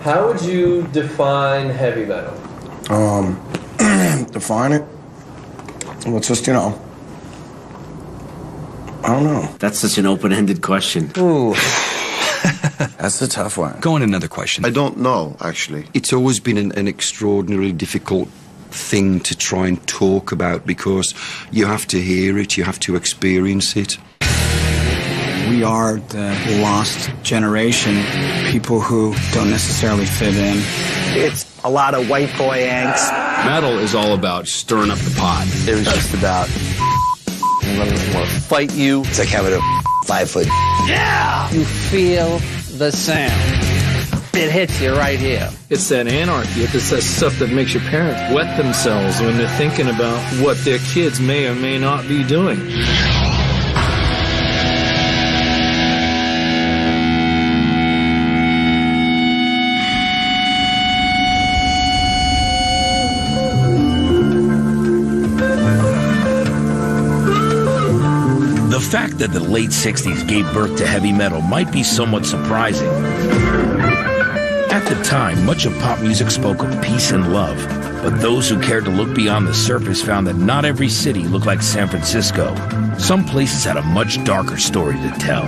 How would you define heavy metal? Define it? Well, it's just, you know, I don't know. That's such an open-ended question. Ooh. That's a tough one. Go on, another question. I don't know, actually. It's always been an extraordinarily difficult thing to try and talk about because you have to hear it, you have to experience it. We are the lost generation, people who don't necessarily fit in. It's a lot of white boy angst. Metal is all about stirring up the pot. It was just about, I'm gonna want to fight you. It's like having a 5-foot. Yeah! You feel the sound. It hits you right here. It's that anarchy. It's that stuff that makes your parents wet themselves when they're thinking about what their kids may or may not be doing. The fact that the late 60s gave birth to heavy metal might be somewhat surprising. At the time, much of pop music spoke of peace and love, but those who cared to look beyond the surface found that not every city looked like San Francisco. Some places had a much darker story to tell.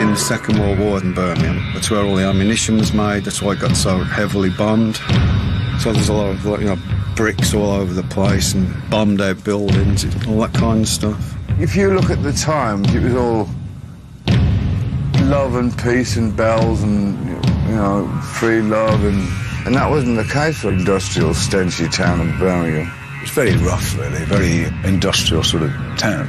In the Second World War in Birmingham, that's where all the ammunition was made, that's why it got so heavily bombed. So there's a lot of, like, you know, bricks all over the place and bombed out buildings, all that kind of stuff. If you look at the times, it was all love and peace and bells and, you know, free love, and that wasn't the case for industrial, stenchy town of Birmingham. It's very rough, really, very industrial sort of town.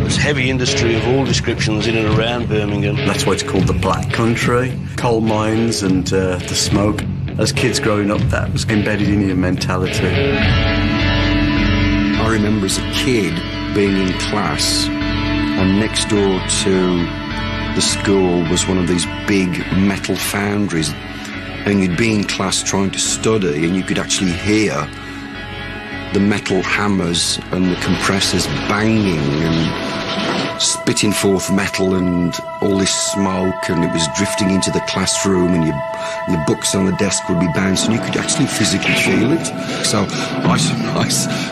There's heavy industry of all descriptions in and around Birmingham. That's why it's called the Black Country. Coal mines and the smoke. As kids growing up, that was embedded in your mentality. I remember as a kid being in class, and next door to the school was one of these big metal foundries. And you'd be in class trying to study, and you could actually hear the metal hammers and the compressors banging and spitting forth metal and all this smoke, and it was drifting into the classroom, and your books on the desk would be bouncing. You could actually physically feel it. So I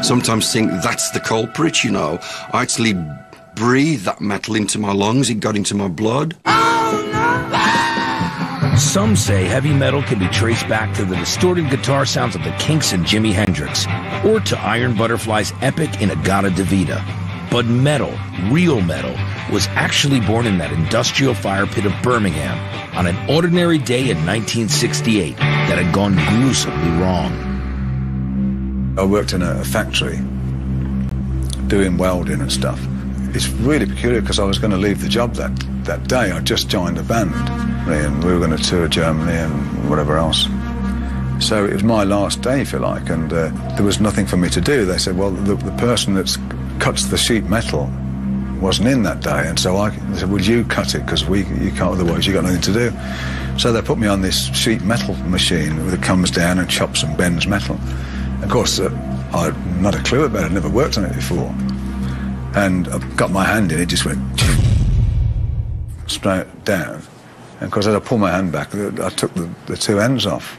sometimes think that's the culprit, you know. I actually breathed that metal into my lungs. It got into my blood. Some say heavy metal can be traced back to the distorted guitar sounds of the Kinks and Jimi Hendrix, or to Iron Butterfly's epic Inagata Devita. But metal, real metal, was actually born in that industrial fire pit of Birmingham on an ordinary day in 1968 that had gone gruesomely wrong. I worked in a factory doing welding and stuff. It's really peculiar because I was going to leave the job that day. I just joined a band, and we were going to tour Germany and whatever else. So it was my last day, if you like, and there was nothing for me to do. They said, well, the person that cuts the sheet metal wasn't in that day, and so they said, well, you cut it, because you can't, otherwise you've got nothing to do. So they put me on this sheet metal machine that comes down and chops and bends metal. Of course, I had not a clue about it, I'd never worked on it before. And I got my hand in, it just went straight down. And of course, as I pulled my hand back, I took the two ends off.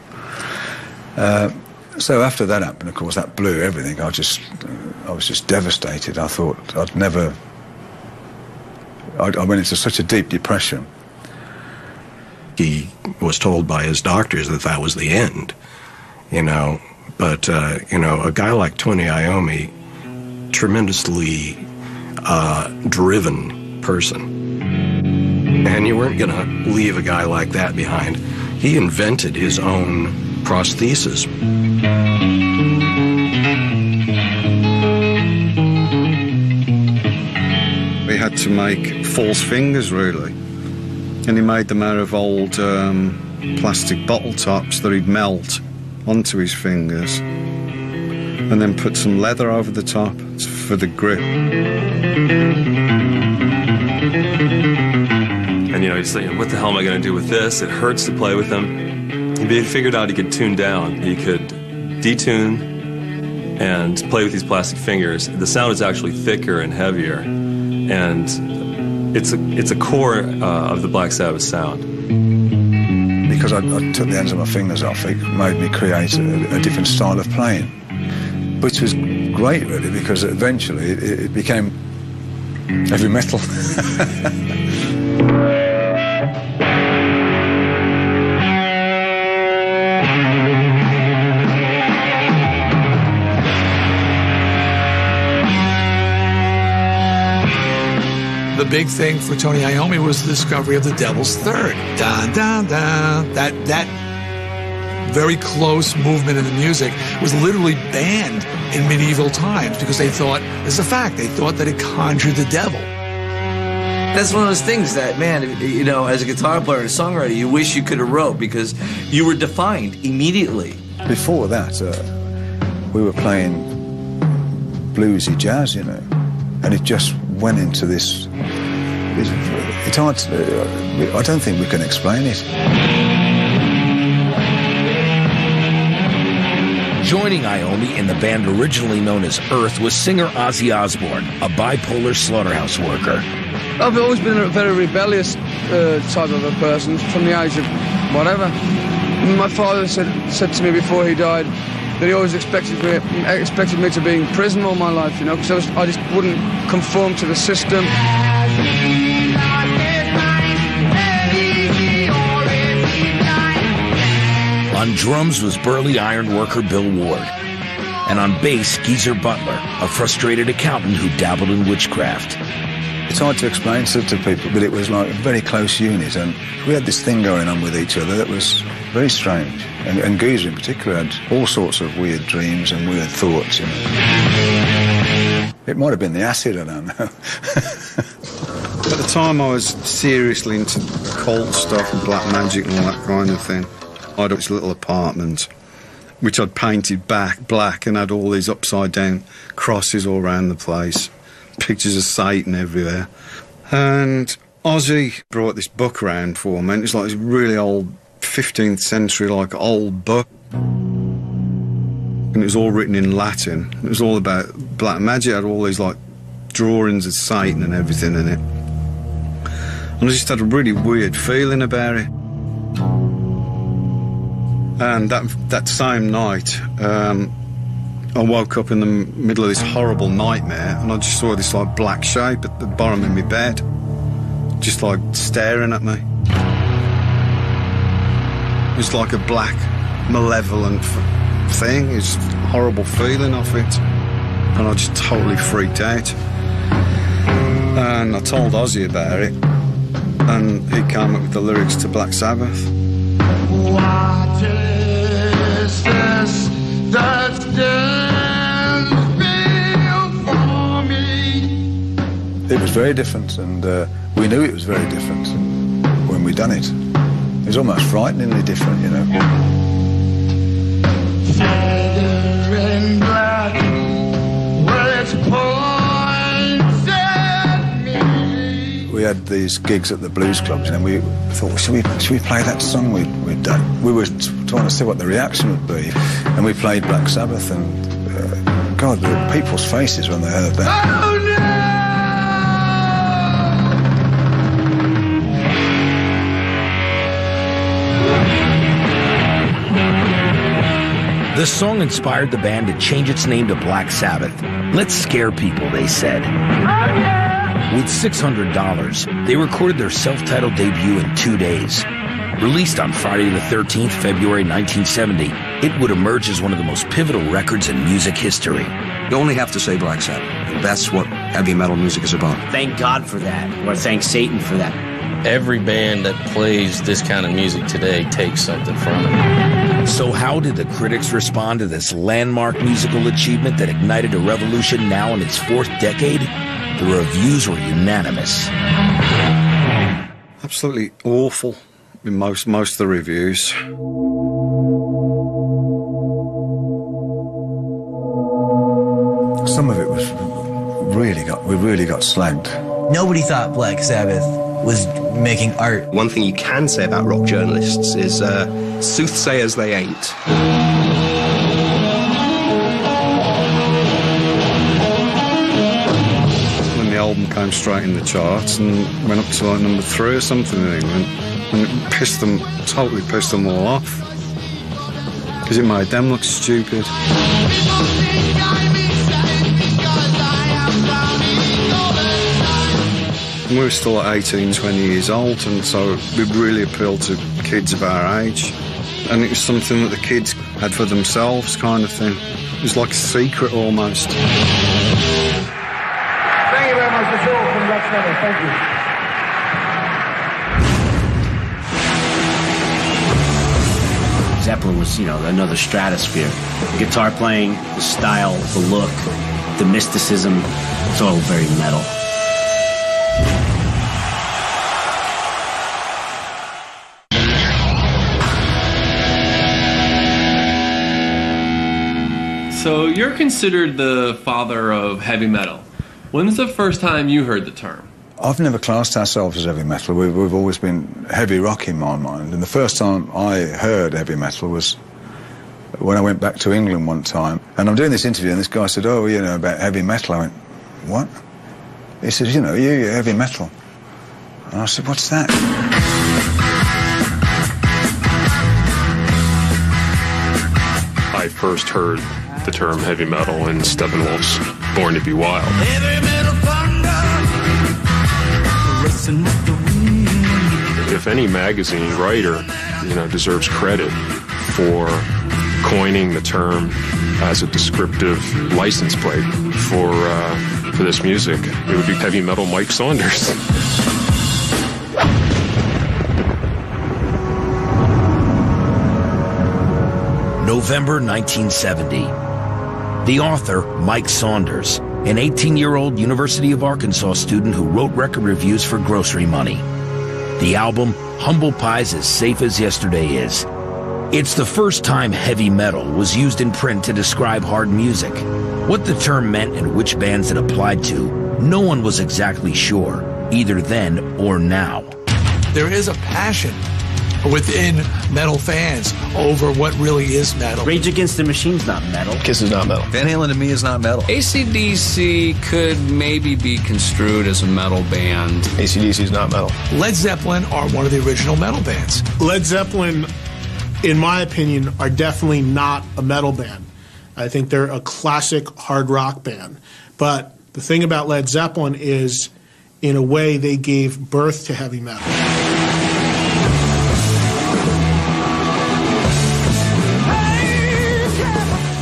So after that happened, of course, that blew everything. I was just devastated. I thought I'd never... I went into such a deep depression. He was told by his doctors that that was the end, you know. But, you know, a guy like Tony Iommi, tremendously driven person. And you weren't going to leave a guy like that behind. He invented his own prosthesis. We had to make false fingers, really. And he made them out of old plastic bottle tops that he'd melt onto his fingers. And then put some leather over the top for the grip. And, you know, he's thinking, what the hell am I going to do with this? It hurts to play with them. If he figured out he could tune down, he could detune and play with these plastic fingers. The sound is actually thicker and heavier, and it's a core of the Black Sabbath sound. Because I took the ends of my fingers off, it made me create a different style of playing, which was great, really, because eventually it became heavy metal. The big thing for Tony Iommi was the discovery of the Devil's Third. Dun, dun, dun. That very close movement in the music was literally banned in medieval times because they thought, it's a fact, they thought that it conjured the devil. That's one of those things that, man, you know, as a guitar player and a songwriter, you wish you could have wrote because you were defined immediately. Before that, we were playing bluesy jazz, you know, and it just went into this. It's hard to, I don't think we can explain it. Joining Iommi in the band originally known as Earth was singer Ozzy Osbourne, a bipolar slaughterhouse worker. I've always been a very rebellious type of a person from the age of whatever. My father said to me before he died that he always expected me to be in prison all my life, you know, because I just wouldn't conform to the system. On drums was burly iron worker Bill Ward, and on bass, Geezer Butler, a frustrated accountant who dabbled in witchcraft. It's hard to explain to people, but it was like a very close unit, and we had this thing going on with each other that was very strange. And Geezer in particular had all sorts of weird dreams and weird thoughts, you know. It might have been the acid, I don't know. At the time, I was seriously into occult stuff and black magic and all that kind of thing. I had this little apartment, which I'd painted back black and had all these upside-down crosses all around the place, pictures of Satan everywhere. And Ozzy brought this book round for me, and it's like this really old 15th century, like, old book. And it was all written in Latin. It was all about black magic. It had all these, like, drawings of Satan and everything in it. And I just had a really weird feeling about it. And that same night, I woke up in the middle of this horrible nightmare, and I just saw this, like, black shape at the bottom of my bed, just, like, staring at me. It was like a black, malevolent thing. It's a horrible feeling of it, and I just totally freaked out. And I told Ozzy about it, and he came up with the lyrics to Black Sabbath. What is this that stands before me? It was very different, and we knew it was very different when we done it. It was almost frighteningly different, you know. Feather in black, where it points at me. We had these gigs at the blues clubs, and we thought, well, should we play that song we'd done? We were trying to see what the reaction would be, and we played Black Sabbath, and God, there were people's faces when they heard that. Oh, no! The song inspired the band to change its name to Black Sabbath. Let's scare people, they said. Oh, yeah. With $600, they recorded their self-titled debut in 2 days. Released on Friday the 13th, February 1970, it would emerge as one of the most pivotal records in music history. You only have to say Black Sabbath. That's what heavy metal music is about. Thank God for that, or thank Satan for that. Every band that plays this kind of music today takes something from it. So how did the critics respond to this landmark musical achievement that ignited a revolution now in its fourth decade? The reviews were unanimous. Absolutely awful in most of the reviews. Some of it was we really got slagged. Nobody thought Black Sabbath was making art. One thing you can say about rock journalists is Soothsayers they ain't. When the album came straight in the charts and went up to like number 3 or something in England, and it totally pissed them all off, because it made them look stupid. We were still at 18, 20 years old, and so we really appealed to kids of our age. And it was something that the kids had for themselves, kind of thing. It was like a secret almost. Thank you very much, for sure, from Black Sabbath. Thank you. Zeppelin was, you know, another stratosphere. The guitar playing, the style, the look, the mysticism, it's all very metal. So you're considered the father of heavy metal. When's the first time you heard the term? I've never classed ourselves as heavy metal. We've always been heavy rock in my mind. And the first time I heard heavy metal was when I went back to England one time. And I'm doing this interview and this guy said, oh, you know, about heavy metal. I went, what? He said, you know, you're heavy metal. And I said, what's that? I first heard the term heavy metal in Steppenwolf's Born to be Wild. Heavy metal thunder, racing with the wind. If any magazine writer, you know, deserves credit for coining the term as a descriptive license plate for this music, it would be heavy metal Mike Saunders. November 1970. The author, Mike Saunders, an 18-year-old University of Arkansas student who wrote record reviews for grocery money. The album, Humble Pie's As Safe As Yesterday Is. It's the first time heavy metal was used in print to describe hard music. What the term meant and which bands it applied to, no one was exactly sure, either then or now. There is a passion within metal fans over what really is metal. Rage Against the Machine's not metal. Kiss is not metal. Van Halen to me is not metal. AC/DC could maybe be construed as a metal band. AC/DC is not metal. Led Zeppelin are one of the original metal bands. Led Zeppelin, in my opinion, are definitely not a metal band. I think they're a classic hard rock band. But the thing about Led Zeppelin is, in a way, they gave birth to heavy metal.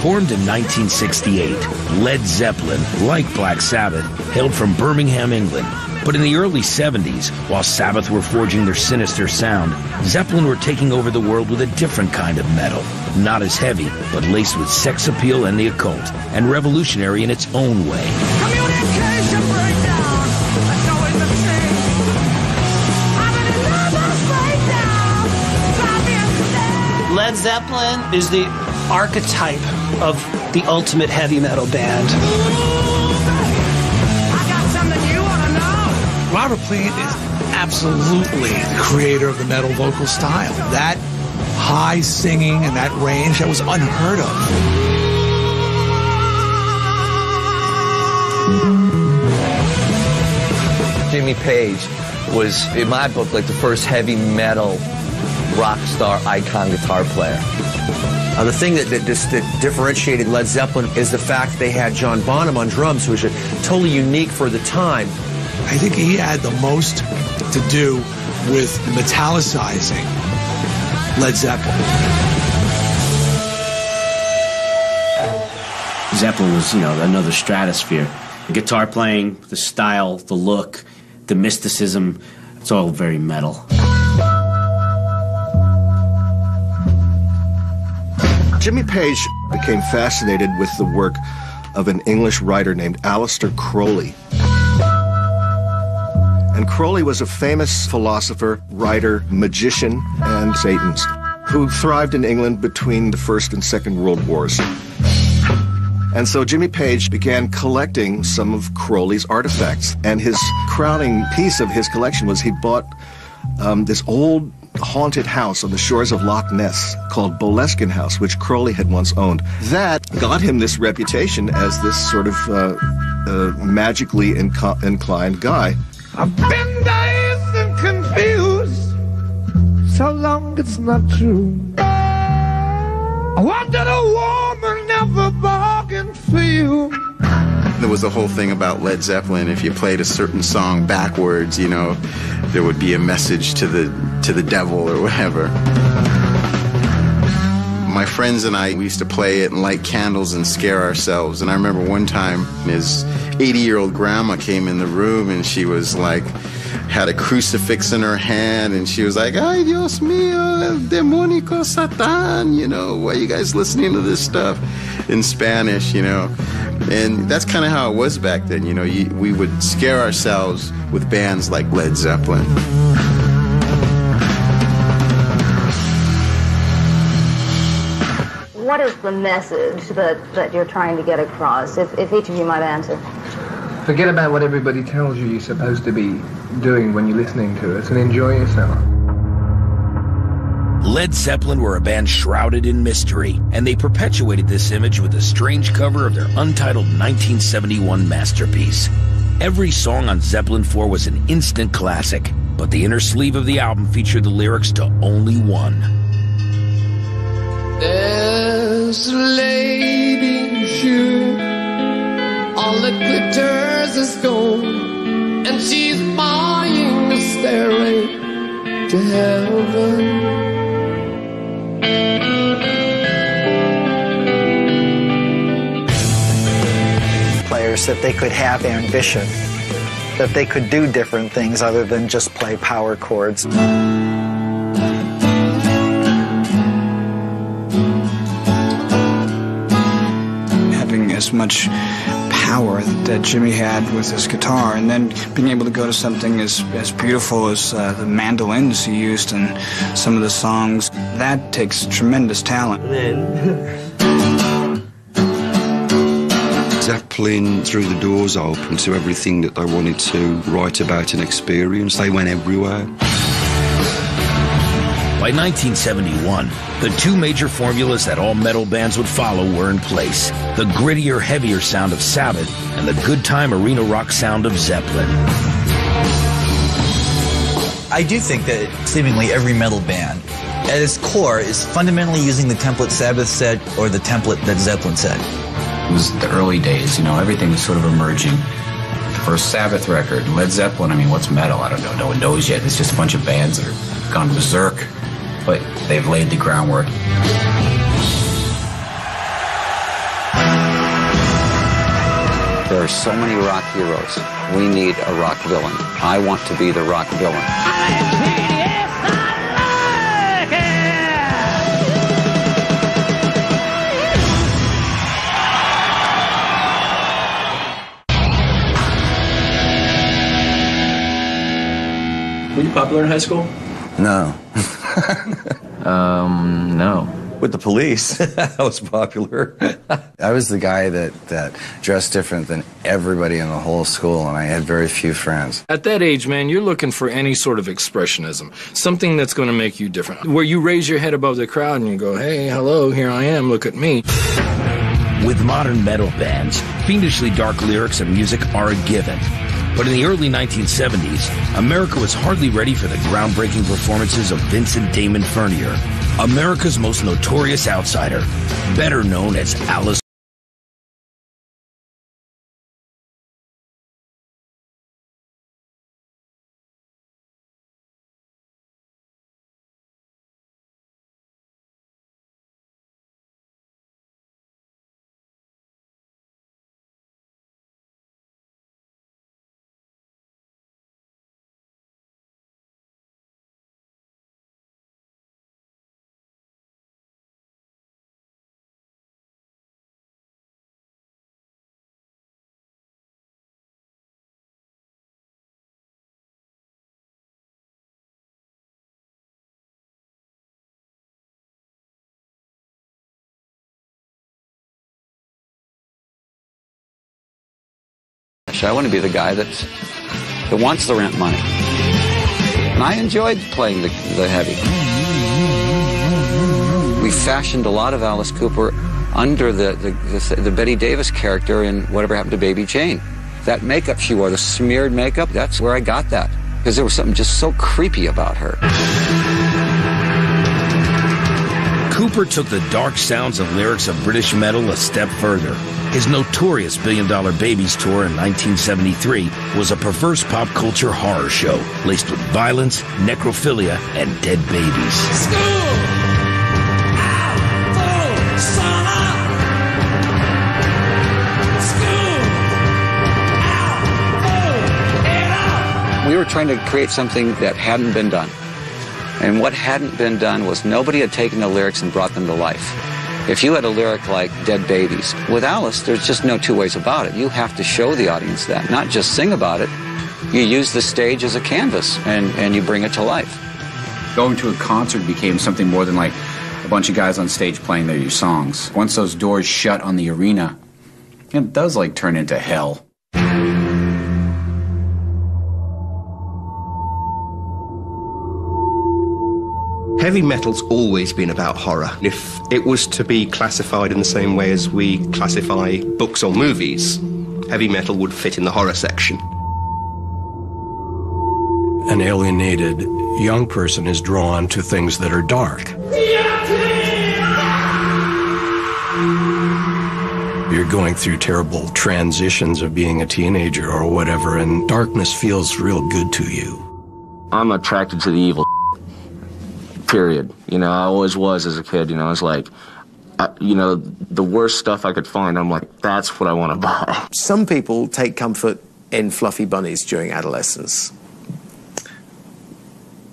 Formed in 1968, Led Zeppelin, like Black Sabbath, hailed from Birmingham, England. But in the early 70s, while Sabbath were forging their sinister sound, Zeppelin were taking over the world with a different kind of metal. Not as heavy, but laced with sex appeal and the occult, and revolutionary in its own way. Communication breakdown! That's always a thing! I'm in a Led Zeppelin is the archetype of the ultimate heavy metal band. I got something you want to know. Robert Plant is absolutely the creator of the metal vocal style. That high singing and that range, that was unheard of. Jimmy Page was, in my book, like the first heavy metal rock star icon guitar player. The thing that differentiated Led Zeppelin is the fact they had John Bonham on drums, which is totally unique for the time. I think he had the most to do with metallicizing Led Zeppelin. Zeppelin was, you know, another stratosphere. The guitar playing, the style, the look, the mysticism, it's all very metal. Jimmy Page became fascinated with the work of an English writer named Aleister Crowley. And Crowley was a famous philosopher, writer, magician, and Satanist who thrived in England between the First and Second World Wars. And so Jimmy Page began collecting some of Crowley's artifacts. And his crowning piece of his collection was he bought this old a haunted house on the shores of Loch Ness called Boleskine House, which Crowley had once owned. That got him this reputation as this sort of magically inclined guy. I've been dazed and confused, so long it's not true. Why did a woman never bargain for you? There was the whole thing about Led Zeppelin. If you played a certain song backwards, you know, there would be a message to the devil or whatever. My friends and I, we used to play it and light candles and scare ourselves. And I remember one time his 80-year-old grandma came in the room and she was like, had a crucifix in her hand and she was like, "Ay, Dios mío, demonico Satan," you know, why are you guys listening to this stuff in Spanish, you know? And that's kind of how it was back then, you know, we would scare ourselves with bands like Led Zeppelin. What is the message that you're trying to get across, if each of you might answer? Forget about what everybody tells you you're supposed to be doing when you're listening to us and enjoy yourself. Led Zeppelin were a band shrouded in mystery, and they perpetuated this image with a strange cover of their untitled 1971 masterpiece. Every song on Zeppelin 4 was an instant classic, but the inner sleeve of the album featured the lyrics to only one. There's a lady shoe, all that glitters is gold, and she's buying the stairway to heaven. Players, that they could have ambition, that they could do different things other than just play power chords. Having as much power that Jimmy had with his guitar, and then being able to go to something as beautiful as the mandolins he used in some of the songs, that takes tremendous talent. Zeppelin threw the doors open to everything that they wanted to write about and experience. They went everywhere. By 1971, the two major formulas that all metal bands would follow were in place. The grittier, heavier sound of Sabbath and the good time arena rock sound of Zeppelin. I do think that seemingly every metal band at its core is fundamentally using the template Sabbath said or the template that Zeppelin said. It was the early days, you know, everything was sort of emerging. First Sabbath record, Led Zeppelin, I mean, what's metal? I don't know, no one knows yet. It's just a bunch of bands that have gone berserk. But they've laid the groundwork. There are so many rock heroes. We need a rock villain. I want to be the rock villain. Were you popular in high school? No. No. With the police, I was popular. I was the guy that dressed different than everybody in the whole school, and I had very few friends. At that age, man, you're looking for any sort of expressionism, something that's going to make you different, where you raise your head above the crowd and you go, hey, hello, here I am, look at me. With modern metal bands, fiendishly dark lyrics and music are a given. But in the early 1970s, America was hardly ready for the groundbreaking performances of Vincent Damon Furnier, America's most notorious outsider, better known as Alice. I want to be the guy that wants the rent money. And I enjoyed playing the heavy. We fashioned a lot of Alice Cooper under the Bette Davis character in Whatever Happened to Baby Jane. That makeup she wore, the smeared makeup, that's where I got that. Because there was something just so creepy about her. Cooper took the dark sounds and lyrics of British metal a step further. His notorious $1 Billion Babies tour in 1973 was a perverse pop culture horror show laced with violence, necrophilia, and dead babies. School! We were trying to create something that hadn't been done. And what hadn't been done was nobody had taken the lyrics and brought them to life. If you had a lyric like Dead Babies, with Alice, there's just no two ways about it. You have to show the audience that, not just sing about it. You use the stage as a canvas and you bring it to life. Going to a concert became something more than like a bunch of guys on stage playing their songs. Once those doors shut on the arena, it does like turn into hell. Heavy metal's always been about horror. If it was to be classified in the same way as we classify books or movies, heavy metal would fit in the horror section. An alienated young person is drawn to things that are dark. You're going through terrible transitions of being a teenager or whatever, and darkness feels real good to you. I'm attracted to the evil. Period. You know, I always was as a kid. You know, I was like, the worst stuff I could find. I'm like, that's what I want to buy. Some people take comfort in fluffy bunnies during adolescence.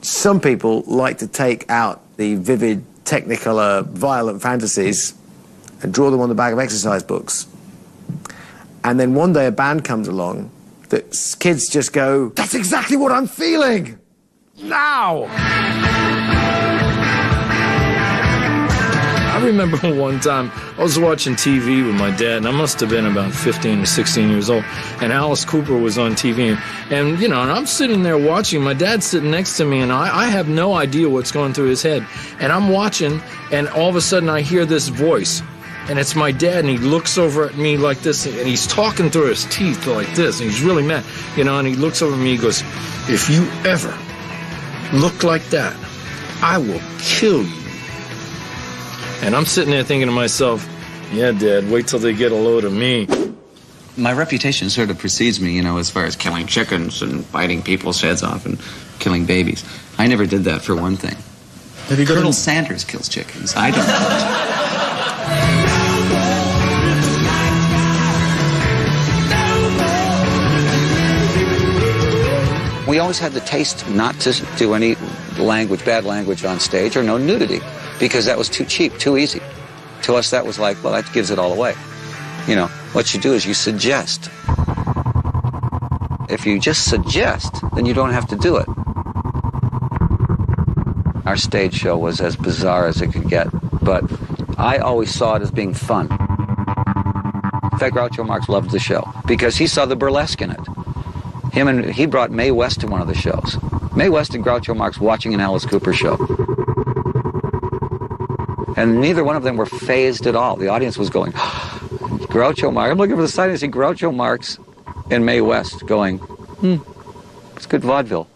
Some people like to take out the vivid, technicolor, violent fantasies and draw them on the back of exercise books. And then one day a band comes along that kids just go, that's exactly what I'm feeling now. I remember one time I was watching TV with my dad, and I must have been about 15 or 16 years old, and Alice Cooper was on TV, and I'm sitting there watching, my dad's sitting next to me, and I have no idea what's going through his head, and I'm watching, and all of a sudden I hear this voice, and it's my dad, and he looks over at me like this, and he's talking through his teeth like this, and he's really mad, and he looks over at me, he goes, if you ever look like that, I will kill you. And I'm sitting there thinking to myself, yeah, Dad, wait till they get a load of me. My reputation sort of precedes me, as far as killing chickens and biting people's heads off and killing babies. I never did that, for one thing. Have you got Colonel Sanders kills chickens. I don't know. We always had the taste not to do any language, bad language on stage, or no nudity. Because that was too cheap, too easy. To us, that was like, well, that gives it all away. What you do is you suggest. If you just suggest, then you don't have to do it. Our stage show was as bizarre as it could get, but I always saw it as being fun. In fact, Groucho Marx loved the show because he saw the burlesque in it. He brought Mae West to one of the shows. Mae West and Groucho Marx watching an Alice Cooper show. And neither one of them were fazed at all. The audience was going, Groucho Marx. I'm looking for the side and I see Groucho Marx and Mae West going, it's good vaudeville.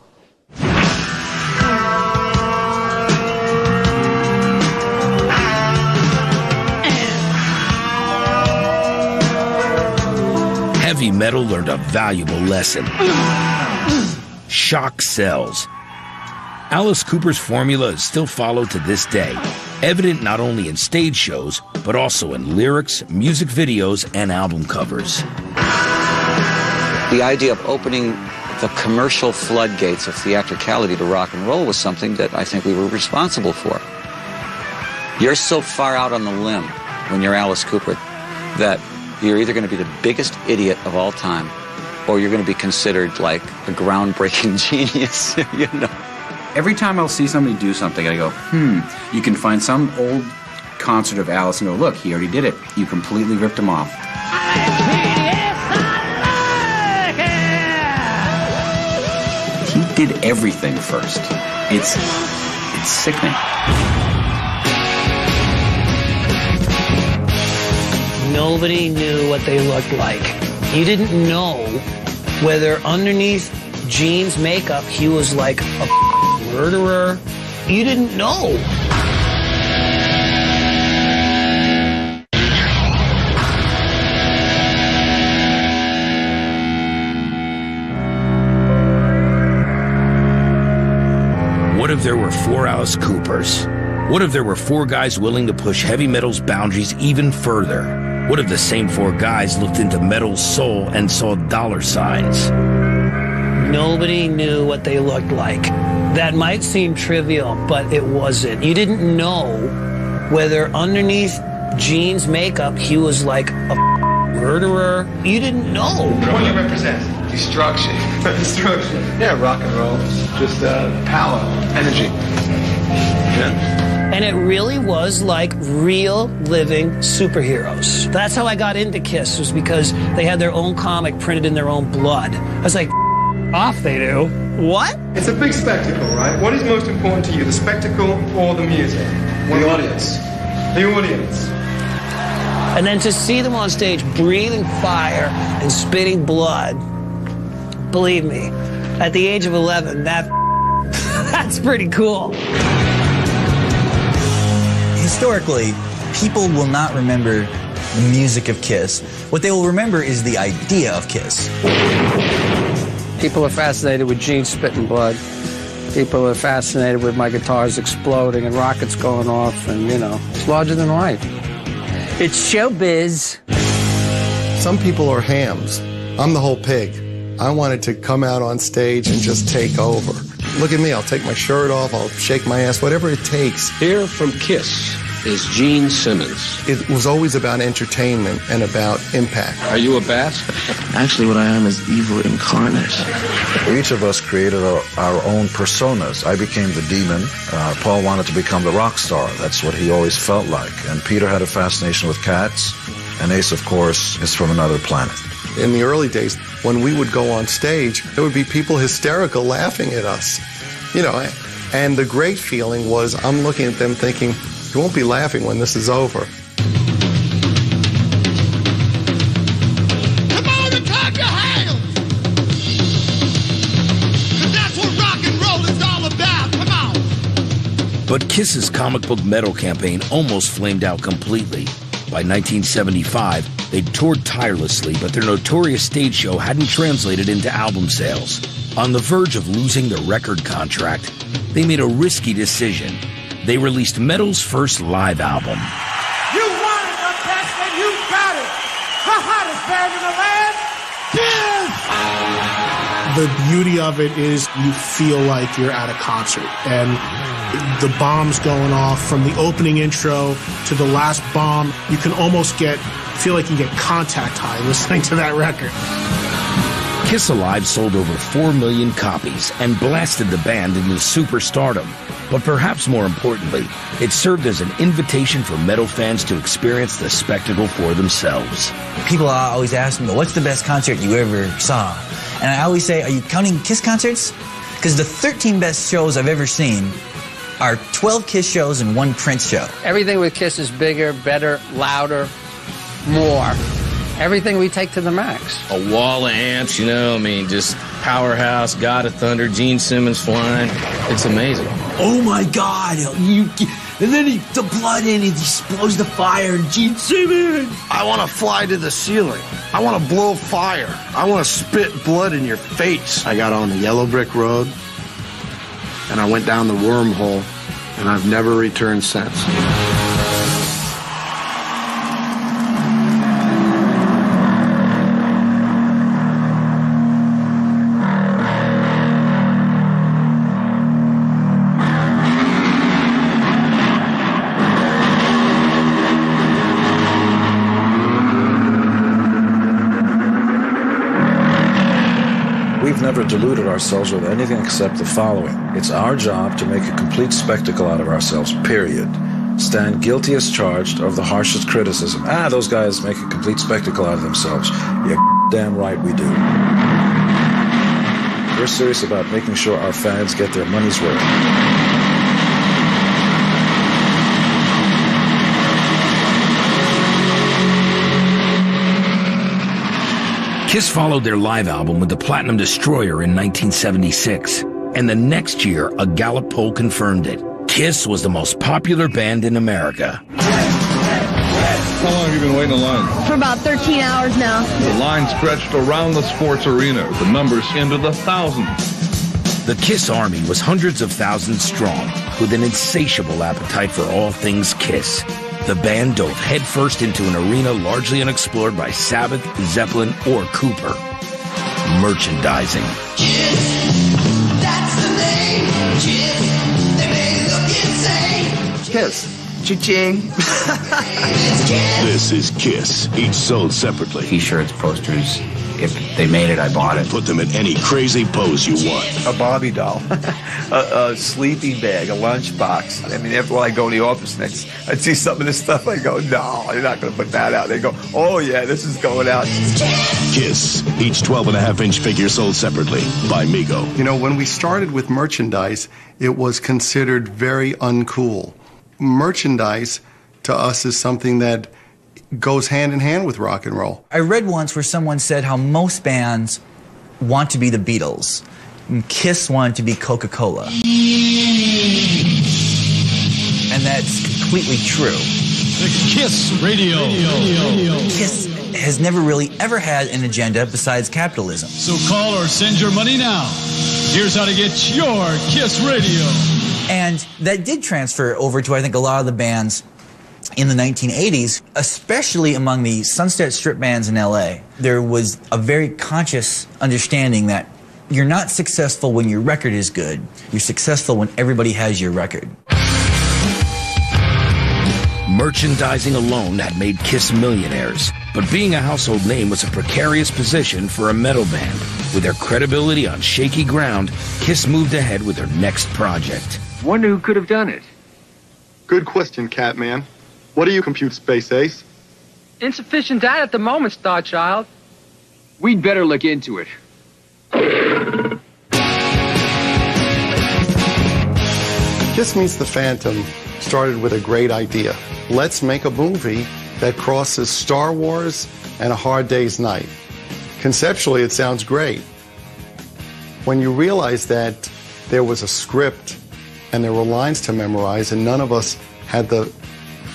Heavy metal learned a valuable lesson. Shock sells. Alice Cooper's formula is still followed to this day. Evident not only in stage shows, but also in lyrics, music videos, and album covers. The idea of opening the commercial floodgates of theatricality to rock and roll was something that I think we were responsible for. You're so far out on the limb when you're Alice Cooper that you're either going to be the biggest idiot of all time, or you're going to be considered like a groundbreaking genius, Every time I'll see somebody do something, I go, You can find some old concert of Alice and go, look, he already did it. You completely ripped him off. He did everything first. It's sickening. Nobody knew what they looked like. You didn't know whether underneath Gene's makeup he was like a murderer. You didn't know. What if there were four Alice Coopers? What if there were four guys willing to push heavy metal's boundaries even further? What if the same four guys looked into metal's soul and saw dollar signs? Nobody knew what they looked like. That might seem trivial, but it wasn't. You didn't know whether underneath Gene's makeup he was like a murderer. You didn't know. What do you represent? Destruction. Destruction. Yeah, rock and roll. Just power, energy. Yeah. And it really was like real living superheroes. That's how I got into Kiss, was because they had their own comic printed in their own blood. I was like, off they do. What? It's a big spectacle, right? What is most important to you, the spectacle or the music? The audience. The audience. And then to see them on stage breathing fire and spitting blood. Believe me, at the age of 11, that's pretty cool. Historically, people will not remember the music of Kiss. What they will remember is the idea of Kiss. People are fascinated with Gene spitting blood. People are fascinated with my guitars exploding and rockets going off, and, you know, it's larger than life. It's showbiz. Some people are hams. I'm the whole pig. I wanted to come out on stage and just take over. Look at me, I'll take my shirt off, I'll shake my ass, whatever it takes. Here from Kiss is Gene Simmons. It was always about entertainment and about impact. Are you a bastard? Actually, what I am is evil incarnate. Each of us created our own personas. I became the demon. Paul wanted to become the rock star. That's what he always felt like. And Peter had a fascination with cats. And Ace, of course, is from another planet. In the early days, when we would go on stage, there would be people hysterical laughing at us, you know. And the great feeling was, I'm looking at them thinking, you won't be laughing when this is over. Come on and clap your hands! Because that's what rock and roll is all about, come on! But Kiss's comic book metal campaign almost flamed out completely. By 1975, they'd toured tirelessly, but their notorious stage show hadn't translated into album sales. On the verge of losing their record contract, they made a risky decision. They released metal's first live album. You wanted the best and you got it. The hottest band in the land, Kiss! The beauty of it is you feel like you're at a concert, and the bombs going off from the opening intro to the last bomb. You can almost feel like you can get contact high listening to that record. Kiss Alive sold over 4 million copies and blasted the band into superstardom. But perhaps more importantly, it served as an invitation for metal fans to experience the spectacle for themselves. People always ask me, what's the best concert you ever saw? And I always say, are you counting Kiss concerts? Because the 13 best shows I've ever seen are 12 Kiss shows and 1 Prince show. Everything with Kiss is bigger, better, louder, more. Everything we take to the max. A wall of amps, you know, I mean, just powerhouse, God of Thunder, Gene Simmons flying. It's amazing. Oh my God, and then the blood in it explodes the fire, and Gene Simmons. I want to fly to the ceiling. I want to blow fire. I want to spit blood in your face. I got on the yellow brick road, and I went down the wormhole, and I've never returned since. Never deluded ourselves with anything except the following. It's our job to make a complete spectacle out of ourselves, period. Stand guilty as charged of the harshest criticism. Those guys make a complete spectacle out of themselves. You're damn right we do. We're serious about making sure our fans get their money's worth. Kiss followed their live album with the platinum Destroyer in 1976, and the next year a Gallup poll confirmed it. Kiss was the most popular band in America. How long have you been waiting in line? For about 13 hours now. The line stretched around the sports arena, the numbers into the thousands. The Kiss Army was hundreds of thousands strong, with an insatiable appetite for all things Kiss. The band dove headfirst into an arena largely unexplored by Sabbath, Zeppelin, or Cooper. Merchandising. Kiss, that's the name. Kiss, they may look insane. Kiss. Cha-ching. This is Kiss, each sold separately. T-shirts, posters, if they made it, I bought it. Put them in any crazy pose you want. A Barbie doll, a sleeping bag, a lunchbox. I mean, after a while I go in the office next, I'd see some of this stuff, I go, no, you're not going to put that out. They go, oh yeah, this is going out. Kiss, each 12.5-inch figure sold separately by Mego. You know, when we started with merchandise, it was considered very uncool. Merchandise to us is something that goes hand in hand with rock and roll. I read once where someone said how most bands want to be the Beatles, and Kiss wanted to be Coca-Cola. And that's completely true. The Kiss Radio. Kiss has never really ever had an agenda besides capitalism. So call or send your money now. Here's how to get your Kiss Radio. And that did transfer over to, I think, a lot of the bands in the 1980s, especially among the Sunset Strip bands in L.A. There was a very conscious understanding that you're not successful when your record is good. You're successful when everybody has your record. Merchandising alone had made Kiss millionaires, but being a household name was a precarious position for a metal band. With their credibility on shaky ground, Kiss moved ahead with their next project. Wonder who could have done it. Good question, Catman. What do you compute, Space Ace? Insufficient data at the moment, Starchild. We'd better look into it. Kiss Meets the Phantom started with a great idea. Let's make a movie that crosses Star Wars and A Hard Day's Night. Conceptually, it sounds great. When you realize that there was a script and there were lines to memorize and none of us had the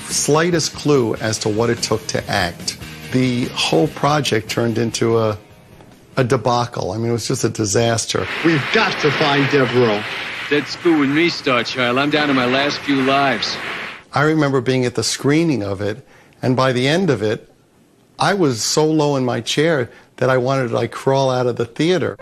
slightest clue as to what it took to act, the whole project turned into a debacle. I mean, it was just a disaster. We've got to find Devereaux. That's booing me, Starchild. I'm down to my last few lives. I remember being at the screening of it, and by the end of it, I was so low in my chair that I wanted to, like, crawl out of the theater.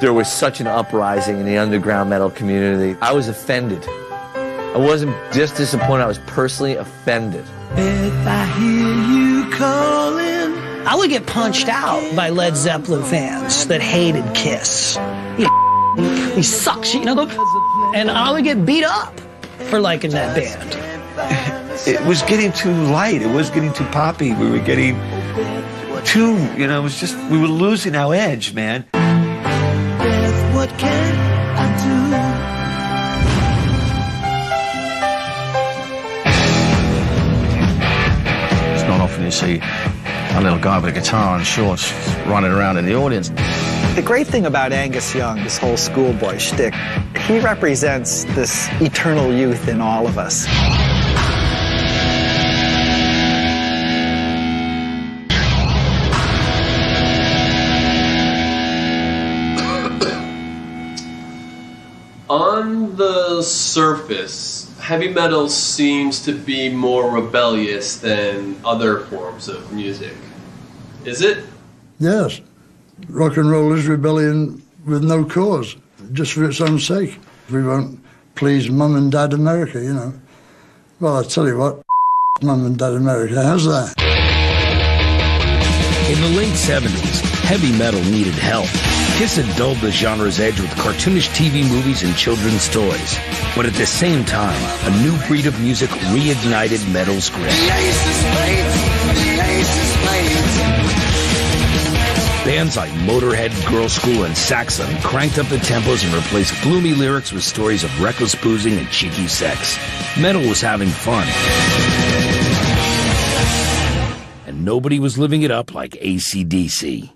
There was such an uprising in the underground metal community. I was offended. I wasn't just disappointed, I was personally offended. If I hear you calling, I would get punched out by Led Zeppelin fans that hated Kiss. He sucks, you know, and I would get beat up for liking that band. It was getting too light. It was getting too poppy. We were getting too, you know, it was just, we were losing our edge, man. What can I do? It's not often you see a little guy with a guitar and shorts running around in the audience. The great thing about Angus Young, this whole schoolboy shtick, he represents this eternal youth in all of us. On the surface, heavy metal seems to be more rebellious than other forms of music. Is it? Yes. Rock and roll is rebellion with no cause, just for its own sake. We won't please Mum and Dad America, you know. Well, I tell you what, Mum and Dad America, how's that? In the late 70s, heavy metal needed help. Kiss had dulled the genre's edge with cartoonish TV movies and children's toys. But at the same time, a new breed of music reignited metal's grip. The Ace is played. Bands like Motörhead, Girl School, and Saxon cranked up the tempos and replaced gloomy lyrics with stories of reckless boozing and cheeky sex. Metal was having fun. And nobody was living it up like AC/DC.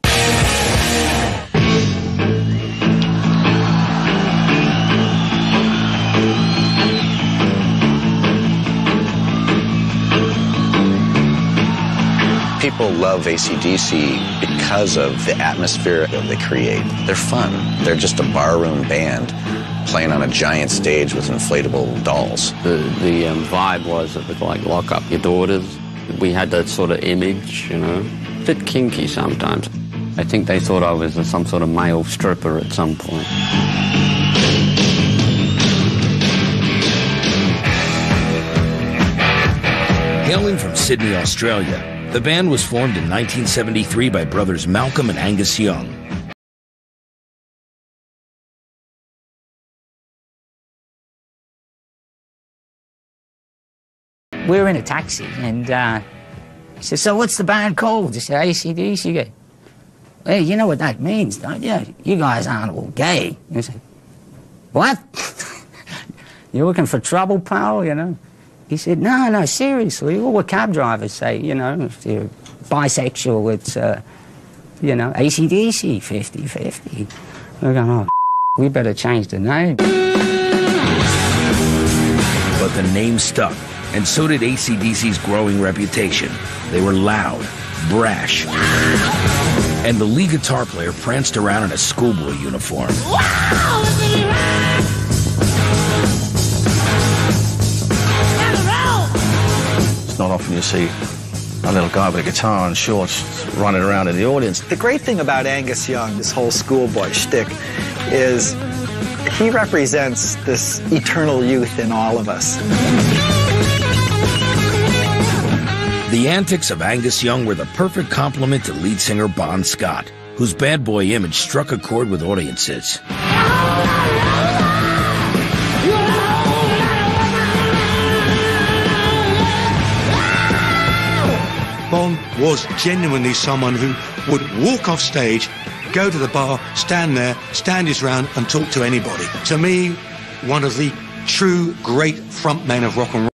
People love AC/DC because of the atmosphere that they create. They're fun. They're just a barroom band playing on a giant stage with inflatable dolls. The vibe was it was like lock up your daughters. We had that sort of image, you know, a bit kinky sometimes. I think they thought I was some sort of male stripper at some point. Hailing from Sydney, Australia, the band was formed in 1973 by brothers Malcolm and Angus Young. We were in a taxi and he said, "So what's the band called?" I said, "AC/DC." Goes, "Hey, you know what that means, don't you? You guys aren't all gay." I said, "What? You're looking for trouble, pal, you know?" He said, no, seriously, all the cab drivers say, you know, if you're bisexual, it's, you know, AC/DC, 50-50. We're going, oh, we better change the name. But the name stuck, and so did AC/DC's growing reputation. They were loud, brash, and the lead guitar player pranced around in a schoolboy uniform. Not often you see a little guy with a guitar and shorts running around in the audience. The great thing about Angus Young, this whole schoolboy shtick, is he represents this eternal youth in all of us. The antics of Angus Young were the perfect complement to lead singer Bon Scott, whose bad boy image struck a chord with audiences. Bon was genuinely someone who would walk off stage, go to the bar, stand there, stand his round, and talk to anybody. To me, one of the true great frontmen of rock and roll.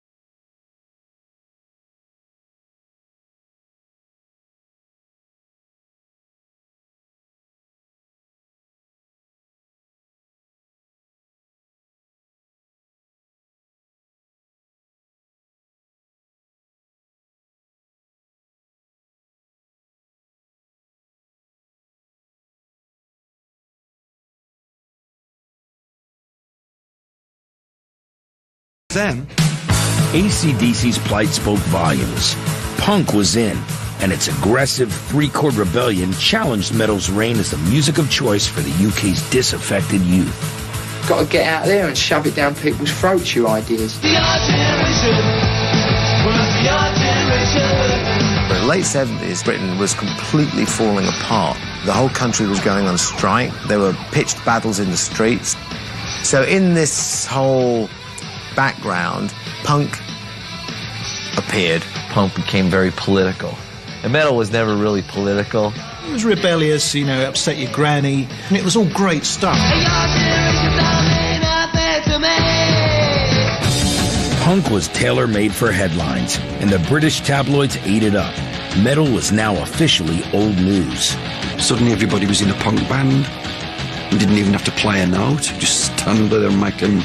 Them. AC/DC's plight spoke volumes. Punk was in, and its aggressive three-chord rebellion challenged metal's reign as the music of choice for the UK's disaffected youth. Got to get out there and shove it down people's throats, your ideas. The Art Generation was the Art Generation. By the late 70s, Britain was completely falling apart. The whole country was going on strike. There were pitched battles in the streets. So in this whole background, punk appeared. Punk became very political. And metal was never really political. It was rebellious, you know, upset your granny, and it was all great stuff. Punk was tailor-made for headlines, and the British tabloids ate it up. Metal was now officially old news. Suddenly everybody was in a punk band and didn't even have to play a note. Just stand there and make them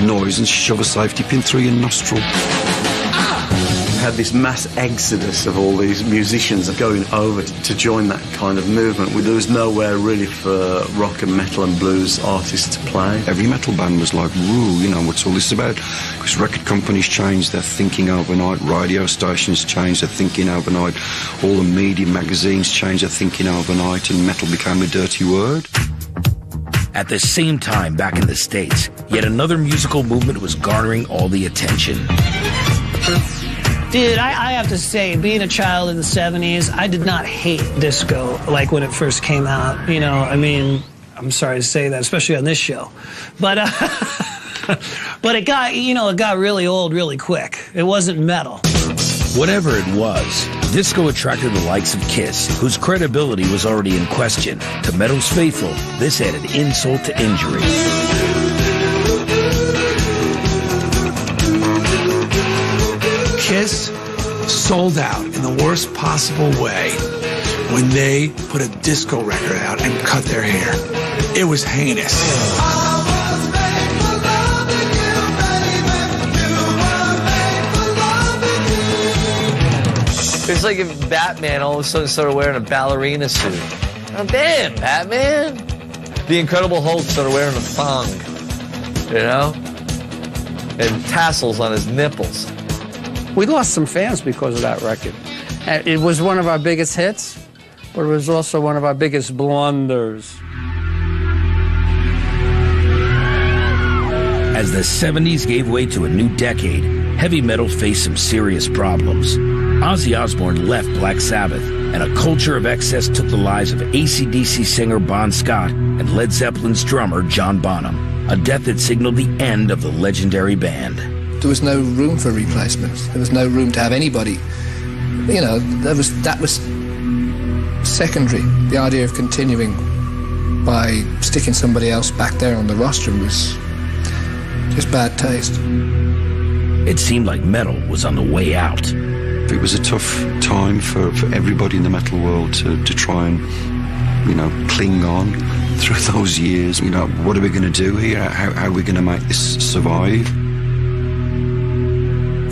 noise and shove a safety pin through your nostril. We had this mass exodus of all these musicians going over to join that kind of movement. There was nowhere really for rock and metal and blues artists to play. Every metal band was like, woo, you know, what's all this about? Because record companies changed their thinking overnight, radio stations changed their thinking overnight, all the media magazines changed their thinking overnight, and metal became a dirty word. At the same time, back in the States, yet another musical movement was garnering all the attention. Dude, I have to say, being a child in the 70s, I did not hate disco like when it first came out. You know, I mean, I'm sorry to say that, especially on this show. But, but it got, you know, it got really old really quick. It wasn't metal. Whatever it was, disco attracted the likes of Kiss, whose credibility was already in question. To Meadows' faithful, this added insult to injury. Kiss sold out in the worst possible way when they put a disco record out and cut their hair. It was heinous. It's like if Batman all of a sudden started wearing a ballerina suit. Oh, damn, Batman! The Incredible Hulk started wearing a thong, you know? And tassels on his nipples. We lost some fans because of that record. It was one of our biggest hits, but it was also one of our biggest blunders. As the 70s gave way to a new decade, heavy metal faced some serious problems. Ozzy Osbourne left Black Sabbath, and a culture of excess took the lives of AC/DC singer Bon Scott and Led Zeppelin's drummer John Bonham, a death that signaled the end of the legendary band. There was no room for replacements. There was no room to have anybody. You know, that was secondary. The idea of continuing by sticking somebody else back there on the roster was just bad taste. It seemed like metal was on the way out. It was a tough time for everybody in the metal world to try and, you know, cling on through those years. You know, what are we going to do here? How are we going to make this survive?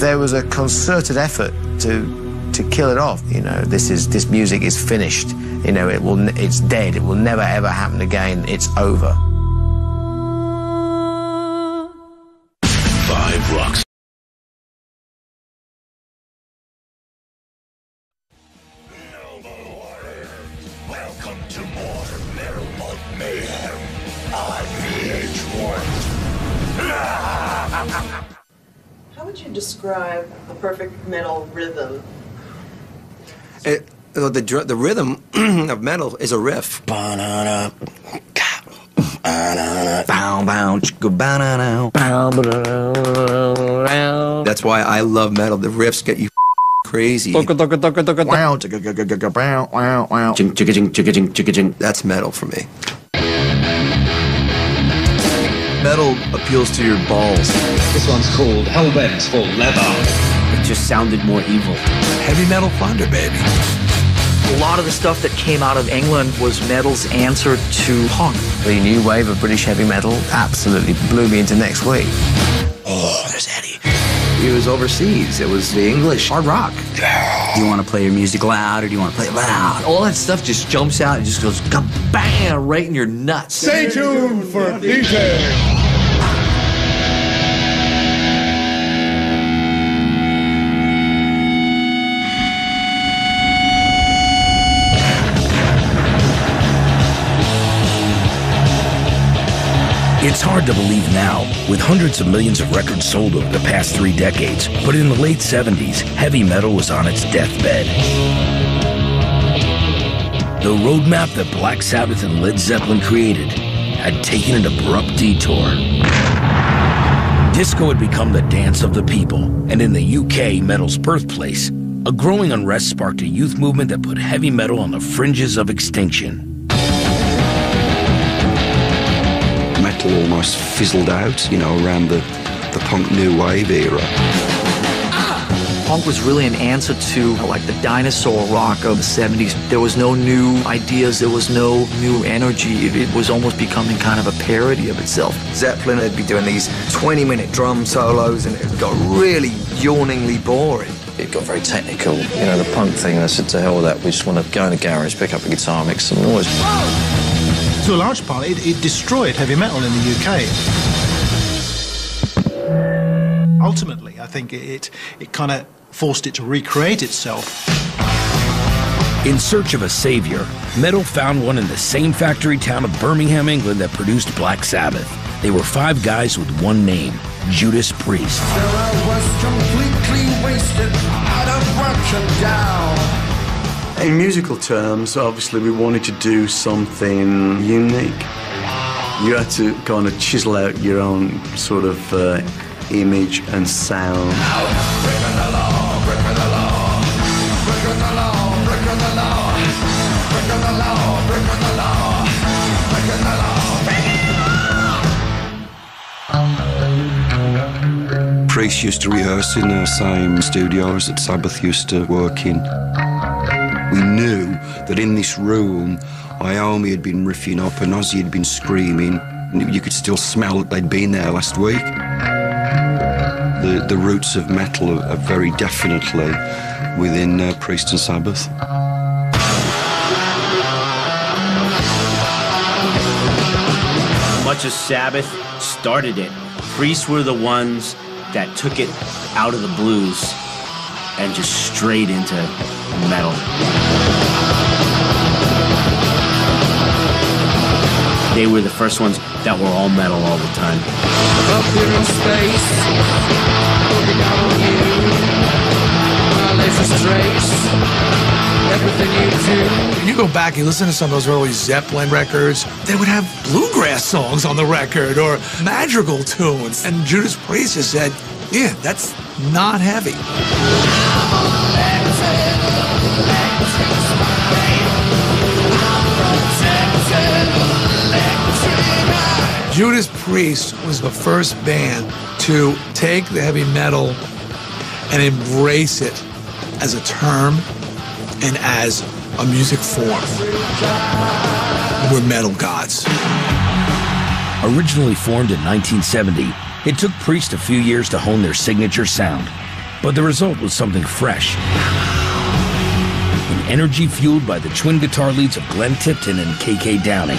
There was a concerted effort to kill it off. You know, this music is finished. You know, it's dead. It will never ever happen again. It's over. Five Rocks. Describe the perfect metal rhythm. The rhythm of metal is a riff. That's why I love metal. The riffs get you crazy. That's metal for me. Metal appeals to your balls. This one's called Hellbent for Leather. It just sounded more evil. Heavy metal thunder, baby. A lot of the stuff that came out of England was metal's answer to punk. The new wave of British heavy metal absolutely blew me into next week. Oh, there's Eddie. It was overseas. It was the English hard rock. Do you want to play your music loud or do you want to play it loud? All that stuff just jumps out and just goes kabam right in your nuts. Stay tuned for details. It's hard to believe now, with hundreds of millions of records sold over the past 3 decades, but in the late 70s, heavy metal was on its deathbed. The roadmap that Black Sabbath and Led Zeppelin created had taken an abrupt detour. Disco had become the dance of the people, and in the UK, metal's birthplace, a growing unrest sparked a youth movement that put heavy metal on the fringes of extinction. Metal almost fizzled out, you know, around the punk new wave era. Punk was really an answer to, like, the dinosaur rock of the 70s. There was no new ideas, there was no new energy. It was almost becoming kind of a parody of itself. Zeppelin would be doing these 20-minute drum solos, and it got really yawningly boring. It got very technical. You know, the punk thing, I said, to hell with that. We just want to go in the garage, pick up a guitar, make some noise. Whoa! To a large part, it destroyed heavy metal in the UK. Ultimately, I think it kind of forced it to recreate itself. In search of a savior, metal found one in the same factory town of Birmingham, England, that produced Black Sabbath. They were 5 guys with one name, Judas Priest. So I was completely wasted, out of work and down. In musical terms, obviously, we wanted to do something unique. You had to kind of chisel out your own sort of image and sound. Now, bring it along, bring it along. Priest used to rehearse in the same studios that Sabbath used to work in. We knew that in this room, Iommi had been riffing up and Ozzy had been screaming. You could still smell that they'd been there last week. The roots of metal are very definitely within Priest and Sabbath. Much as Sabbath started it, Priests were the ones that took it out of the blues and just straight into metal. They were the first ones that were all metal all the time. Up here in space, looking out on you, my laser trace. When you go back and listen to some of those early Zeppelin records, they would have bluegrass songs on the record or madrigal tunes. And Judas Priest just said, yeah, that's not heavy. Judas Priest was the first band to take the heavy metal and embrace it as a term and as a music form. We're metal gods. Originally formed in 1970, it took Priest a few years to hone their signature sound, but the result was something fresh. An energy fueled by the twin guitar leads of Glenn Tipton and K.K. Downing,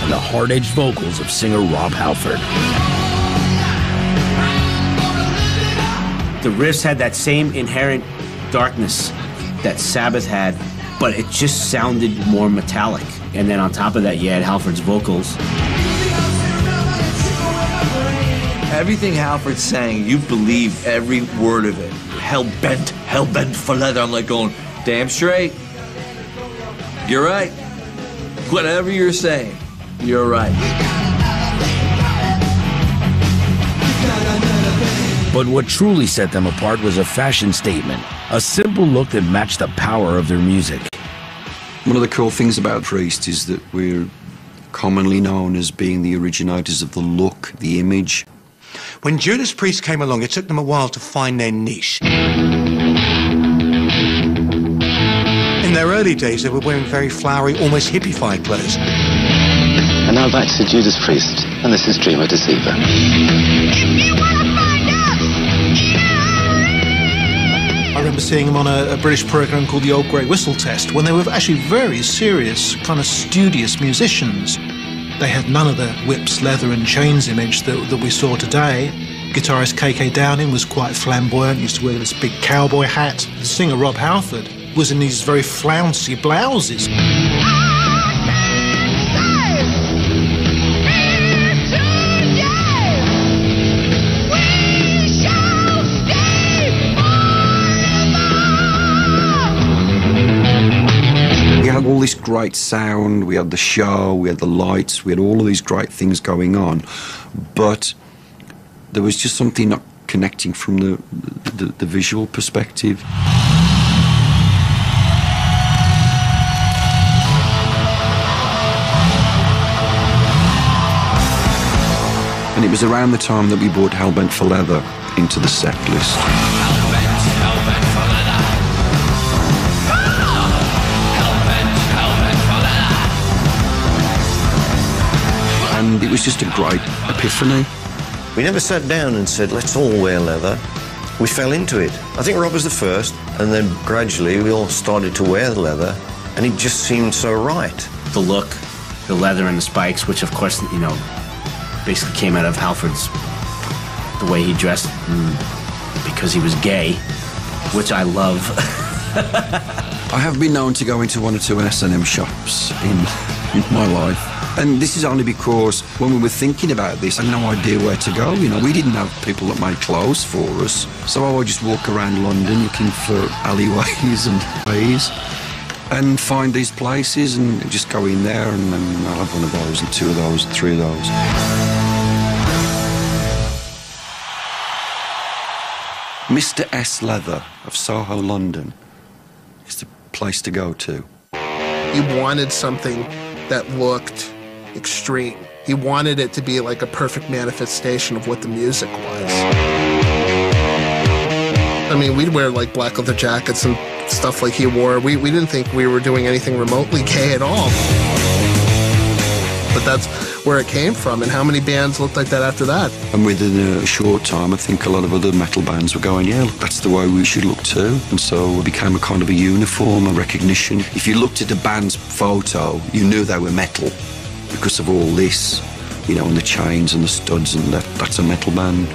and the hard-edged vocals of singer Rob Halford. The riffs had that same inherent darkness that Sabbath had, but it just sounded more metallic. And then on top of that, you had Halford's vocals. Everything Halford sang, you believe every word of it. Hellbent for leather. I'm like going, damn straight. You're right. Whatever you're saying, you're right. But what truly set them apart was a fashion statement. A simple look that matched the power of their music. One of the cool things about Priest is that we're commonly known as being the originators of the look, the image. When Judas Priest came along, it took them a while to find their niche. In their early days, they were wearing very flowery, almost hippified clothes. And now back to Judas Priest, and this is Dreamer Deceiver. If you want to find I remember seeing them on a British program called The Old Grey Whistle Test, when they were actually very serious, kind of studious musicians. They had none of the whips, leather and chains image that we saw today. Guitarist K.K. Downing was quite flamboyant, used to wear this big cowboy hat. The singer Rob Halford was in these very flouncy blouses. All this great sound, we had the show, we had the lights, we had all of these great things going on, but there was just something not connecting from the visual perspective. And it was around the time that we brought Hellbent for Leather into the set list. And it was just a great epiphany. We never sat down and said, let's all wear leather. We fell into it. I think Rob was the first, and then gradually we all started to wear the leather, and it just seemed so right. The look, the leather and the spikes, which of course, you know, basically came out of Halford's, the way he dressed, because he was gay, which I love. I have been known to go into one or two S&M shops in my life. And this is only because when we were thinking about this, I had no idea where to go. You know, we didn't have people that made clothes for us. So I would just walk around London looking for alleyways and ways and find these places and just go in there, and then I'll have one of those and two of those and three of those. Mr. S. Leather of Soho, London is the place to go to. You wanted something that looked extreme. He wanted it to be like a perfect manifestation of what the music was. I mean, we'd wear like black leather jackets and stuff like he wore. We didn't think we were doing anything remotely gay at all. But that's where it came from, and how many bands looked like that after that? And within a short time, I think a lot of other metal bands were going, yeah, look, that's the way we should look too. And so it became a kind of a uniform, a recognition. If you looked at the band's photo, you knew they were metal because of all this, you know, and the chains and the studs, and that's a metal band.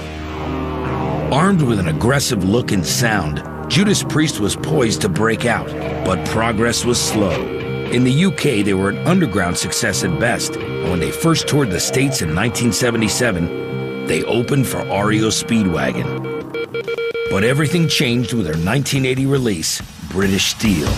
Armed with an aggressive look and sound, Judas Priest was poised to break out, but progress was slow. In the UK, they were an underground success at best, and when they first toured the States in 1977, they opened for REO Speedwagon. But everything changed with their 1980 release, British Steel.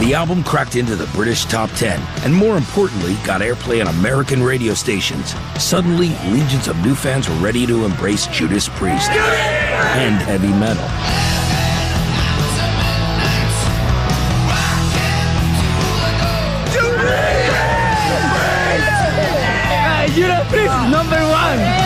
The album cracked into the British top 10, and more importantly, got airplay on American radio stations. Suddenly, legions of new fans were ready to embrace Judas Priest and heavy metal. Judas Priest is number one!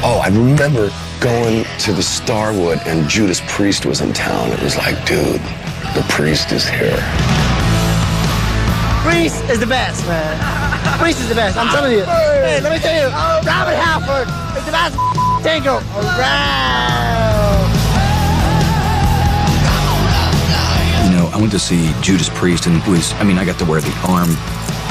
Oh, I remember going to the Starwood and Judas Priest was in town. It was like, dude, the Priest is here. Priest is the best, man. Priest is the best, I'm telling you. Hey, let me tell you, Robert Halford is the best tango around. I went to see Judas Priest, and I got to wear the arm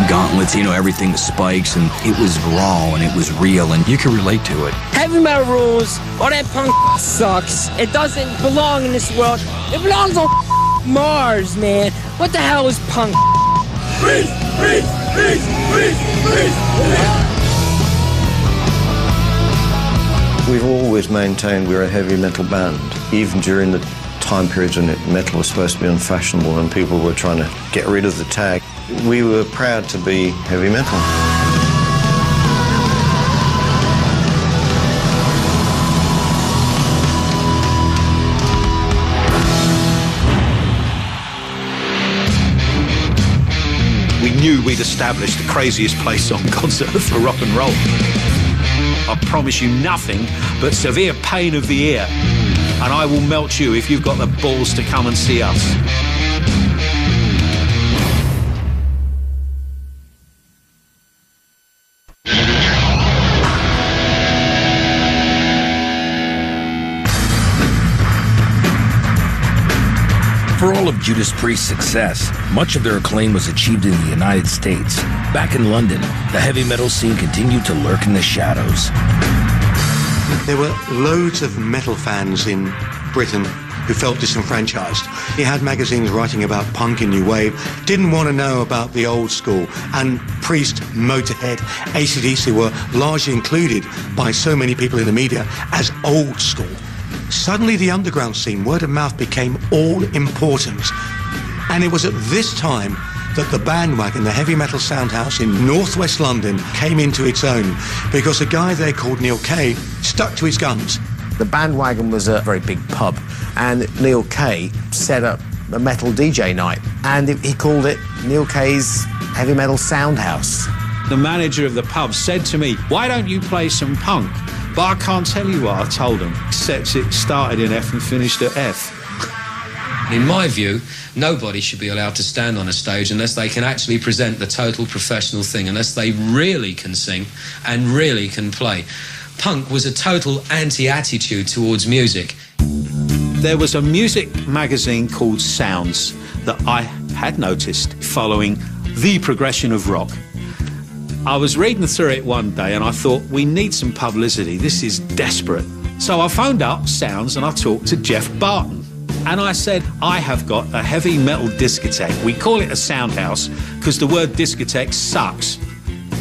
gauntlets, you know, everything, the spikes, and it was raw and it was real, and you can relate to it. Heavy metal rules, all that punk sucks. It doesn't belong in this world. It belongs on Mars, man. What the hell is punk? Priest, Priest, Priest, Priest, Priest. We've always maintained we're a heavy metal band, even during the time periods when metal was supposed to be unfashionable and people were trying to get rid of the tag. We were proud to be heavy metal. We knew we'd established the craziest place on God's earth for rock and roll. I promise you nothing but severe pain of the ear. And I will melt you if you've got the balls to come and see us. For all of Judas Priest's success, much of their acclaim was achieved in the United States. Back in London, the heavy metal scene continued to lurk in the shadows. There were loads of metal fans in Britain who felt disenfranchised. You had magazines writing about punk and new wave, didn't want to know about the old school, and Priest, Motörhead, AC/DC were largely included by so many people in the media as old school. Suddenly the underground scene, word of mouth, became all important. And it was at this time that the Bandwagon, the heavy metal soundhouse in northwest London, came into its own, because a guy there called Neil Kay stuck to his guns. The Bandwagon was a very big pub, and Neil Kay set up a metal DJ night, and he called it Neil Kay's Heavy Metal Soundhouse. The manager of the pub said to me, "Why don't you play some punk?" But I can't tell you what I told him, except it started in F and finished at F. In my view, nobody should be allowed to stand on a stage unless they can actually present the total professional thing, unless they really can sing and really can play. Punk was a total anti-attitude towards music. There was a music magazine called Sounds that I had noticed following the progression of rock. I was reading through it one day and I thought, we need some publicity, this is desperate. So I phoned up Sounds and I talked to Jeff Barton. And I said, I have got a heavy metal discotheque. We call it a soundhouse because the word discotheque sucks.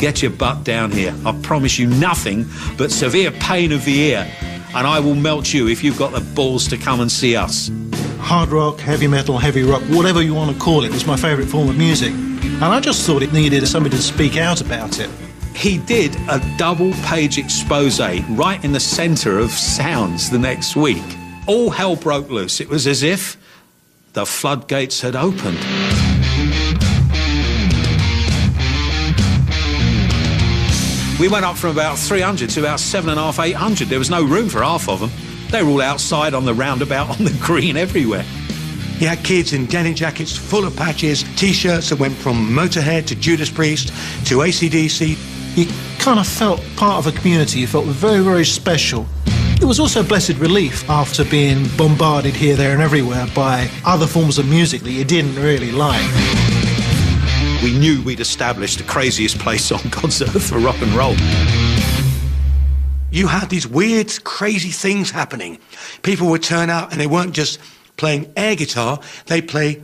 Get your butt down here. I promise you nothing but severe pain of the ear. And I will melt you if you've got the balls to come and see us. Hard rock, heavy metal, heavy rock, whatever you want to call it, was my favourite form of music. And I just thought it needed somebody to speak out about it. He did a double-page expose right in the centre of Sounds the next week. All hell broke loose. It was as if the floodgates had opened. We went up from about 300 to about 750, 800. There was no room for half of them. They were all outside on the roundabout, on the green, everywhere. You had kids in denim jackets full of patches, T-shirts that went from Motörhead to Judas Priest to AC/DC. You kind of felt part of a community. You felt very, very special. It was also a blessed relief after being bombarded here, there and everywhere by other forms of music that you didn't really like. We knew we'd established the craziest place on God's earth for rock and roll. You had these weird, crazy things happening. People would turn out and they weren't just playing air guitar, they play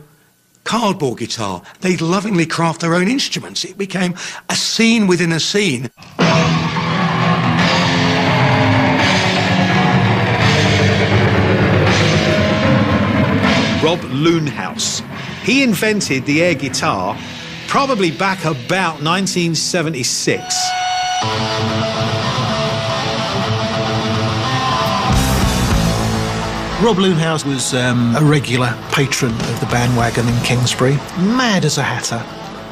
cardboard guitar. They'd lovingly craft their own instruments. It became a scene within a scene. Rob Loonhouse. He invented the air guitar probably back about 1976. Rob Loonhouse was a regular patron of the Bandwagon in Kingsbury. Mad as a hatter.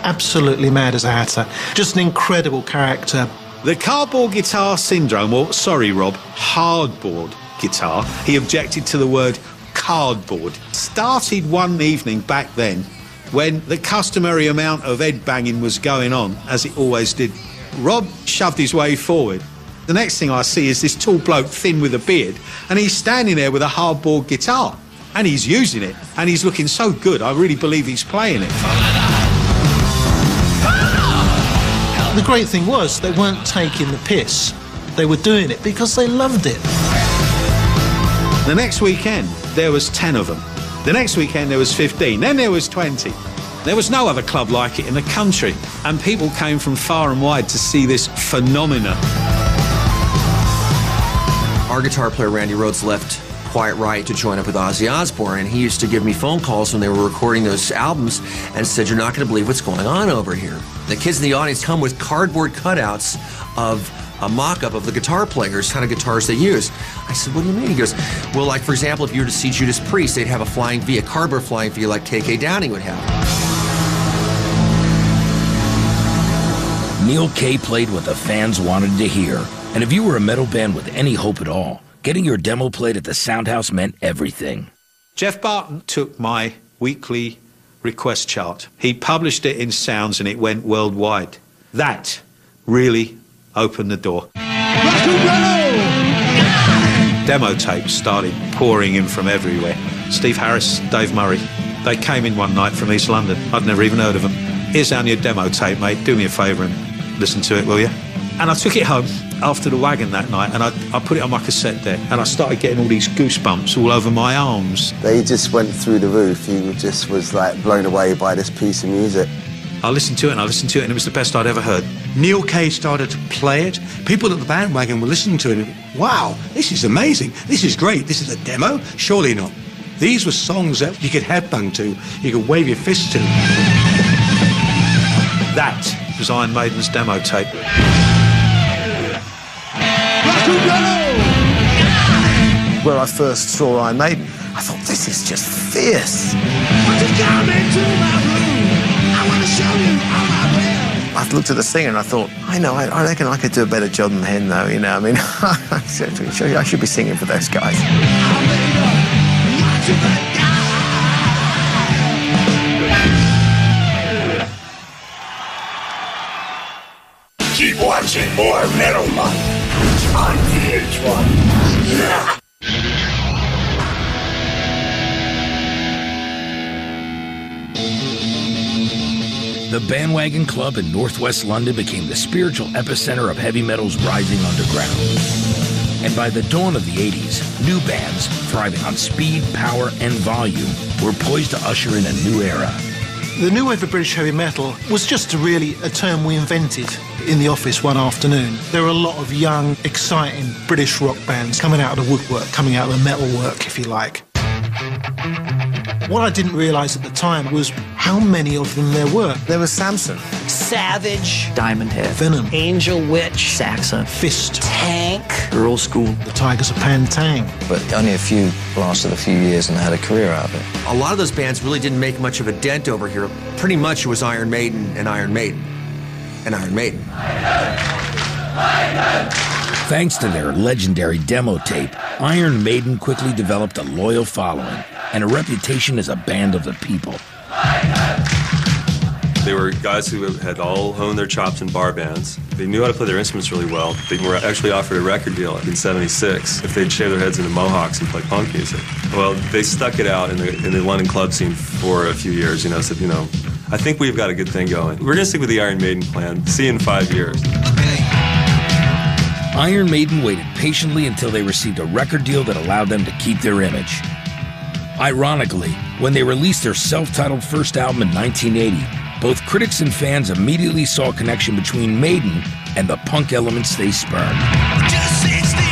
Absolutely mad as a hatter. Just an incredible character. The cardboard guitar syndrome, or sorry Rob, hardboard guitar. He objected to the word cardboard. Started one evening back then, when the customary amount of head-banging was going on, as it always did. Rob shoved his way forward. The next thing I see is this tall bloke, thin with a beard, and he's standing there with a hardboard guitar, and he's using it, and he's looking so good, I really believe he's playing it. The great thing was, they weren't taking the piss. They were doing it because they loved it. The next weekend, there was 10 of them. The next weekend there was 15, then there was 20. There was no other club like it in the country, and people came from far and wide to see this phenomena. Our guitar player Randy Rhoads left Quiet Riot to join up with Ozzy Osbourne, and he used to give me phone calls when they were recording those albums and said, "You're not going to believe what's going on over here." The kids in the audience come with cardboard cutouts of a mock-up of the guitar players, kind of guitars they use. I said, "What do you mean?" He goes, "Well, like, for example, if you were to see Judas Priest, they'd have a flying V, a cardboard flying V like K.K. Downing would have." Neil Kay played what the fans wanted to hear. And if you were a metal band with any hope at all, getting your demo played at the Soundhouse meant everything. Jeff Barton took my weekly request chart. He published it in Sounds, and it went worldwide. That really open the door. Demo tapes started pouring in from everywhere. Steve Harris, Dave Murray. They came in one night from East London. I'd never even heard of them. "Here's our new demo tape, mate. Do me a favour and listen to it, will you?" And I took it home after the wagon that night, and I put it on my cassette deck, and I started getting all these goosebumps all over my arms. They just went through the roof. You just was like blown away by this piece of music. I listened to it and I listened to it, and it was the best I'd ever heard. Neil Kay started to play it. People at the Bandwagon were listening to it and, "Wow, this is amazing. This is great. This is a demo? Surely not." These were songs that you could headbang to, you could wave your fist to. That was Iron Maiden's demo tape. Where I first saw Iron Maiden, I thought, "This is just fierce. What you come into my room? I've looked at the singer and I thought, I know, I reckon I could do a better job than him, though, you know, I mean, I should be singing for those guys." Keep watching more Metal Month on VH1. Yeah. The Bandwagon Club in northwest London became the spiritual epicenter of heavy metal's rising underground. And by the dawn of the 80s, new bands, thriving on speed, power, and volume, were poised to usher in a new era. The new wave of British heavy metal was just really a term we invented in the office one afternoon. There were a lot of young, exciting British rock bands coming out of the woodwork, coming out of the metalwork, if you like. What I didn't realise at the time was how many of them there were. There was Samson. Savage. Diamond Head. Venom. Angel Witch. Saxon. Fist. Tank. They're all school. The Tigers of Pantang. But only a few lasted a few years and had a career out of it. A lot of those bands really didn't make much of a dent over here. Pretty much it was Iron Maiden and Iron Maiden. And Iron Maiden. Thanks to their legendary demo tape, Iron Maiden quickly developed a loyal following and a reputation as a band of the people. They were guys who had all honed their chops in bar bands. They knew how to play their instruments really well. They were actually offered a record deal in '76 if they'd shave their heads into mohawks and play punk music. Well, they stuck it out in the London club scene for a few years, said, I think we've got a good thing going. We're going to stick with the Iron Maiden plan. See you in 5 years. Iron Maiden waited patiently until they received a record deal that allowed them to keep their image. Ironically, when they released their self-titled first album in 1980, both critics and fans immediately saw a connection between Maiden and the punk elements they spurned. Just 16, big old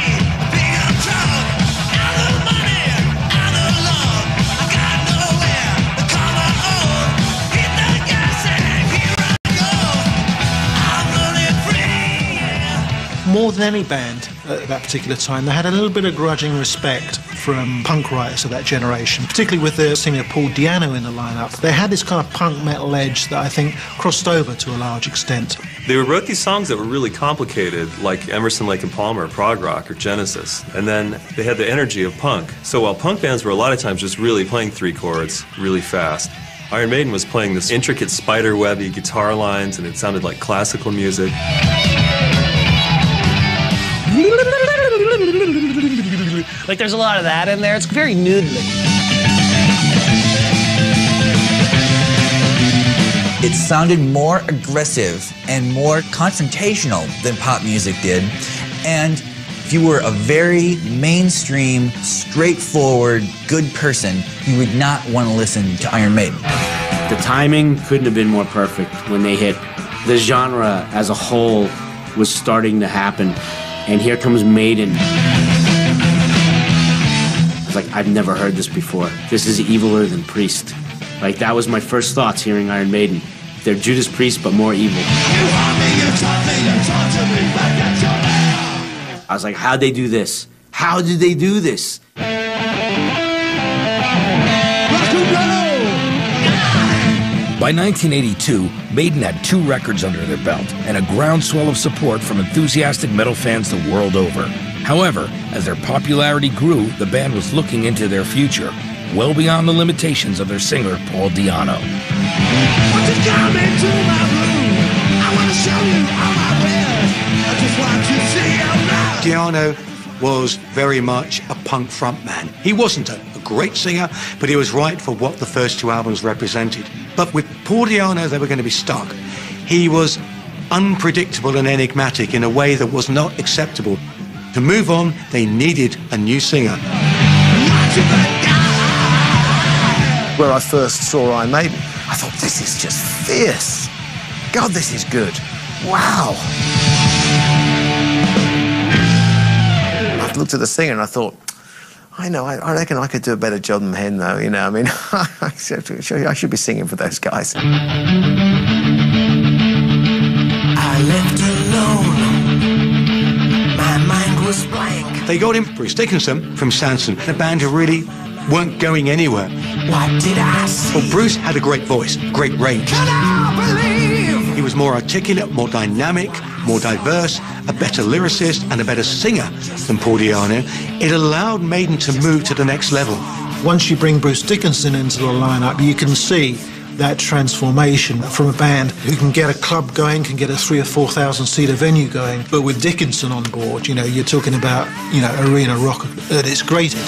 trouble, out of money, out of love, I got nowhere to call my own, hit the gas and here I go, I'm running free, yeah. More than any band at that particular time, they had a little bit of grudging respect from punk writers of that generation, particularly with their singer Paul Di'Anno in the lineup. They had this kind of punk metal edge that I think crossed over to a large extent. They wrote these songs that were really complicated, like Emerson, Lake and Palmer, prog rock, or Genesis. And then they had the energy of punk. So while punk bands were a lot of times just really playing three chords really fast, Iron Maiden was playing this intricate spider-webby guitar lines, and it sounded like classical music. Like, there's a lot of that in there. It's very noodly. It sounded more aggressive and more confrontational than pop music did. And if you were a very mainstream, straightforward, good person, you would not want to listen to Iron Maiden. The timing couldn't have been more perfect when they hit. The genre as a whole was starting to happen. And here comes Maiden. It's like, I've never heard this before. This is eviler than Priest. Like, that was my first thoughts hearing Iron Maiden. They're Judas Priest, but more evil. I was like, how'd they do this? How did they do this? By 1982, Maiden had 2 records under their belt and a groundswell of support from enthusiastic metal fans the world over. However, as their popularity grew, the band was looking into their future, well beyond the limitations of their singer, Paul Di'Anno. Di'Anno was very much a punk frontman. He wasn't a great singer, but he was right for what the first 2 albums represented. But with Paul Di'Anno, they were going to be stuck. He was unpredictable and enigmatic in a way that was not acceptable. To move on, they needed a new singer. Where I first saw Iron Maiden, I thought, this is just fierce. God, this is good. Wow. I looked at the singer and I thought, I reckon I could do a better job than him, though, I should be singing for those guys. I left alone. My mind was blank. They got him, Bruce Dickinson, from Saxon, a band who really weren't going anywhere. What did I see? Well, Bruce had a great voice, great range. Can I believe? He was more articulate, more dynamic, more diverse, a better lyricist and a better singer than Paul Di'Anno. It allowed Maiden to move to the next level. Once you bring Bruce Dickinson into the lineup, you can see that transformation from a band who can get a club going, can get a 3,000 or 4,000 seater venue going, but with Dickinson on board, you're talking about, arena rock at its greatest.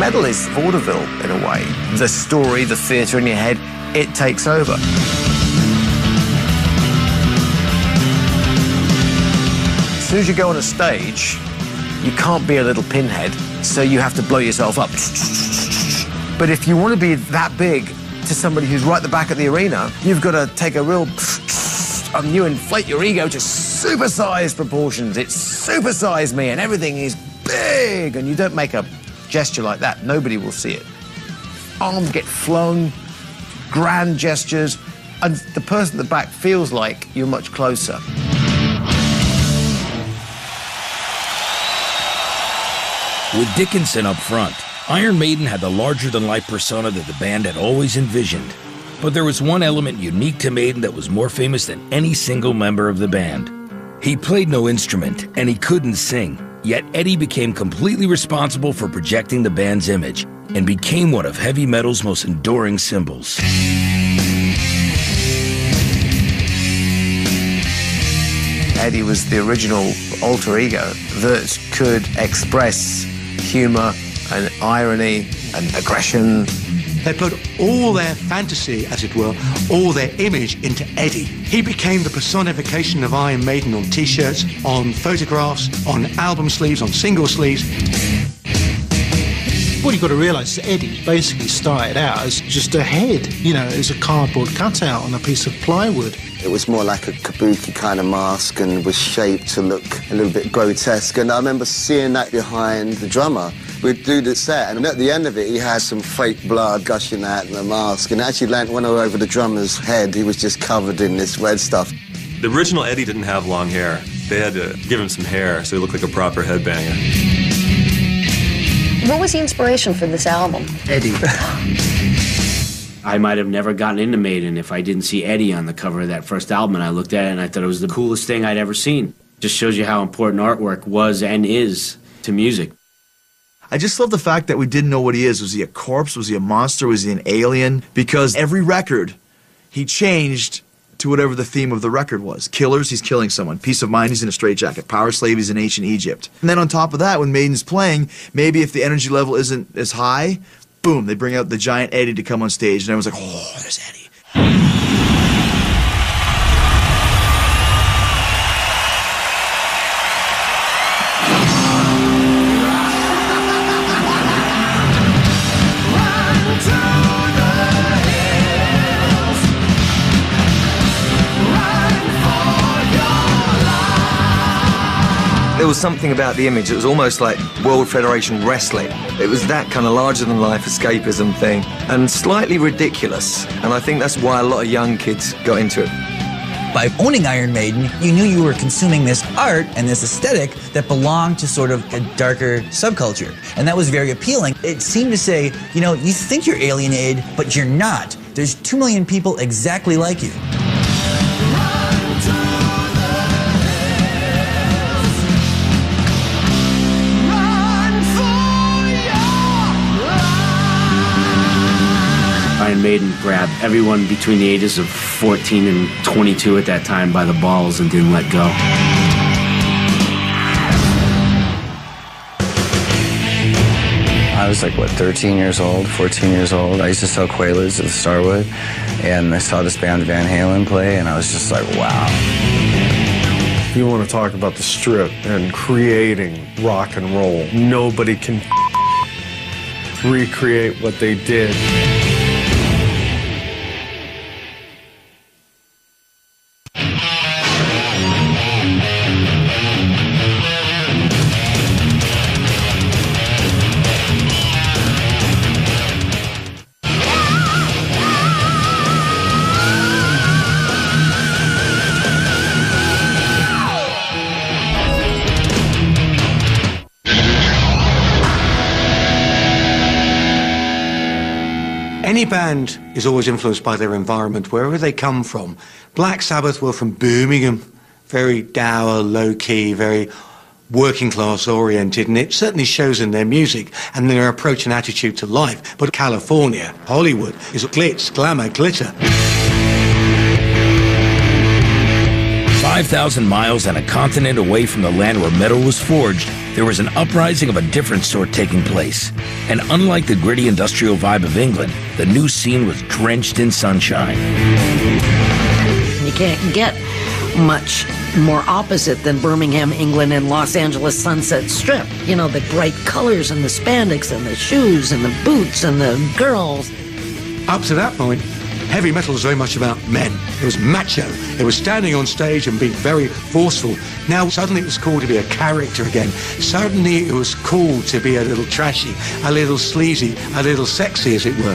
Metal is vaudeville, in a way. The story, the theatre in your head, it takes over. As soon as you go on a stage, you can't be a little pinhead, so you have to blow yourself up. But if you want to be that big to somebody who's right at the back of the arena, you've got to take a real and you inflate your ego to supersized proportions. It's supersized me and everything is big, and you don't make a gesture like that, nobody will see it. Arms get flung, grand gestures, and the person at the back feels like you're much closer. With Dickinson up front, Iron Maiden had the larger-than-life persona that the band had always envisioned. But there was one element unique to Maiden that was more famous than any single member of the band. He played no instrument, and he couldn't sing, yet Eddie became completely responsible for projecting the band's image and became one of heavy metal's most enduring symbols. Eddie was the original alter ego that could express humor and irony and aggression. They put all their fantasy, as it were, all their image into Eddie. He became the personification of Iron Maiden on T-shirts, on photographs, on album sleeves, on single sleeves. What you've got to realise is Eddie basically started out as just a head, you know, as a cardboard cutout on a piece of plywood. It was more like a kabuki kind of mask and was shaped to look a little bit grotesque. And I remember seeing that behind the drummer. We'd do the set, and at the end of it, he had some fake blood gushing out in the mask. And it actually went all over the drummer's head. He was just covered in this red stuff. The original Eddie didn't have long hair. They had to give him some hair so he looked like a proper headbanger. What was the inspiration for this album? Eddie. I might have never gotten into Maiden if I didn't see Eddie on the cover of that first album, and I looked at it and I thought it was the coolest thing I'd ever seen. Just shows you how important artwork was and is to music. I just love the fact that we didn't know what he is. Was he a corpse? Was he a monster? Was he an alien? Because every record, he changed to whatever the theme of the record was. Killers, he's killing someone. Peace of Mind, he's in a straitjacket. Power Slave, he's in ancient Egypt. And then on top of that, when Maiden's playing, maybe if the energy level isn't as high, boom, they bring out the giant Eddie to come on stage, and everyone's like, oh, there's Eddie. There was something about the image. It was almost like World Federation Wrestling. It was that kind of larger-than-life escapism thing, and slightly ridiculous. And I think that's why a lot of young kids got into it. By owning Iron Maiden, you knew you were consuming this art and this aesthetic that belonged to sort of a darker subculture. And that was very appealing. It seemed to say, you know, you think you're alienated, but you're not. There's 2 million people exactly like you. Iron Maiden grabbed everyone between the ages of 14 and 22 at that time by the balls and didn't let go. I was like, what, 13 years old, 14 years old. I used to sell Quaaludes at the Starwood, and I saw this band Van Halen play, and I was just like, wow. If you want to talk about the strip and creating rock and roll, nobody can recreate what they did. Any band is always influenced by their environment, wherever they come from. Black Sabbath were from Birmingham, very dour, low-key, very working-class oriented, and it certainly shows in their music and their approach and attitude to life. But California, Hollywood, is glitz, glamour, glitter. 5,000 miles and a continent away from the land where metal was forged, there was an uprising of a different sort taking place. And unlike the gritty industrial vibe of England, the new scene was drenched in sunshine. You can't get much more opposite than Birmingham, England, and Los Angeles Sunset Strip. You know, the bright colors and the spandex and the shoes and the boots and the girls. Up to that point, Heavy metal was very much about men. It was macho. It was standing on stage and being very forceful. Now suddenly it was cool to be a character again. Suddenly it was cool to be a little trashy, a little sleazy, a little sexy, as it were.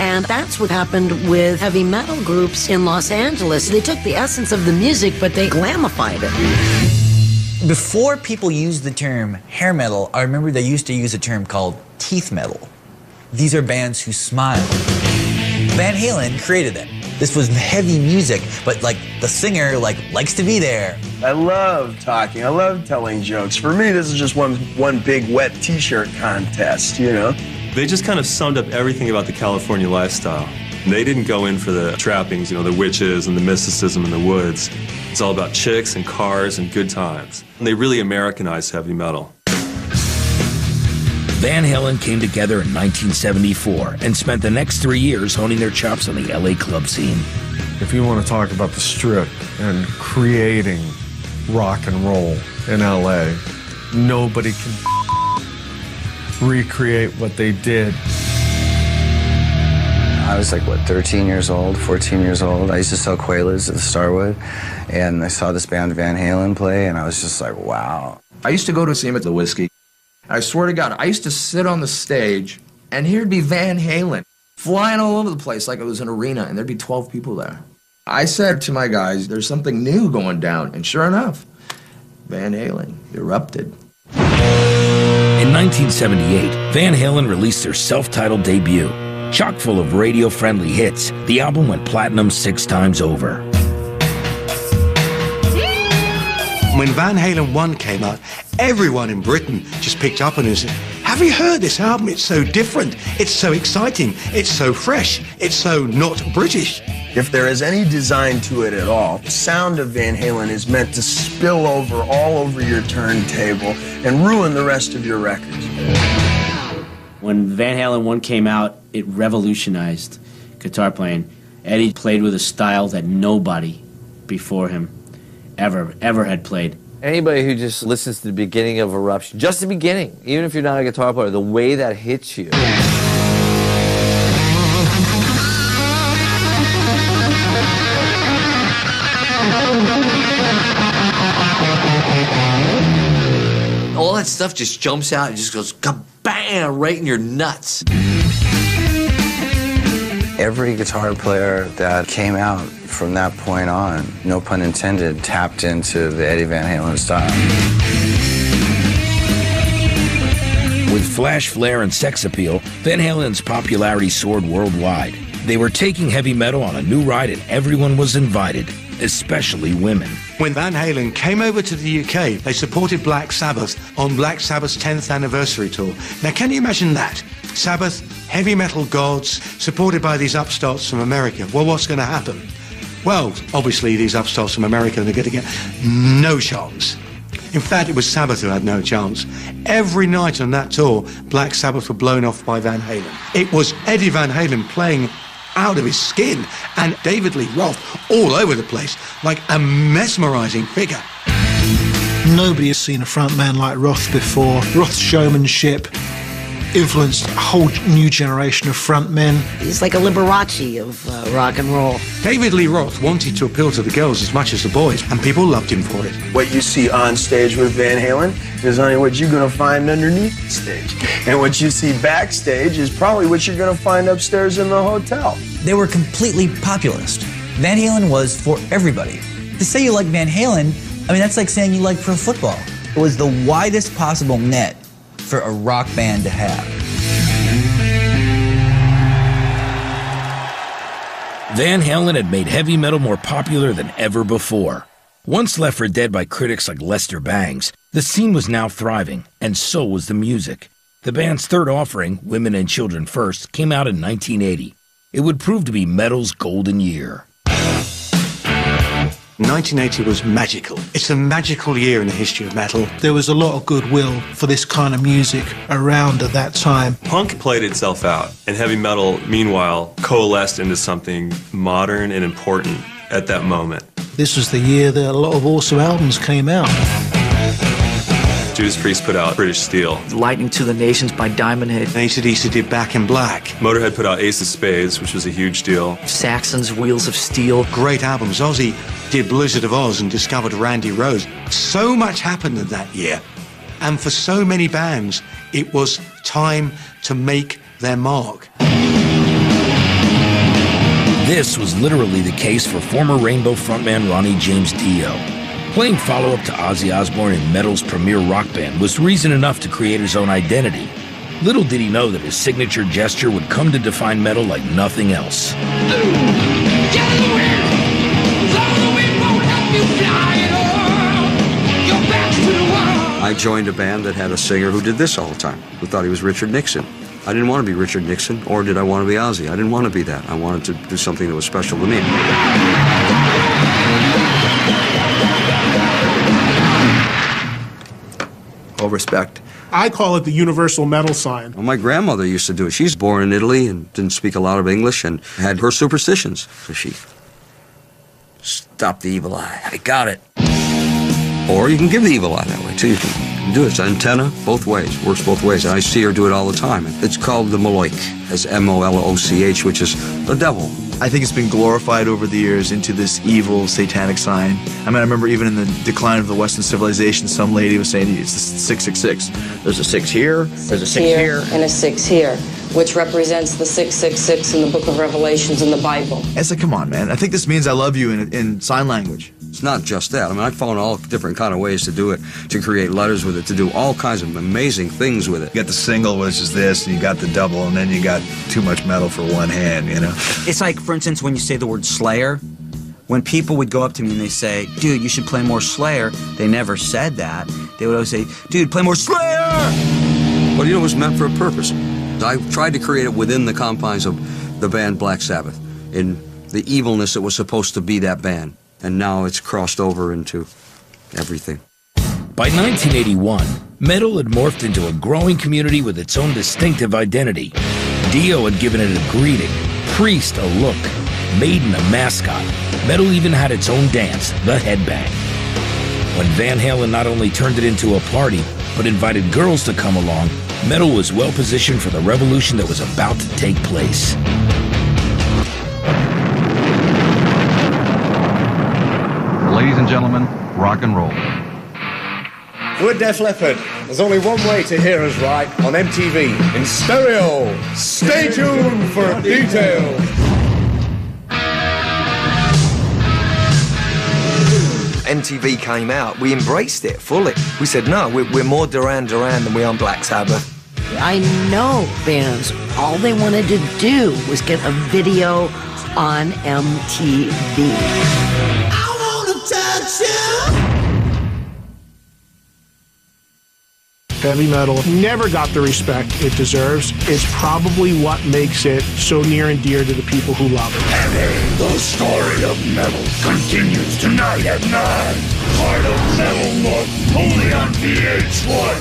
And that's what happened with heavy metal groups in Los Angeles. They took the essence of the music, but they glamified it. Before people used the term hair metal, I remember they used to use a term called teeth metal. These are bands who smile. Van Halen created it. This was heavy music, but like the singer likes to be there. I love talking. I love telling jokes. For me, this is just one big wet T-shirt contest, you know? They just kind of summed up everything about the California lifestyle. They didn't go in for the trappings, you know, the witches and the mysticism in the woods. It's all about chicks and cars and good times. And they really Americanized heavy metal. Van Halen came together in 1974 and spent the next 3 years honing their chops on the LA club scene. If you want to talk about the strip and creating rock and roll in LA, nobody can recreate what they did. I was like, what, 13 years old, 14 years old. I used to sell Quaaludes at the Starwood, and I saw this band Van Halen play, and I was just like, wow. I used to go to see him at the Whiskey. I swear to God, I used to sit on the stage, and here'd be Van Halen flying all over the place like it was an arena, and there'd be 12 people there. I said to my guys, there's something new going down, and sure enough, Van Halen erupted. In 1978, Van Halen released their self-titled debut. Chock full of radio-friendly hits, the album went platinum 6 times over. When Van Halen 1 came out, everyone in Britain just picked up on it and said, have you heard this album? It's so different, it's so exciting, it's so fresh, it's so not British. If there is any design to it at all, the sound of Van Halen is meant to spill over all over your turntable and ruin the rest of your records. When Van Halen 1 came out, it revolutionized guitar playing. Eddie played with a style that nobody before him ever had played. Anybody who just listens to the beginning of Eruption, just the beginning, even if you're not a guitar player, the way that hits you. All that stuff just jumps out and just goes kabam right in your nuts. Every guitar player that came out from that point on, no pun intended, tapped into the Eddie Van Halen style. With flash flare and sex appeal, Van Halen's popularity soared worldwide. They were taking heavy metal on a new ride and everyone was invited, especially women. When Van Halen came over to the UK, they supported Black Sabbath on Black Sabbath's 10th anniversary tour. Now, can you imagine that? Sabbath, heavy metal gods, supported by these upstarts from America. Well, what's going to happen? Well, obviously, these upstarts from America are going to get no chance. In fact, it was Sabbath who had no chance. Every night on that tour, Black Sabbath were blown off by Van Halen. It was Eddie Van Halen playing out of his skin and David Lee Roth all over the place, like a mesmerizing figure. Nobody has seen a frontman like Roth before. Roth's showmanship influenced a whole new generation of front men. He's like a Liberace of rock and roll. David Lee Roth wanted to appeal to the girls as much as the boys, and people loved him for it. What you see on stage with Van Halen is only what you're going to find underneath the stage. And what you see backstage is probably what you're going to find upstairs in the hotel. They were completely populist. Van Halen was for everybody. To say you like Van Halen, I mean, that's like saying you like pro football. It was the widest possible net for a rock band to have. Van Halen had made heavy metal more popular than ever before. Once left for dead by critics like Lester Bangs, the scene was now thriving, and so was the music. The band's third offering, Women and Children First, came out in 1980. It would prove to be metal's golden year. 1980 was magical. It's a magical year in the history of metal. There was a lot of goodwill for this kind of music around at that time. Punk played itself out, and heavy metal, meanwhile, coalesced into something modern and important at that moment. This was the year that a lot of awesome albums came out. Judas Priest put out British Steel. Lightning to the Nations by Diamond Head. AC/DC did Back in Black. Motörhead put out Ace of Spades, which was a huge deal. Saxon's Wheels of Steel. Great albums. Ozzy did Blizzard of Oz and discovered Randy Rhoads. So much happened in that year. And for so many bands, it was time to make their mark. This was literally the case for former Rainbow frontman Ronnie James Dio. Playing follow-up to Ozzy Osbourne in metal's premier rock band was reason enough to create his own identity. Little did he know that his signature gesture would come to define metal like nothing else. I joined a band that had a singer who did this all the time, who thought he was Richard Nixon. I didn't want to be Richard Nixon, or did I want to be Ozzy? I didn't want to be that. I wanted to do something that was special to me. All respect. I call it the universal metal sign. Well, my grandmother used to do it. She's born in Italy and didn't speak a lot of English and had her superstitions. So she stopped the evil eye. I got it. Or you can give the evil eye that way, too. You can do it. It's antenna both ways. Works both ways. And I see her do it all the time. It's called the Moloch. It's M-O-L-O-C-H, which is the devil. I think it's been glorified over the years into this evil, satanic sign. I mean, I remember even in the decline of the Western civilization, some lady was saying it's 666. There's a 6 here, there's a 6 here. And a 6 here, which represents the 666 in the book of Revelations in the Bible. It's like, come on, man. I think this means I love you in sign language. It's not just that. I mean, I found all different kind of ways to do it, to create letters with it, to do all kinds of amazing things with it. You got the single, which is this, and you got the double, and then you got too much metal for one hand, you know? It's like, for instance, when you say the word Slayer, when people would go up to me and they say, dude, you should play more Slayer, they never said that. They would always say, dude, play more Slayer! But you know, it was meant for a purpose. I tried to create it within the confines of the band Black Sabbath, in the evilness that was supposed to be that band. And now it's crossed over into everything. By 1981, metal had morphed into a growing community with its own distinctive identity. Dio had given it a greeting, Priest a look, Maiden a mascot. Metal even had its own dance, the headbang. When Van Halen not only turned it into a party, but invited girls to come along, metal was well positioned for the revolution that was about to take place. Ladies and gentlemen, rock and roll. We're Def Leppard. There's only one way to hear us right, on MTV, in stereo. Stay tuned for details. MTV came out, we embraced it fully. We said, no, we're more Duran Duran than we are Black Sabbath. I know bands, all they wanted to do was get a video on MTV. Heavy metal never got the respect it deserves. It's probably what makes it so near and dear to the people who love it. And the story of metal continues tonight at 9. Heart of Metal Month, only on VH1.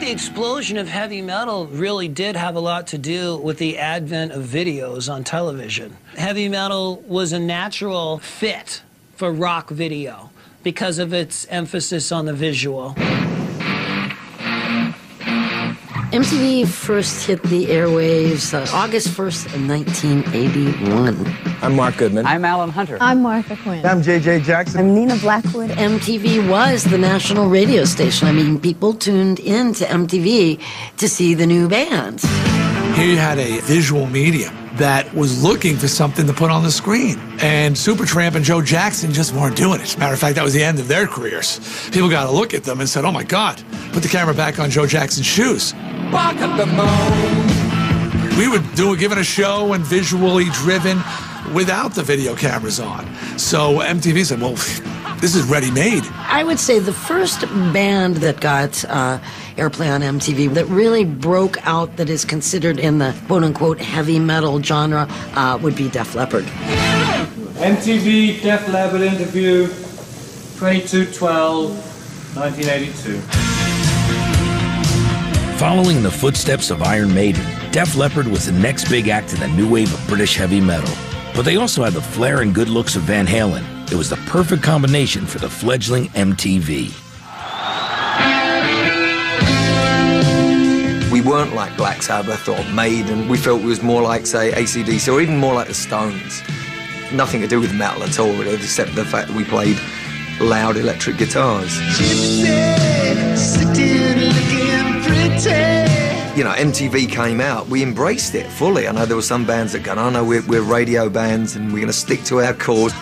The explosion of heavy metal really did have a lot to do with the advent of videos on television. Heavy metal was a natural fit for rock video because of its emphasis on the visual. MTV first hit the airwaves August 1st of 1981. I'm Mark Goodman. I'm Alan Hunter. I'm Martha Quinn. I'm J.J. Jackson. I'm Nina Blackwood. MTV was the national radio station. I mean, people tuned in to MTV to see the new bands. Here you had a visual medium that was looking for something to put on the screen. And Supertramp and Joe Jackson just weren't doing it. As a matter of fact, that was the end of their careers. People got to look at them and said, oh my God, put the camera back on Joe Jackson's shoes. Rock of the moon. We were giving a show and visually driven without the video cameras on. So MTV said, well, this is ready-made. I would say the first band that got airplay on MTV that really broke out, that is considered in the quote-unquote heavy metal genre, would be Def Leppard. MTV Def Leppard interview, 22/12/1982. Following the footsteps of Iron Maiden, Def Leppard was the next big act in the new wave of British heavy metal. But they also had the flair and good looks of Van Halen, It was the perfect combination for the fledgling MTV. We weren't like Black Sabbath or Maiden. We felt we was more like, say, AC/DC or even more like the Stones. Nothing to do with metal at all, really, except the fact that we played loud electric guitars. Gypsy, sitting looking pretty. You know, MTV came out. We embraced it fully. I know there were some bands that go, "Oh no, we're radio bands and we're going to stick to our cause."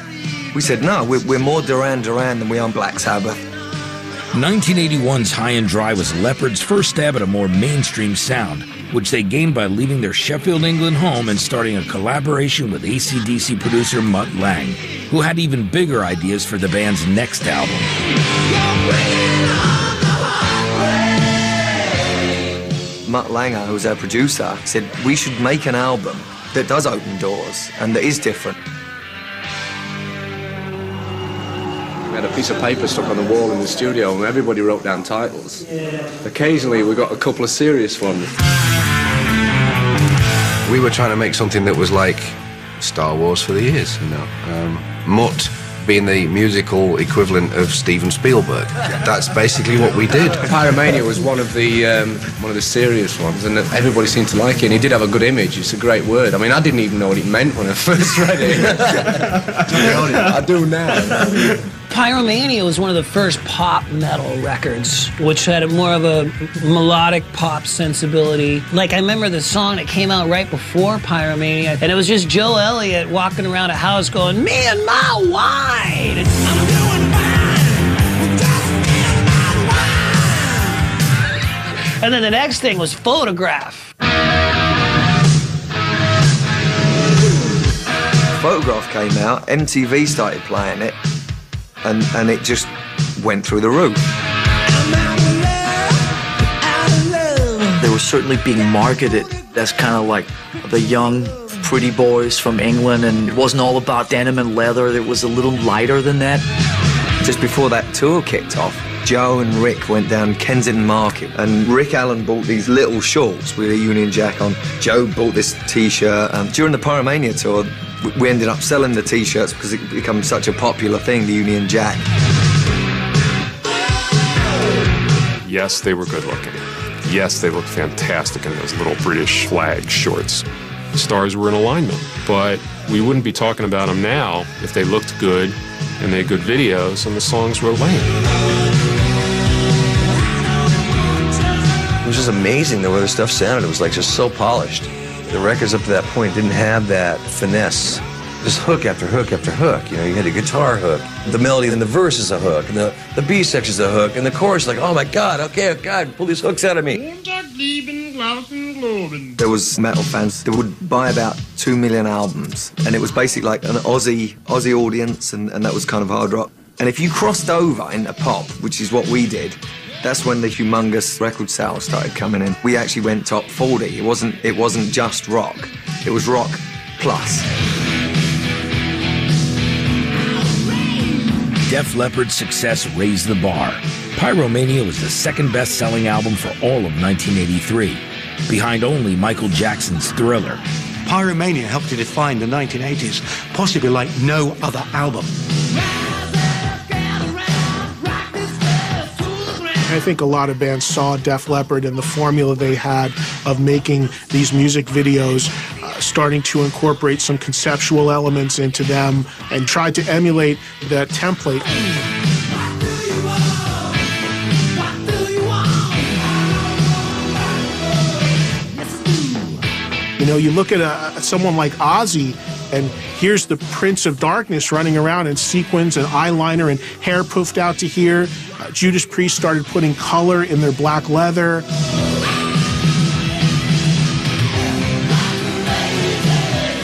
We said, "No, we're more Duran Duran than we are Black Sabbath." 1981's High and Dry was Leppard's first stab at a more mainstream sound, which they gained by leaving their Sheffield, England home and starting a collaboration with AC/DC producer Mutt Lange, who had even bigger ideas for the band's next album. Mutt Lange, who's our producer, said we should make an album that does open doors and that is different. We had a piece of paper stuck on the wall in the studio and everybody wrote down titles. Occasionally we got a couple of serious ones. We were trying to make something that was like Star Wars for the ears, you know. Mutt being the musical equivalent of Steven Spielberg. That's basically what we did. Pyromania was one of the serious ones, and everybody seemed to like it, and he did have a good image. It's a great word. I mean, I didn't even know what it meant when I first read it. To be honest, I do now. Pyromania was one of the first pop metal records, which had more of a melodic pop sensibility. Like, I remember the song that came out right before Pyromania, and it was just Joe Elliott walking around a house going, "Me and my wine! I'm doing fine! Just me and my wine!" And then the next thing was Photograph. Photograph came out, MTV started playing it, and it just went through the roof. They were certainly being marketed as kind of like the young, pretty boys from England, and it wasn't all about denim and leather. It was a little lighter than that. Just before that tour kicked off, Joe and Rick went down Kensington Market, and Rick Allen bought these little shorts with a Union Jack on. Joe bought this T-shirt. During the Pyromania tour, we ended up selling the T-shirts because it became such a popular thing, the Union Jack. Yes, they were good looking. Yes, they looked fantastic in those little British flag shorts. The stars were in alignment, but we wouldn't be talking about them now if they looked good and they had good videos and the songs were lame. It was just amazing the way the stuff sounded. It was like just so polished. The records up to that point didn't have that finesse. Just hook after hook after hook. You know, you had a guitar hook. The melody in the verse is a hook, and the B section is a hook, and the chorus is like, "Oh my God, okay, oh God, pull these hooks out of me." There was metal fans that would buy about 2 million albums, and it was basically like an Aussie audience, and that was kind of hard rock. And if you crossed over into pop, which is what we did, that's when the humongous record sales started coming in. We actually went top 40. It wasn't just rock. It was rock plus. Def Leppard's success raised the bar. Pyromania was the second best-selling album for all of 1983, behind only Michael Jackson's Thriller. Pyromania helped to define the 1980s, possibly like no other album. I think a lot of bands saw Def Leppard and the formula they had of making these music videos, starting to incorporate some conceptual elements into them and tried to emulate that template. You know, you look at someone like Ozzy, and here's the Prince of Darkness running around in sequins and eyeliner and hair poofed out to here. Judas Priest started putting color in their black leather.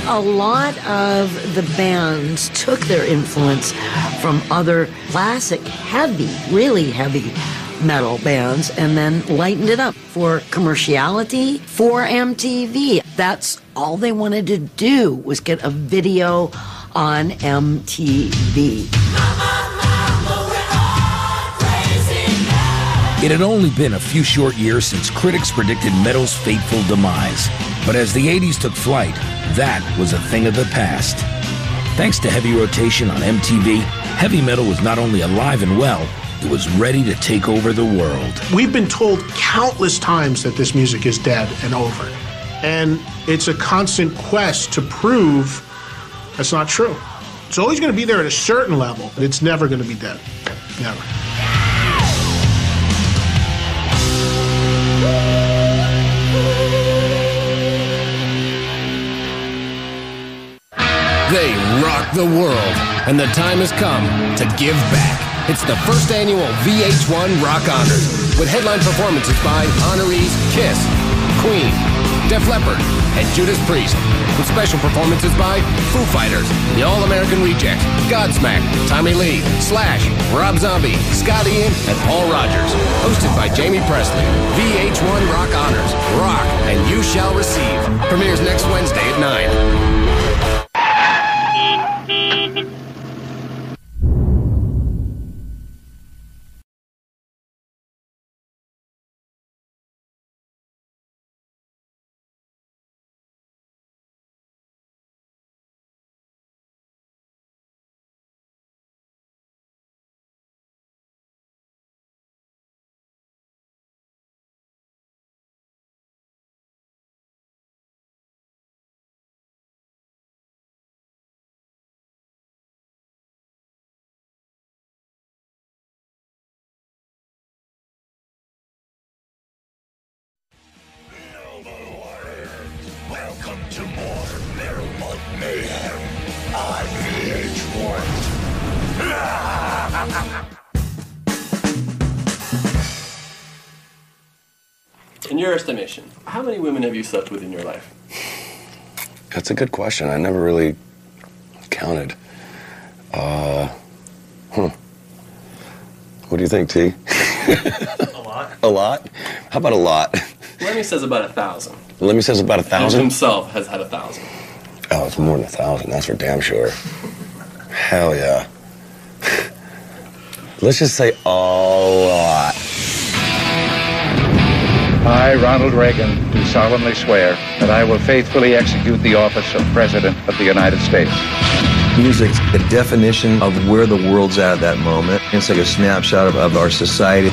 A lot of the bands took their influence from other classic heavy, really heavy metal bands, and then lightened it up for commerciality, for MTV. That's all they wanted to do, was get a video on MTV. It had only been a few short years since critics predicted metal's fateful demise. But as the 80s took flight, that was a thing of the past. Thanks to heavy rotation on MTV, heavy metal was not only alive and well, it was ready to take over the world. We've been told countless times that this music is dead and over. And it's a constant quest to prove that's not true. It's always going to be there at a certain level, but it's never going to be dead. Never. They rock the world, and the time has come to give back. It's the first annual VH1 Rock Honors, with headline performances by honorees Kiss, Queen, Def Leppard, and Judas Priest, with special performances by Foo Fighters, the All-American Rejects, Godsmack, Tommy Lee, Slash, Rob Zombie, Scott Ian, and Paul Rogers. Hosted by Jamie Presley. VH1 Rock Honors. Rock, and you shall receive. Premieres next Wednesday at 9. In your estimation, how many women have you slept with in your life? That's a good question. I never really counted. What do you think, T? A lot. A lot? How about a lot? Lemmy says about 1,000. Lemmy says about 1,000? And himself has had 1,000. Oh, it's more than 1,000. That's for damn sure. Hell yeah. Let's just say a lot. I, Ronald Reagan, do solemnly swear that I will faithfully execute the office of President of the United States. Music's the definition of where the world's at that moment. It's like a snapshot of our society.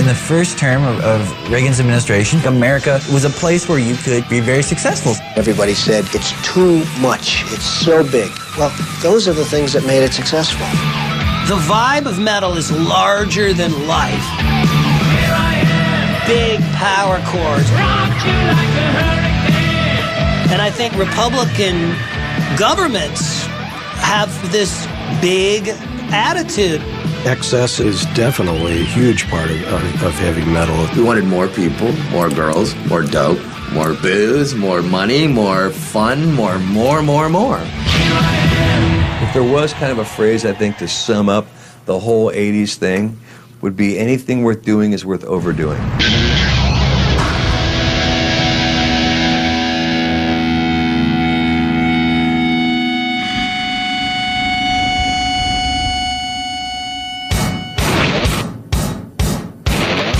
In the first term of Reagan's administration, America was a place where you could be very successful. Everybody said, it's too much, it's so big. Well, those are the things that made it successful. The vibe of metal is larger than life. Big power chords. Rock you like a hurricane. And I think Republican governments have this big attitude. Excess is definitely a huge part of heavy metal. We wanted more people, more girls, more dope, more booze, more money, more fun, more. If there was kind of a phrase, I think, to sum up the whole 80s thing, would be anything worth doing is worth overdoing.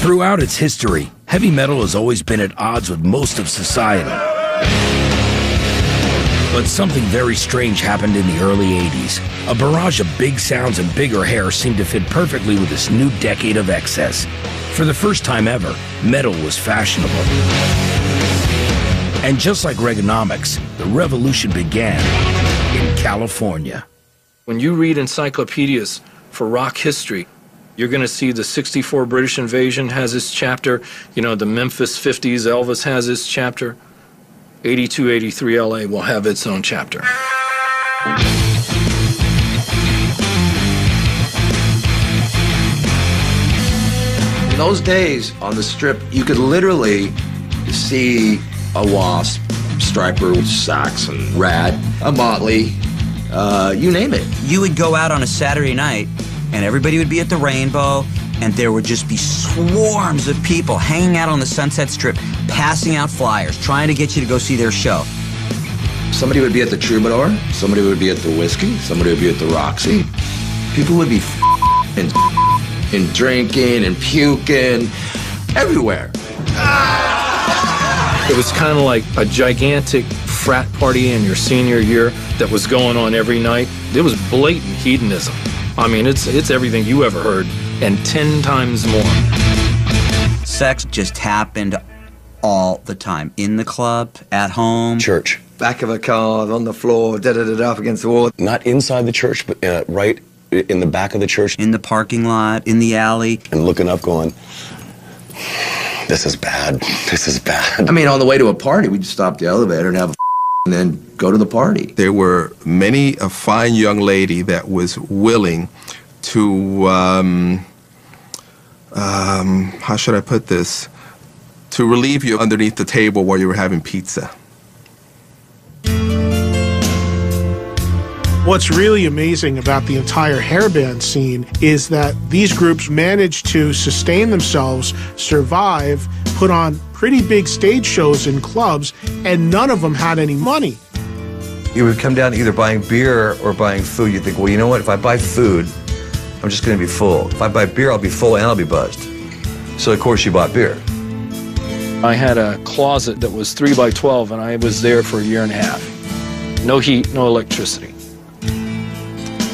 Throughout its history, heavy metal has always been at odds with most of society. But something very strange happened in the early 80s. A barrage of big sounds and bigger hair seemed to fit perfectly with this new decade of excess. For the first time ever, metal was fashionable. And just like Reaganomics, the revolution began in California. When you read encyclopedias for rock history, you're going to see the 64 British Invasion has its chapter. You know, the Memphis 50s, Elvis has its chapter. 82, 83 LA will have its own chapter. In those days on the strip, you could literally see a Wasp, Striper, Saxon, Rad, a Motley, you name it. You would go out on a Saturday night, and everybody would be at the Rainbow, and there would just be swarms of people hanging out on the Sunset Strip, passing out flyers, trying to get you to go see their show. Somebody would be at the Troubadour, somebody would be at the Whiskey, somebody would be at the Roxy. People would be and drinking and puking everywhere. It was kind of like a gigantic frat party in your senior year that was going on every night, it was blatant hedonism. I mean, it's everything you ever heard, and 10 times more. Sex just happened all the time. In the club, at home. Church. Back of a car, on the floor, da-da-da-da, up against the wall. Not inside the church, but right in the back of the church. In the parking lot, in the alley. And looking up going, this is bad, this is bad. I mean, on the way to a party, we'd stop the elevator and have a and then go to the party. There were many a fine young lady that was willing to, how should I put this? To relieve you underneath the table while you were having pizza. What's really amazing about the entire hairband scene is that these groups managed to sustain themselves, survive, put on pretty big stage shows in clubs, and none of them had any money. You would come down to either buying beer or buying food. You'd think, well, you know what? If I buy food, I'm just going to be full. If I buy beer, I'll be full and I'll be buzzed. So, of course, you bought beer. I had a closet that was 3 by 12, and I was there for a year and a half. No heat, no electricity.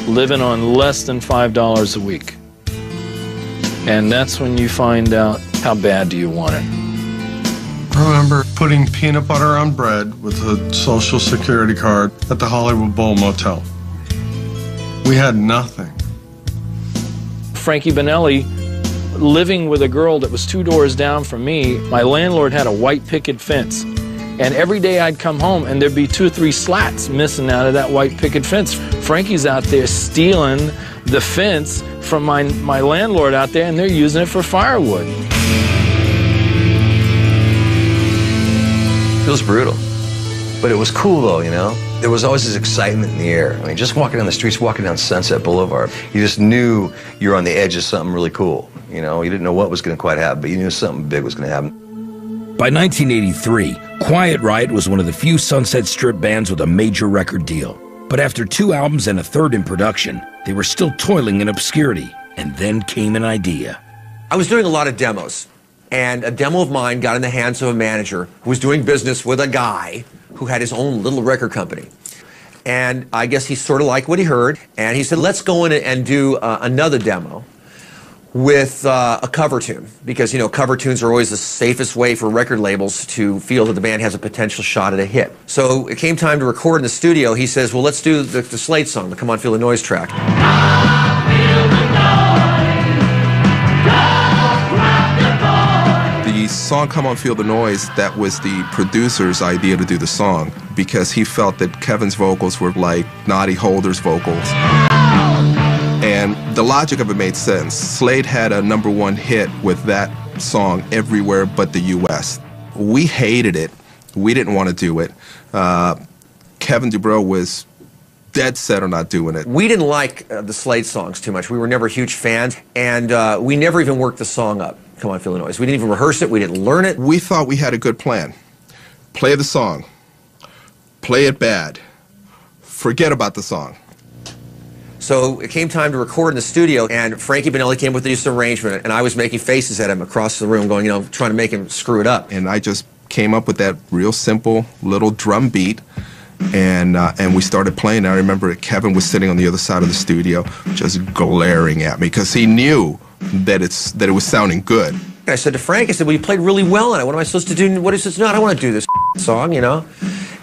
Living on less than $5 a week. And that's when you find out how bad do you want it. I remember putting peanut butter on bread with a social security card at the Hollywood Bowl Motel. We had nothing. Frankie Benelli, living with a girl that was 2 doors down from me, my landlord had a white picket fence. And every day I'd come home and there'd be 2 or 3 slats missing out of that white picket fence. Frankie's out there stealing the fence from my landlord out there, and they're using it for firewood. It was brutal, but it was cool though, you know? There was always this excitement in the air. I mean, just walking down the streets, walking down Sunset Boulevard, you just knew you were on the edge of something really cool. You know, you didn't know what was gonna quite happen, but you knew something big was gonna happen. By 1983, Quiet Riot was one of the few Sunset Strip bands with a major record deal. But after 2 albums and a 3rd in production, they were still toiling in obscurity. And then came an idea. I was doing a lot of demos, and a demo of mine got in the hands of a manager who was doing business with a guy who had his own little record company. And I guess he sort of liked what he heard, and he said, let's go in and do another demo with a cover tune, because, you know, cover tunes are always the safest way for record labels to feel that the band has a potential shot at a hit. So it came time to record in the studio. He says, well, let's do the Slade song, the Come On Feel the Noise track. I feel the noise. The song Come On Feel the Noise, that was the producer's idea to do the song, because he felt that Kevin's vocals were like Noddy Holder's vocals. And the logic of it made sense. Slade had a #1 hit with that song everywhere but the U.S. We hated it. We didn't want to do it. Kevin Dubrow was dead set on not doing it. We didn't like the Slade songs too much. We were never huge fans, and we never even worked the song up, Come On Feel the Noise. We didn't even rehearse it. We didn't learn it. We thought we had a good plan. Play the song. Play it bad. Forget about the song. So it came time to record in the studio, and Frankie Benelli came with this arrangement, and I was making faces at him across the room going, you know, trying to make him screw it up. And I just came up with that real simple little drum beat, and we started playing. I remember Kevin was sitting on the other side of the studio just glaring at me, because he knew that it was sounding good. And I said to Frank, I said, well, you played really well on it. What am I supposed to do? What is this? No, I don't want to do this song, you know?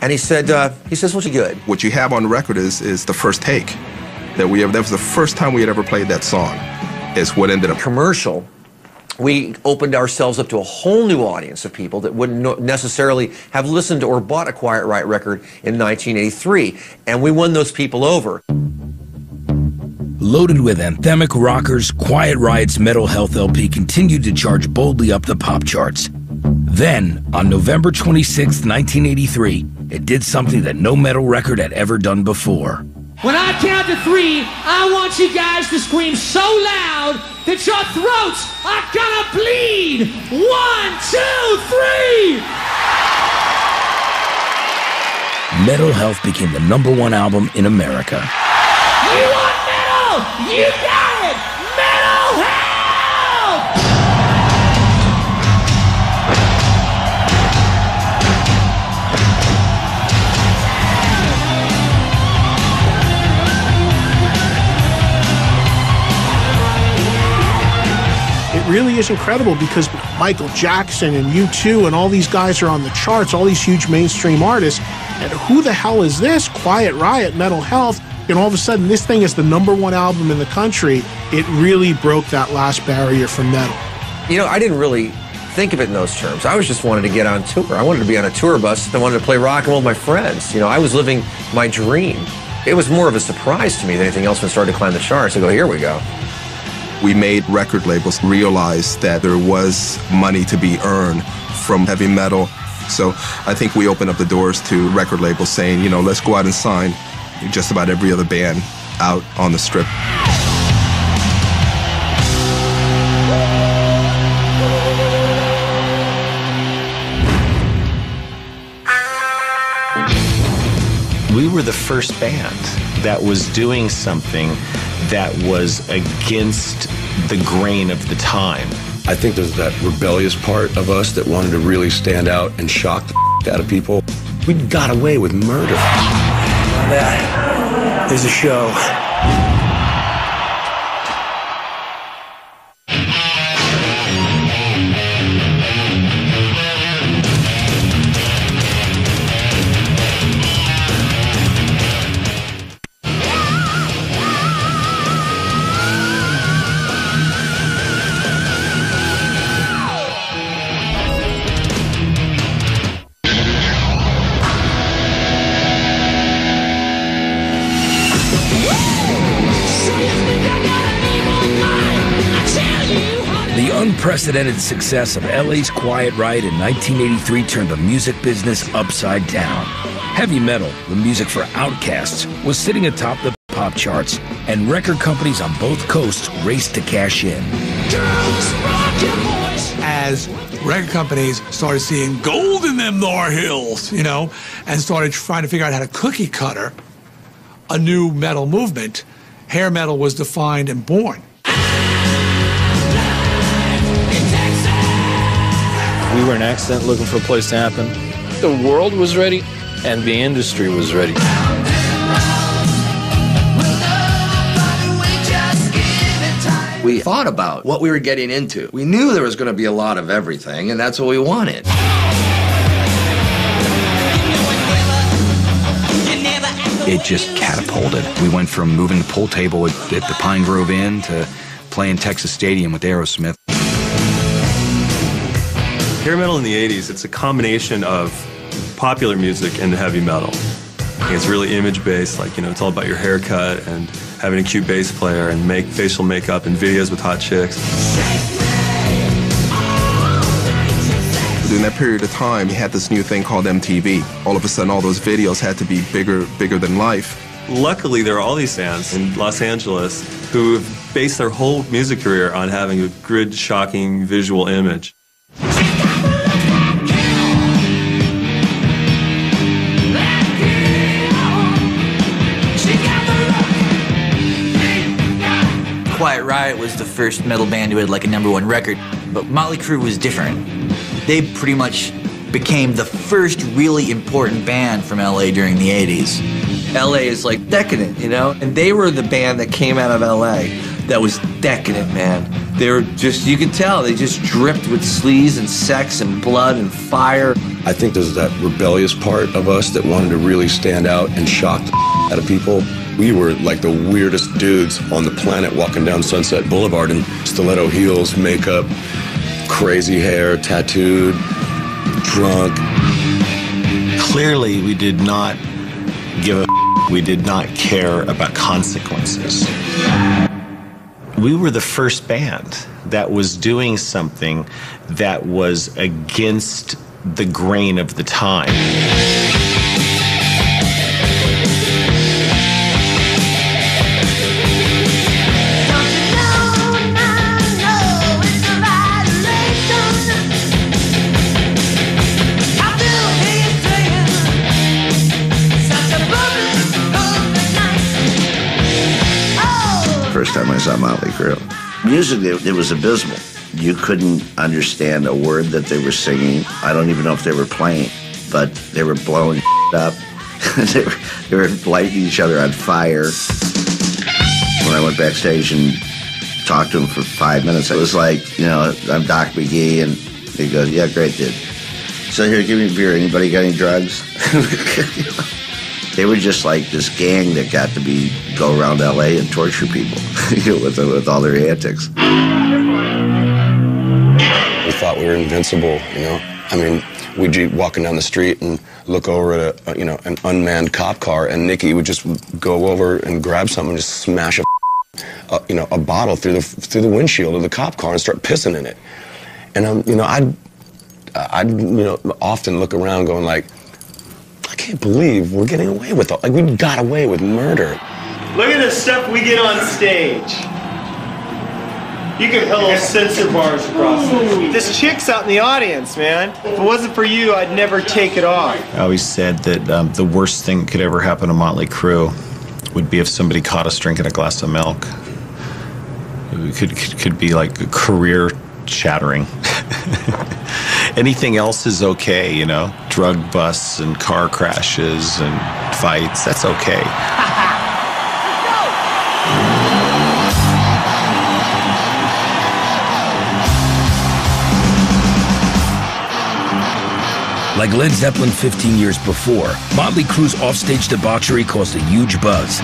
And he said, what's good? What you have on record is the first take. That was the first time we had ever played that song, is what ended up. Commercial, we opened ourselves up to a whole new audience of people that wouldn't necessarily have listened to or bought a Quiet Riot record in 1983, and we won those people over. Loaded with anthemic rockers, Quiet Riot's Metal Health LP continued to charge boldly up the pop charts. Then, on November 26, 1983, it did something that no metal record had ever done before. When I count to 3, I want you guys to scream so loud that your throats are gonna bleed. 1, 2, 3! Metal Health became the #1 album in America. You want metal? You got it! Metal Health! really is incredible, because Michael Jackson and U2 and all these guys are on the charts, all these huge mainstream artists, and who the hell is this? Quiet Riot, Mental Health, and all of a sudden this thing is the #1 album in the country. It really broke that last barrier for metal. You know, I didn't really think of it in those terms. I was just wanted to get on tour. I wanted to be on a tour bus. I wanted to play rock and roll with my friends. You know, I was living my dream. It was more of a surprise to me than anything else when I started to climb the charts. I go, here we go. We made record labels realize that there was money to be earned from heavy metal. So I think we opened up the doors to record labels saying, you know, let's go out and sign just about every other band out on the strip. We were the first band that was doing something that was against the grain of the time. I think there's that rebellious part of us that wanted to really stand out and shock the out of people. We got away with murder. That is a show. Unprecedented success of LA's Quiet Riot in 1983 turned the music business upside down. Heavy metal, the music for outcasts, was sitting atop the pop charts, and record companies on both coasts raced to cash in. Girls, rock your voice. As record companies started seeing gold in them thar hills, you know, and started trying to figure out how to cookie cutter a new metal movement, hair metal was defined and born. We were an accident looking for a place to happen. The world was ready, and the industry was ready. We thought about what we were getting into. We knew there was going to be a lot of everything, and that's what we wanted. It just catapulted. We went from moving the pool table at the Pine Grove Inn to playing Texas Stadium with Aerosmith. Hair metal in the 80s, it's a combination of popular music and heavy metal. It's really image-based, like, you know, it's all about your haircut and having a cute bass player and facial makeup and videos with hot chicks. During that period of time, you had this new thing called MTV. All of a sudden, all those videos had to be bigger than life. Luckily, there are all these bands in Los Angeles who have based their whole music career on having a grid-shocking visual image. Quiet Riot was the first metal band who had like a #1 record, but Motley Crue was different. They pretty much became the first really important band from LA during the 80s. LA is like decadent, you know? And they were the band that came out of LA that was decadent, man. They were just, you could tell, they just dripped with sleaze and sex and blood and fire. I think there's that rebellious part of us that wanted to really stand out and shock the out of people. We were like the weirdest dudes on the planet walking down Sunset Boulevard in stiletto heels, makeup, crazy hair, tattooed, drunk. Clearly, we did not give a we did not care about consequences. We were the first band that was doing something that was against the grain of the time. Time I saw Motley Crue. Musically, it was abysmal. You couldn't understand a word that they were singing. I don't even know if they were playing, but they were blowing up. They were lighting each other on fire. When I went backstage and talked to him for 5 minutes. It was like, you know, I'm Doc McGee, and he goes, yeah, great, dude. So here, give me a beer. Anybody got any drugs? They were just like this gang that got to be go around L.A. and torture people with all their antics. We thought we were invincible, you know. I mean, we'd be walking down the street and look over at a, you know, an unmanned cop car, and Nikki would just go over and grab something and just smash a bottle through the windshield of the cop car and start pissing in it. And you know, I'd you know, often look around going like, I can't believe we're getting away with all, like, we got away with murder. Look at the stuff we get on stage. You can hello censor bars across it. This chick's out in the audience, man. If it wasn't for you, I'd never take it off. I always said that the worst thing that could ever happen to Motley Crue would be if somebody caught us drinking a glass of milk. It could be like a career shattering. Anything else is okay, you know? Drug busts and car crashes and fights, that's okay. Like Led Zeppelin 15 years before, Motley Crue's offstage debauchery caused a huge buzz.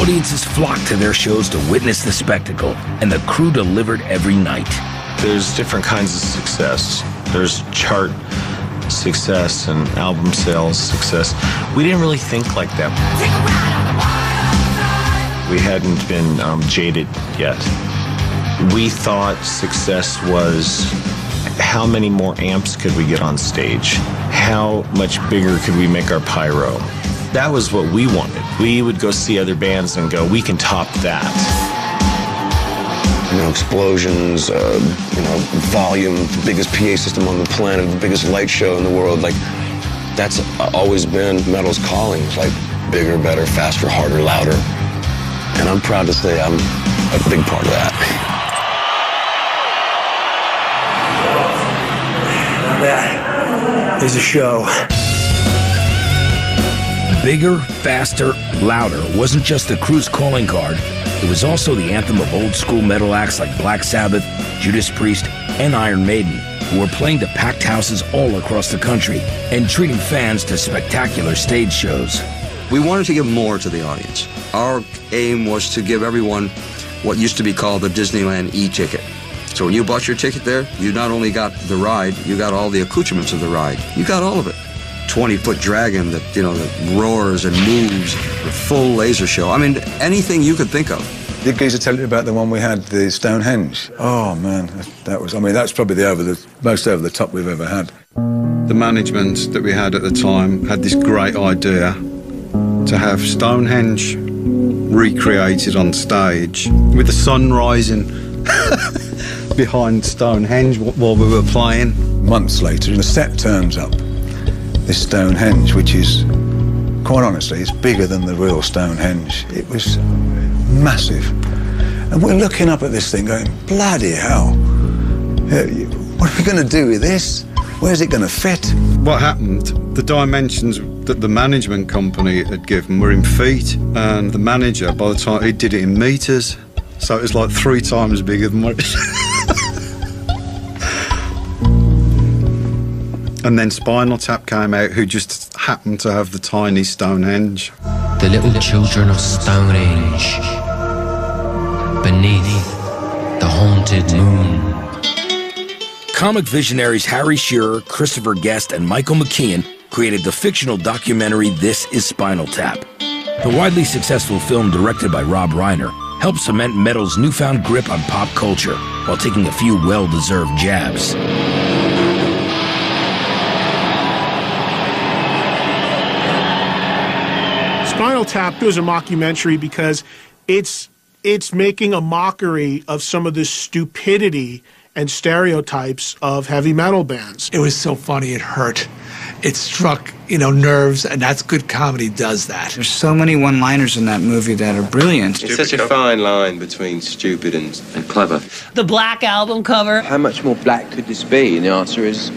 Audiences flocked to their shows to witness the spectacle, and the Crue delivered every night. There's different kinds of success. There's chart success and album sales success. We didn't really think like that. We hadn't been jaded yet. We thought success was how many more amps could we get on stage? How much bigger could we make our pyro? That was what we wanted. We would go see other bands and go, we can top that. You know, explosions, you know, volume, the biggest PA system on the planet, the biggest light show in the world. Like, that's always been metal's calling. It's like bigger, better, faster, harder, louder. And I'm proud to say I'm a big part of that. That is a show. Bigger, faster, louder wasn't just the Crue's calling card. It was also the anthem of old-school metal acts like Black Sabbath, Judas Priest, and Iron Maiden, who were playing to packed houses all across the country and treating fans to spectacular stage shows. We wanted to give more to the audience. Our aim was to give everyone what used to be called the Disneyland e-ticket. So when you bought your ticket there, you not only got the ride, you got all the accoutrements of the ride. You got all of it. 20-foot dragon that, you know, that roars and moves, the full laser show. I mean, anything you could think of. Did Geezer tell you about the one we had, the Stonehenge? Oh, man, that was, I mean, that's probably the most over the top we've ever had. The management that we had at the time had this great idea to have Stonehenge recreated on stage with the sun rising behind Stonehenge while we were playing. Months later, the set turns up. This Stonehenge, which is, quite honestly, it's bigger than the real Stonehenge. It was massive. And we're looking up at this thing going, bloody hell, what are we going to do with this? Where's it going to fit? What happened, the dimensions that the management company had given were in feet, and the manager, by the time, he did it in metres, so it was like 3 times bigger than what it was. And then Spinal Tap came out, who just happened to have the tiny Stonehenge. The little children of Stonehenge, beneath the haunted moon. Comic visionaries Harry Shearer, Christopher Guest, and Michael McKean created the fictional documentary This Is Spinal Tap. The widely successful film, directed by Rob Reiner, helped cement metal's newfound grip on pop culture while taking a few well-deserved jabs. Spinal Tap was a mockumentary because it's making a mockery of some of the stupidity and stereotypes of heavy metal bands. It was so funny it hurt. It struck, you know, nerves, and that's good comedy does that. There's so many one-liners in that movie that are brilliant. It's such a fine line between stupid and clever. The Black Album cover. How much more black could this be? And the answer is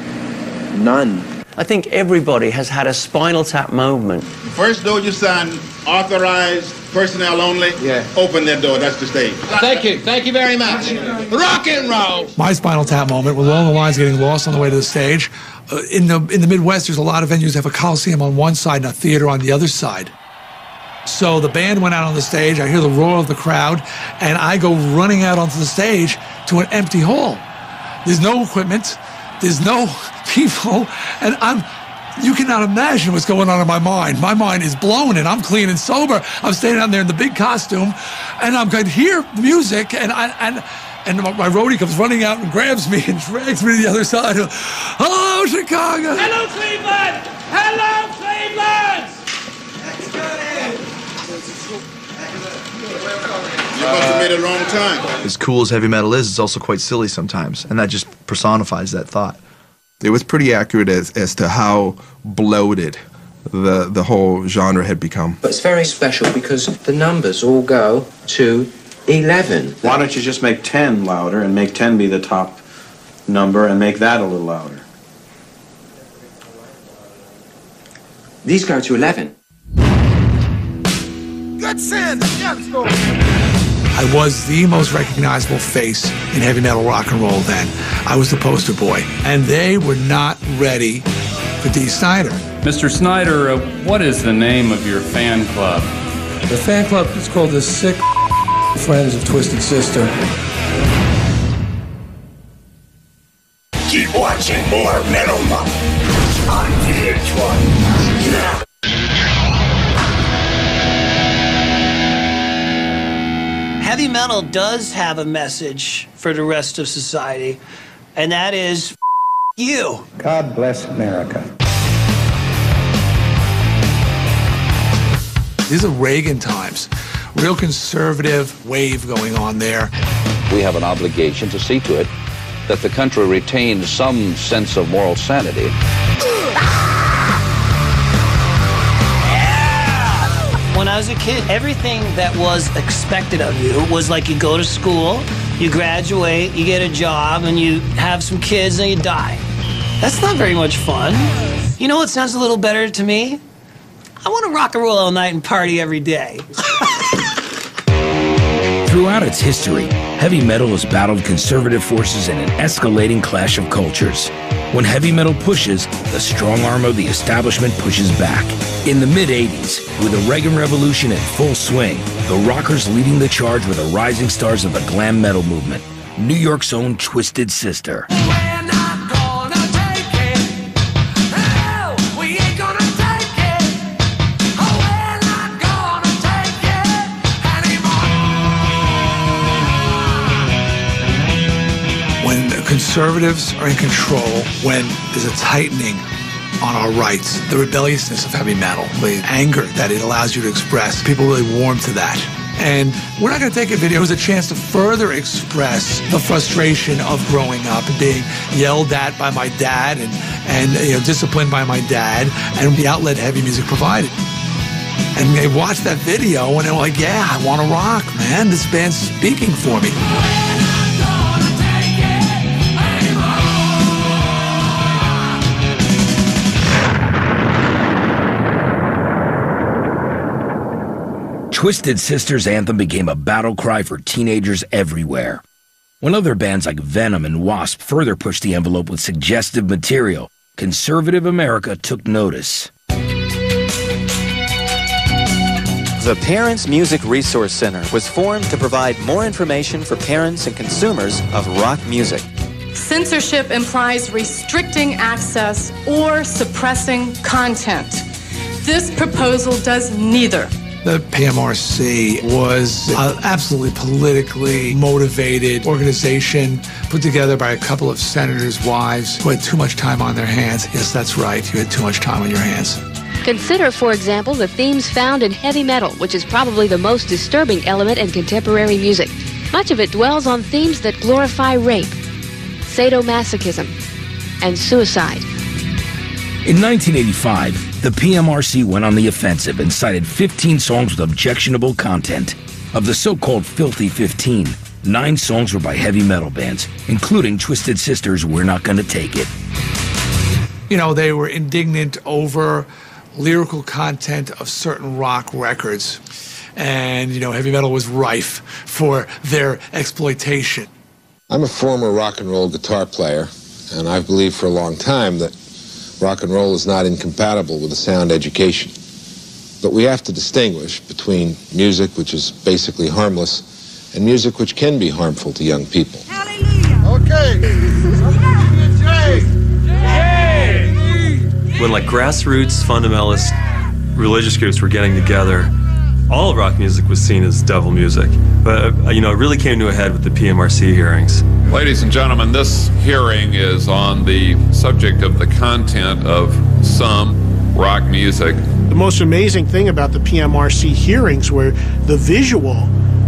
none. I think everybody has had a Spinal Tap moment. First note you sign, authorized personnel only, open their door. That's the stage. Thank you. Thank you very much. Rock and roll. My Spinal Tap moment with all the lines getting lost on the way to the stage. In the Midwest, there's a lot of venues that have a coliseum on one side and a theater on the other side. So the band went out on the stage. I hear the roar of the crowd, and I go running out onto the stage to an empty hall. There's no equipment. There's no people, and I'm... You cannot imagine what's going on in my mind. My mind is blown, and I'm clean and sober. I'm standing down there in the big costume, and I'm going to hear the music, and my roadie comes running out and grabs me and drags me to the other side. Hello, Chicago! Hello, Cleveland! Hello, Cleveland! You must have made it a long time. As cool as heavy metal is, it's also quite silly sometimes, and that just personifies that thought. It was pretty accurate as to how bloated the whole genre had become. But it's very special because the numbers all go to 11. Why don't you just make 10 louder and make 10 be the top number and make that a little louder? These go to 11. Good sin! Yeah, let's go! I was the most recognizable face in heavy metal rock and roll then. I was the poster boy, and they were not ready for Dee Snider. Mr. Snider, what is the name of your fan club? The fan club is called the Sick Friends of Twisted Sister. Keep watching more Metal Muff on VH1 now. Heavy metal does have a message for the rest of society, and that is, F you. God bless America. These are Reagan times. Real conservative wave going on there. We have an obligation to see to it that the country retains some sense of moral sanity. When I was a kid, everything that was expected of you was like you go to school, you graduate, you get a job, and you have some kids, and you die. That's not very much fun. You know what sounds a little better to me? I want to rock and roll all night and party every day. Throughout its history, heavy metal has battled conservative forces in an escalating clash of cultures. When heavy metal pushes, the strong arm of the establishment pushes back. In the mid-'80s, with the Reagan Revolution in full swing, the rockers leading the charge were the rising stars of the glam metal movement, New York's own Twisted Sister. We're not gonna take it. Oh, we ain't gonna take it. Oh, we're not gonna take it anymore. When the conservatives are in control, when there's a tightening on our rights, the rebelliousness of heavy metal, the anger that it allows you to express, people really warm to that. And We're Not Gonna Take It video is a chance to further express the frustration of growing up and being yelled at by my dad and you know, disciplined by my dad, and the outlet heavy music provided. And they watched that video and they were like, yeah, I wanna rock, man. This band's speaking for me. Twisted Sister's anthem became a battle cry for teenagers everywhere. When other bands like Venom and Wasp further pushed the envelope with suggestive material, conservative America took notice. The Parents Music Resource Center was formed to provide more information for parents and consumers of rock music. Censorship implies restricting access or suppressing content. This proposal does neither. The PMRC was an absolutely politically motivated organization put together by a couple of senators' wives who had too much time on their hands. Yes, that's right, you had too much time on your hands. Consider, for example, the themes found in heavy metal, which is probably the most disturbing element in contemporary music. Much of it dwells on themes that glorify rape, sadomasochism, and suicide. In 1985, the PMRC went on the offensive and cited 15 songs with objectionable content. Of the so-called Filthy 15, 9 songs were by heavy metal bands, including Twisted Sister's We're Not Gonna Take It. You know, they were indignant over lyrical content of certain rock records. and, you know, heavy metal was rife for their exploitation. I'm a former rock and roll guitar player, and I've believed for a long time that rock and roll is not incompatible with a sound education. But we have to distinguish between music, which is basically harmless, and music which can be harmful to young people. Hallelujah! Okay! When, like, grassroots, fundamentalist, religious groups were getting together, all of rock music was seen as devil music. But, you know, it really came to a head with the PMRC hearings. Ladies and gentlemen, this hearing is on the subject of the content of some rock music. The most amazing thing about the PMRC hearings were the visual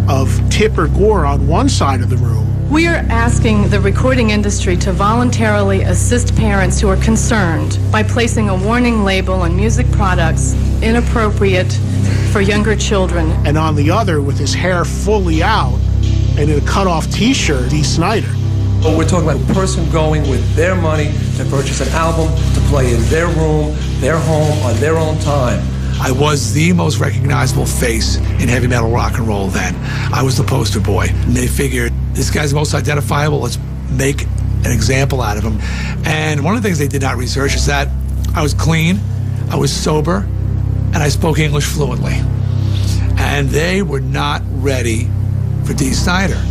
of Tipper Gore on one side of the room. We are asking the recording industry to voluntarily assist parents who are concerned by placing a warning label on music products inappropriate for younger children. And on the other, with his hair fully out and in a cut-off T-shirt, Dee Snider. But we're talking about a person going with their money to purchase an album to play in their room, their home, on their own time. I was the most recognizable face in heavy metal rock and roll then. I was the poster boy. And they figured, this guy's the most identifiable, let's make an example out of him. And one of the things they did not research is that I was clean, I was sober, and I spoke English fluently. And they were not ready for Dee Snider.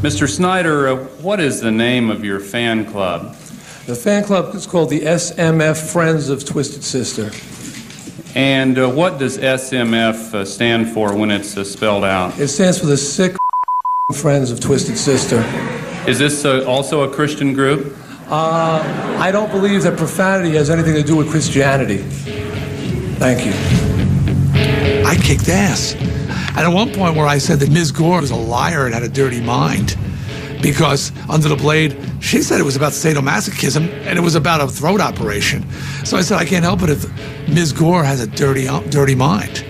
Mr. Snider, what is the name of your fan club? The fan club is called the SMF Friends of Twisted Sister. And what does SMF stand for when it's spelled out? It stands for the Sick Friends of Twisted Sister. Is this also a Christian group? I don't believe that profanity has anything to do with Christianity. Thank you. I kicked ass. And at one point where I said that Ms. Gore was a liar and had a dirty mind, because Under the Blade, she said it was about sadomasochism and it was about a throat operation. So I said, I can't help it if Ms. Gore has a dirty mind.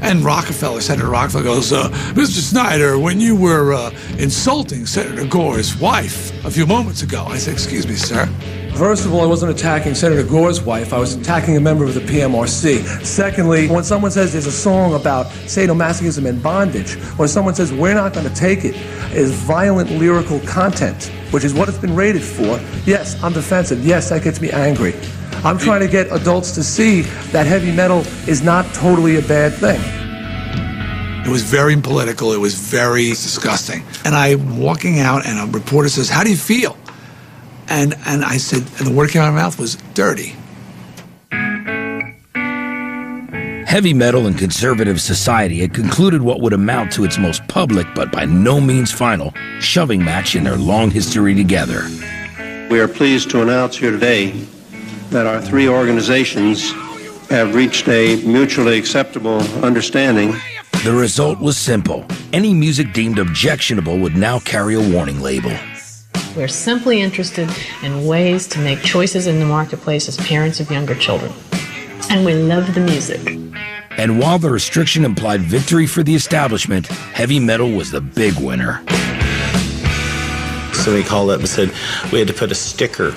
And Rockefeller, Senator Rockefeller goes, Mr. Snider, when you were insulting Senator Gore's wife a few moments ago. I said, excuse me, sir. First of all, I wasn't attacking Senator Gore's wife. I was attacking a member of the PMRC. Secondly, when someone says there's a song about sadomasochism and bondage, or someone says we're not going to take it, is violent lyrical content, which is what it's been rated for. Yes, I'm defensive. Yes, that gets me angry. I'm trying to get adults to see that heavy metal is not totally a bad thing. It was very political. It was very disgusting. And I'm walking out, and a reporter says, how do you feel? And I said, and the word came out of my mouth was dirty. Heavy metal in conservative society had concluded what would amount to its most public, but by no means final, shoving match in their long history together. We are pleased to announce here today that our three organizations have reached a mutually acceptable understanding. The result was simple. Any music deemed objectionable would now carry a warning label. We're simply interested in ways to make choices in the marketplace as parents of younger children. And we love the music. And while the restriction implied victory for the establishment, heavy metal was the big winner. So they called up and said, we had to put a sticker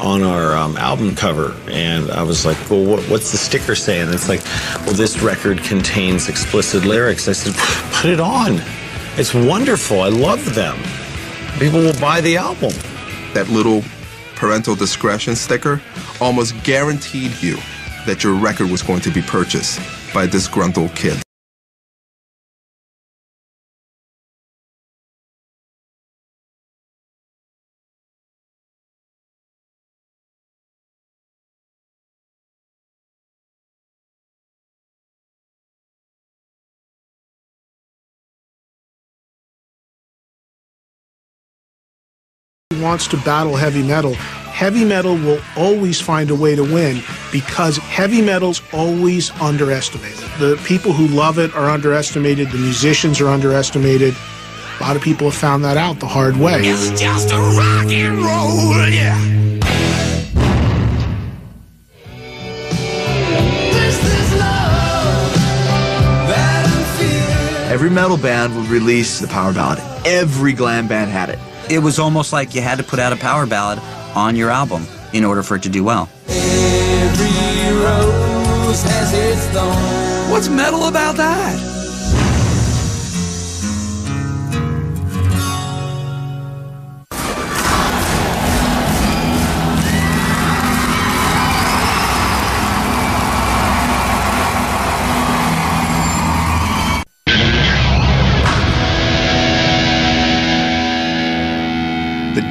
on our album cover. And I was like, well, what's the sticker saying? And it's like, well, this record contains explicit lyrics. I said, put it on. It's wonderful. I love them. People will buy the album. That little parental discretion sticker almost guaranteed you that your record was going to be purchased by a disgruntled kid. Wants to battle heavy metal will always find a way to win because heavy metal's always underestimated. The people who love it are underestimated, the musicians are underestimated. A lot of people have found that out the hard way. It's just a rock and roll, yeah. Every metal band would release the power ballad. Every glam band had it. It was almost like you had to put out a power ballad on your album in order for it to do well. Every rose has its thorn. What's metal about that?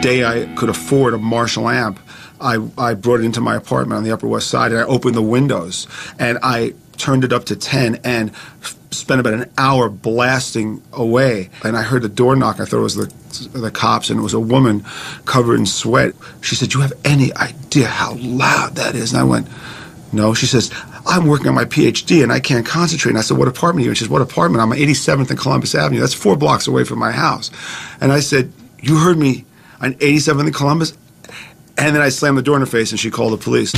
day I could afford a Marshall amp, I brought it into my apartment on the Upper West Side, and I opened the windows, and I turned it up to 10 and spent about an hour blasting away. And I heard the door knock. I thought it was the cops, and it was a woman covered in sweat. She said, "Do you have any idea how loud that is?" And I went, "No." She says, "I'm working on my PhD and I can't concentrate." And I said, "What apartment are you?" And she says, "What apartment?" I'm on 87th and Columbus Avenue. That's 4 blocks away from my house. And I said, "You heard me on 87th and Columbus?" And then I slammed the door in her face and she called the police.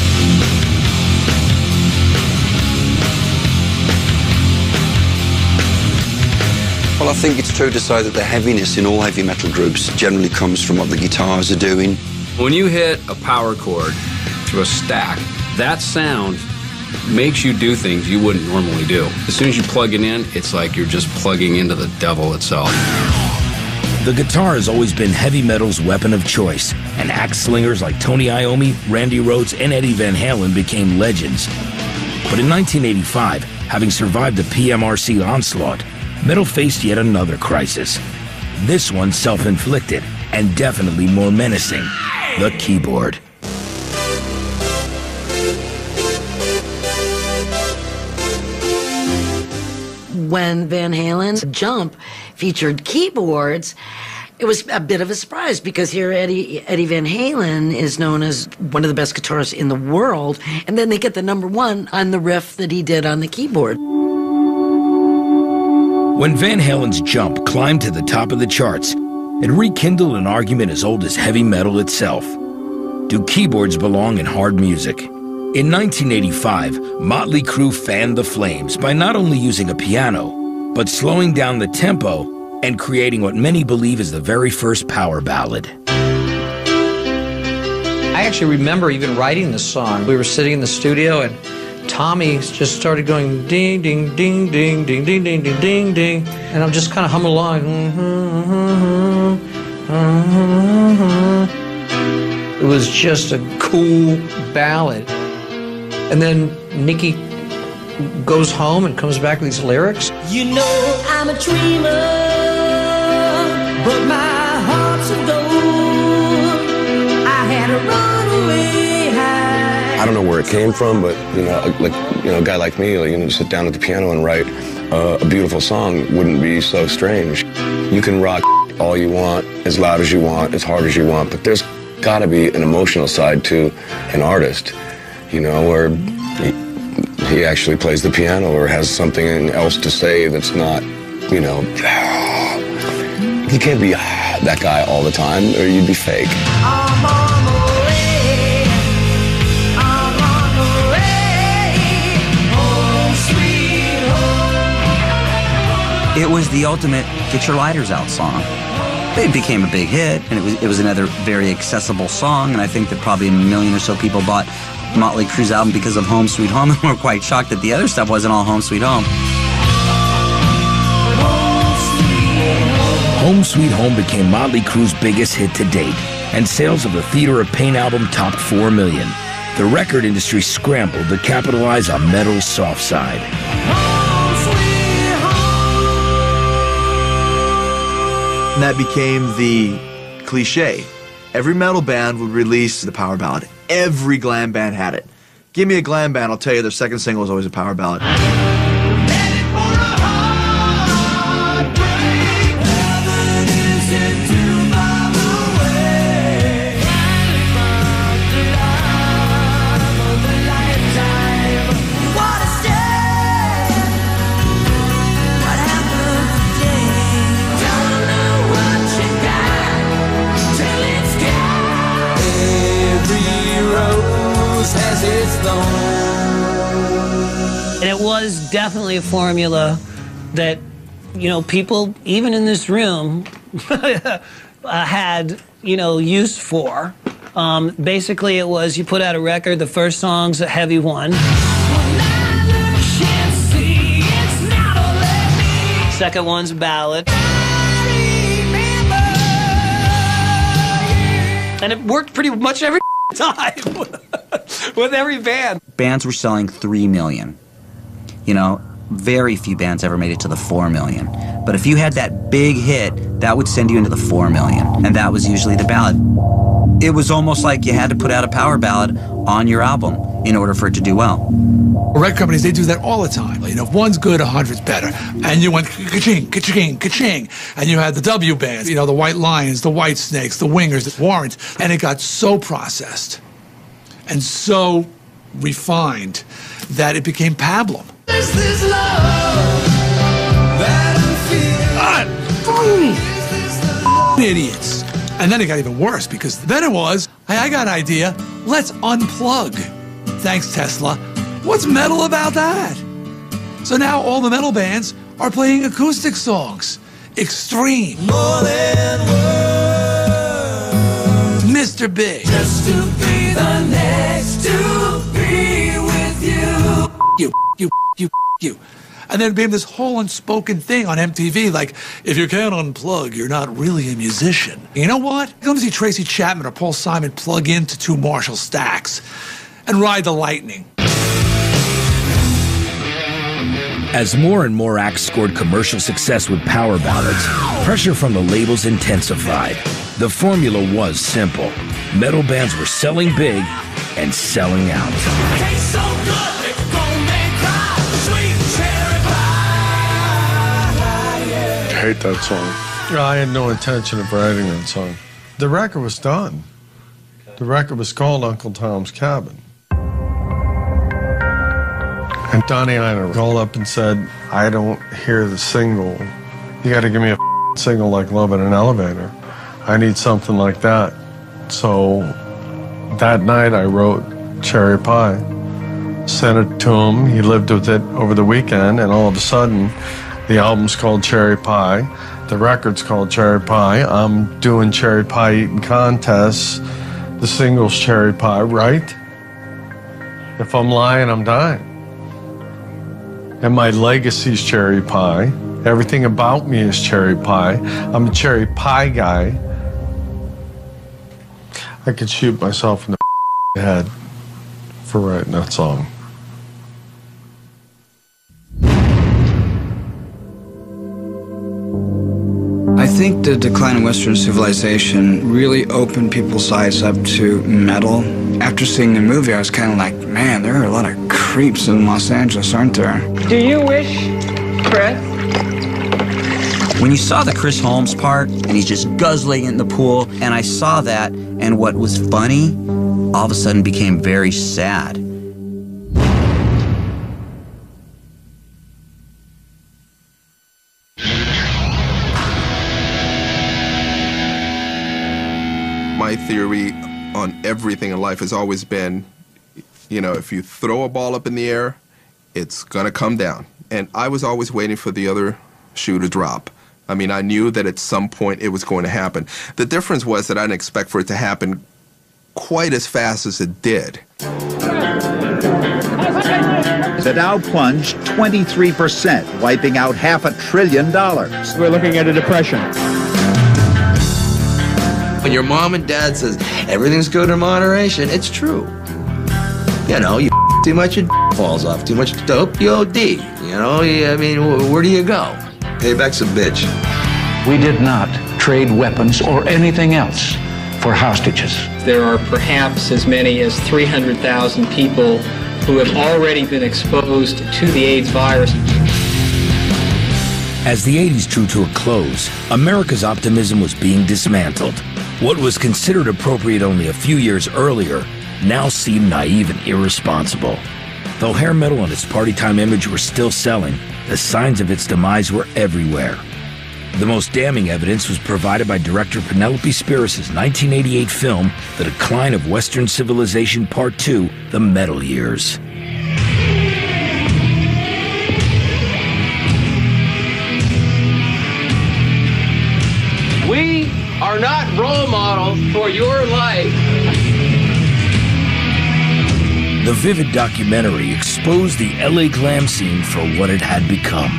Well, I think it's true to say that the heaviness in all heavy metal groups generally comes from what the guitars are doing. When you hit a power chord to a stack, that sound makes you do things you wouldn't normally do. As soon as you plug it in, it's like you're just plugging into the devil itself. The guitar has always been heavy metal's weapon of choice, and axe slingers like Tony Iommi, Randy Rhoads, and Eddie Van Halen became legends. But in 1985, having survived the PMRC onslaught, metal faced yet another crisis. This one self-inflicted, and definitely more menacing: the keyboard. When Van Halen's Jump featured keyboards, it was a bit of a surprise, because here Eddie Van Halen is known as one of the best guitarists in the world, and then they get the #1 on the riff that he did on the keyboard. When Van Halen's Jump climbed to the top of the charts, it rekindled an argument as old as heavy metal itself. Do keyboards belong in hard music? In 1985, Motley Crue fanned the flames by not only using a piano, but slowing down the tempo and creating what many believe is the very first power ballad. I actually remember even writing this song. We were sitting in the studio and Tommy just started going ding, ding, ding, ding, ding, ding, ding, ding, ding, ding. And I'm just kind of humming along. It was just a cool ballad. And then Nikki goes home and comes back with these lyrics. You know I'm a dreamer, but my heart's of gold. I had a runaway high. I don't know where it came from, but a guy like me, sit down at the piano and write a beautiful song wouldn't be so strange. You can rock all you want, as loud as you want, as hard as you want, but there's got to be an emotional side to an artist. Where he actually plays the piano or has something else to say that's not, you can't be that guy all the time or you'd be fake. It was the ultimate get your lighters out song. It became a big hit, and it was another very accessible song, and I think that probably a million or so people bought Motley Crue's album because of Home Sweet Home, and we're quite shocked that the other stuff wasn't all Home Sweet Home. Home Sweet Home became Motley Crue's biggest hit to date, and sales of the Theater of Pain album topped 4 million. The record industry scrambled to capitalize on metal's soft side. And that became the cliche. Every metal band would release the power ballad. Every glam band had it. Give me a glam band, I'll tell you their second single is always a power ballad. Was definitely a formula that, people, even in this room, had, use for. Basically, it was you put out a record, the first song's a heavy one. Second one's a ballad. And it worked pretty much every time with every band. Bands were selling 3 million. very few bands ever made it to the 4 million. But if you had that big hit, that would send you into the 4 million, and that was usually the ballad. It was almost like you had to put out a power ballad on your album in order for it to do well. Record companies, they do that all the time. You know, if one's good, 100's better. And you went ka-ching, ka-ching, ka-ching. And you had the W bands, you know, the White Lions, the White Snakes, the Wingers, the Warrants. And it got so processed and so refined that it became pablum. Is this love that I feel? Idiots. And then it got even worse, because then it was, hey, I got an idea, let's unplug. Thanks, Tesla. What's metal about that? So now all the metal bands are playing acoustic songs. Extreme. More than words. Mr. Big. Just to be the next to be with you. You. And then it became this whole unspoken thing on MTV, like, if you can't unplug, you're not really a musician. You know what? Come to see Tracy Chapman or Paul Simon plug into two Marshall stacks and ride the lightning. As more and more acts scored commercial success with power ballads, pressure from the labels intensified. The formula was simple. Metal bands were selling big and selling out. Tastes so good. I hate that song. I had no intention of writing that song. The record was done. The record was called Uncle Tom's Cabin. And Tony Iommi called up and said, I don't hear the single. You got to give me a single like Love in an Elevator. I need something like that. So that night I wrote Cherry Pie, sent it to him. He lived with it over the weekend, and all of a sudden, the album's called Cherry Pie. The record's called Cherry Pie. I'm doing Cherry Pie eating contests. The single's Cherry Pie, right? If I'm lying, I'm dying. And my legacy's Cherry Pie. Everything about me is Cherry Pie. I'm a Cherry Pie guy. I could shoot myself in the head for writing that song. I think the decline of Western civilization really opened people's eyes up to metal. After seeing the movie, I was kind of like, man, there are a lot of creeps in Los Angeles, aren't there? Do you wish, Chris? When you saw the Chris Holmes part, and he's just guzzling in the pool, and I saw that, and what was funny, all of a sudden became very sad. My theory on everything in life has always been, you know, if you throw a ball up in the air, it's gonna come down. And I was always waiting for the other shoe to drop. I mean, I knew that at some point it was going to happen. The difference was that I didn't expect for it to happen quite as fast as it did. The Dow plunged 23%, wiping out $500 billion. We're looking at a depression. When your mom and dad says, everything's good in moderation, it's true. You know, you too much, your falls off. Too much dope, you OD. You know, I mean, where do you go? Payback's a bitch. We did not trade weapons or anything else for hostages. There are perhaps as many as 300,000 people who have already been exposed to the AIDS virus. As the 80s drew to a close, America's optimism was being dismantled. What was considered appropriate only a few years earlier now seemed naive and irresponsible. Though hair metal and its party time image were still selling, the signs of its demise were everywhere. The most damning evidence was provided by director Penelope Spheris' 1988 film, The Decline of Western Civilization Part II, The Metal Years. We are not role models for your life. The vivid documentary exposed the LA glam scene for what it had become.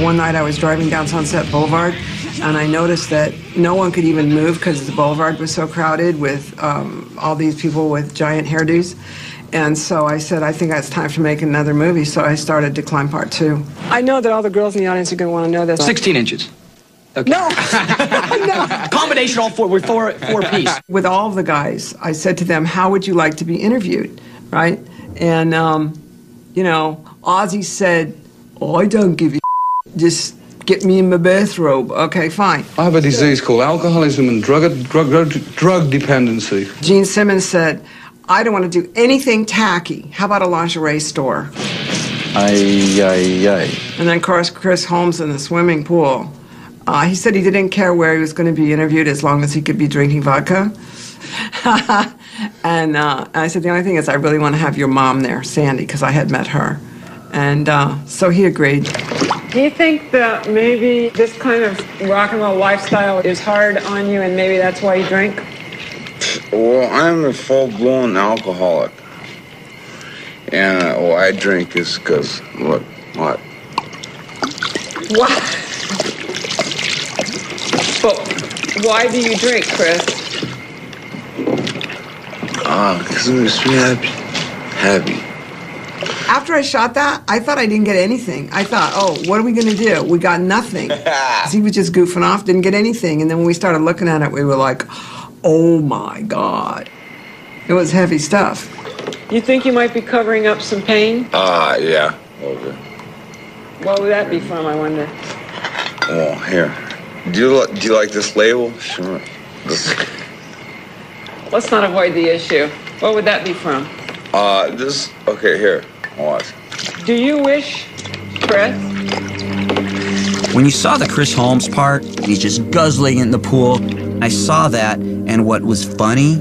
One night I was driving down Sunset Boulevard, and I noticed that no one could even move because the boulevard was so crowded with all these people with giant hairdos. And so I said, I think it's time to make another movie, so I started Decline Part 2. I know that all the girls in the audience are going to want to know this. 16 inches. Okay. No. No. Combination all four, with four piece. With all of the guys, I said to them, how would you like to be interviewed, right? And, you know, Ozzy said, oh, I don't give a just get me in my bathrobe. Okay, fine. I have a disease called alcoholism and drug dependency. Gene Simmons said, I don't want to do anything tacky. How about a lingerie store? Aye, aye, aye. And then, of course, Chris Holmes in the swimming pool. He said he didn't care where he was going to be interviewed as long as he could be drinking vodka. And I said, the only thing is I really want to have your mom there, Sandy, because I had met her. And so he agreed. Do you think that maybe this kind of rock and roll lifestyle is hard on you and maybe that's why you drink? Well, I'm a full-blown alcoholic. And well, I drink is because, look, what? What? But why do you drink, Chris? Because it makes me happy. After I shot that, I thought I didn't get anything. I thought, oh, what are we going to do? We got nothing. He was just goofing off, didn't get anything. And then when we started looking at it, we were like, oh, my God. It was heavy stuff. You think you might be covering up some pain? Yeah. Okay. What would that be from, I wonder? Oh, here. Do you like this label? Sure. Let's not avoid the issue. What would that be from? This... Okay, here. Watch. Do you wish, Chris? When you saw the Chris Holmes part, he's just guzzling in the pool. I saw that, and what was funny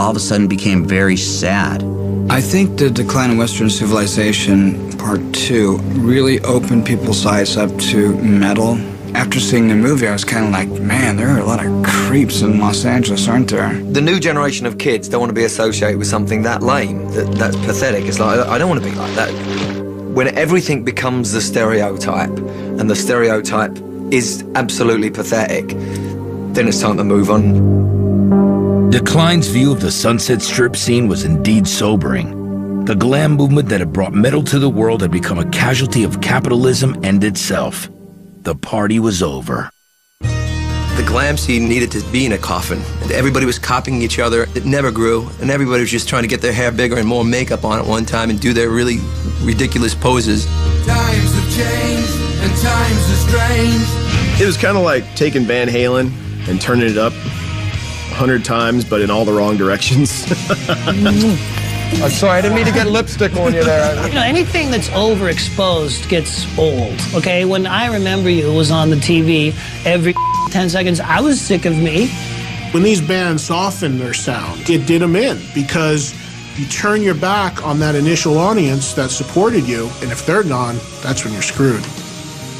all of a sudden became very sad. I think the Decline of Western Civilization, Part 2, really opened people's eyes up to metal. After seeing the movie, I was kind of like, man, there are a lot of creeps in Los Angeles, aren't there? The new generation of kids don't want to be associated with something that lame, that's pathetic. It's like, I don't want to be like that. When everything becomes the stereotype, and the stereotype is absolutely pathetic, then it's time to move on. Decline's view of the Sunset Strip scene was indeed sobering. The glam movement that had brought metal to the world had become a casualty of capitalism and itself. The party was over. The glam scene needed to be in a coffin. And everybody was copying each other. It never grew. And everybody was just trying to get their hair bigger and more makeup on at one time and do their really ridiculous poses. Times have changed and times are strange. It was kind of like taking Van Halen and turning it up 100 times, but in all the wrong directions. I'm sorry, I didn't mean to get lipstick on you there. You know, anything that's overexposed gets old, okay? When I Remember You was on the TV every 10 seconds, I was sick of me. When these bands softened their sound, it did them in because you turn your back on that initial audience that supported you, and if they're gone, that's when you're screwed.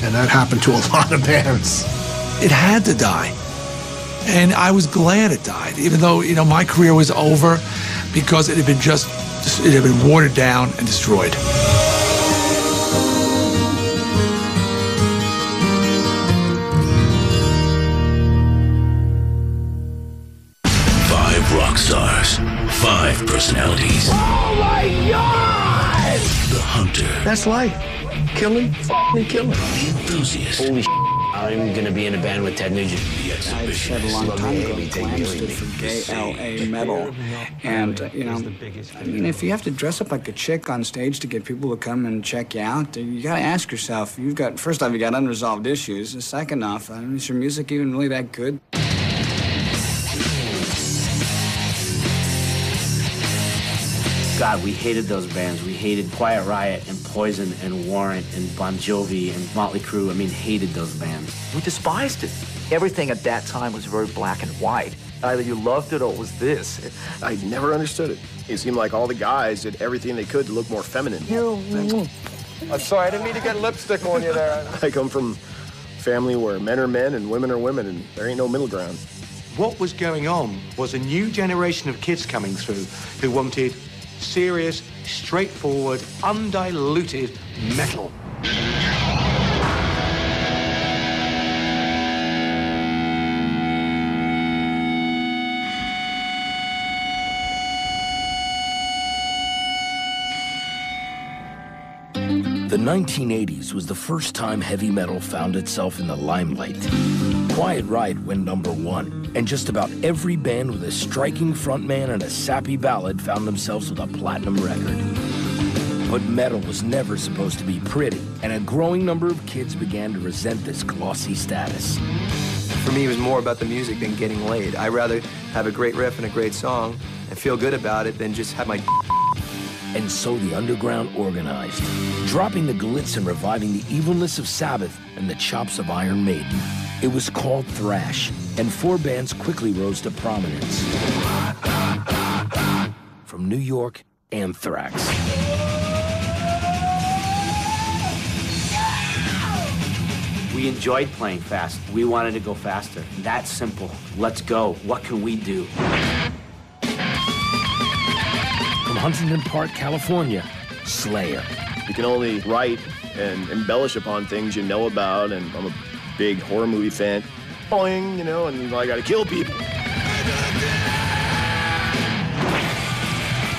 And that happened to a lot of bands. It had to die. And I was glad it died, even though, you know, my career was over because it had been just, it had been watered down and destroyed. Five rock stars, five personalities. Oh my God! The hunter. That's life. Killing, f***ing killing. The enthusiast. Holy s***. I'm going to be in a band with Ted Nugent. I've said a long time ago that glam stood for gay L.A. metal. And, you know, I mean, if you have to dress up like a chick on stage to get people to come and check you out, you got to ask yourself, you've got, first off, you got unresolved issues. And second off, I mean, is your music even really that good? God, we hated those bands. We hated Quiet Riot and Poison and Warrant and Bon Jovi and Motley Crue. I mean, hated those bands. We despised it. Everything at that time was very black and white. Either you loved it or it was this. I never understood it. It seemed like all the guys did everything they could to look more feminine. I'm sorry, I didn't mean to get lipstick on you there. I come from a family where men are men and women are women, and there ain't no middle ground. What was going on was a new generation of kids coming through who wanted serious, straightforward, undiluted metal. The 1980s was the first time heavy metal found itself in the limelight. Quiet Riot went #1, and just about every band with a striking frontman and a sappy ballad found themselves with a platinum record. But metal was never supposed to be pretty, and a growing number of kids began to resent this glossy status. For me, it was more about the music than getting laid. I'd rather have a great riff and a great song and feel good about it than just have my And so the underground organized, dropping the glitz and reviving the evilness of Sabbath and the chops of Iron Maiden. It was called thrash, and four bands quickly rose to prominence. From New York, Anthrax. We enjoyed playing fast. We wanted to go faster. That's simple. Let's go. What can we do? From Huntington Park, California, Slayer. You can only write and embellish upon things you know about, and I'm a big horror movie fan. Boing, you know, and I gotta kill people.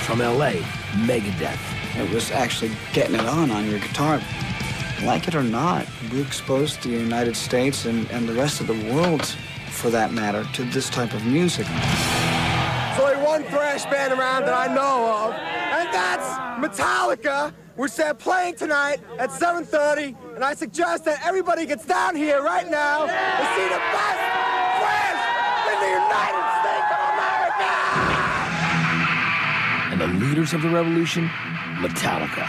From LA, Megadeth. It was actually getting it on your guitar. Like it or not, we exposed the United States and the rest of the world, for that matter, to this type of music. There's only one thrash band around that I know of, and that's Metallica, which they're playing tonight at 7:30, and I suggest that everybody gets down here right now to see the best thrash in the United States of America! And the leaders of the revolution, Metallica.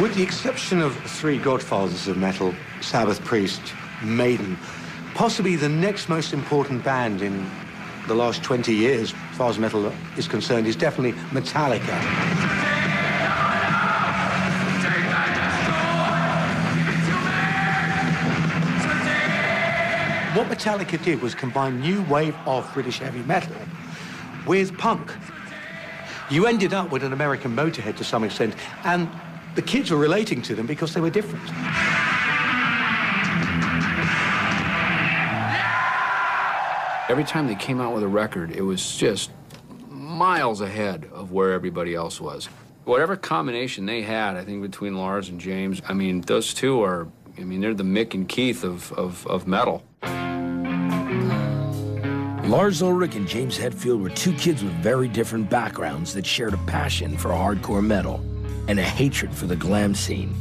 With the exception of three godfathers of metal, Sabbath, Priest, Maiden, possibly the next most important band in the last 20 years, as far as metal is concerned, is definitely Metallica. What Metallica did was combine new wave of British heavy metal with punk. You ended up with an American Motörhead to some extent, and the kids were relating to them because they were different. Every time they came out with a record, it was just miles ahead of where everybody else was. Whatever combination they had, I think, between Lars and James, I mean, those two are, I mean, they're the Mick and Keith of metal. Lars Ulrich and James Hetfield were two kids with very different backgrounds that shared a passion for hardcore metal and a hatred for the glam scene.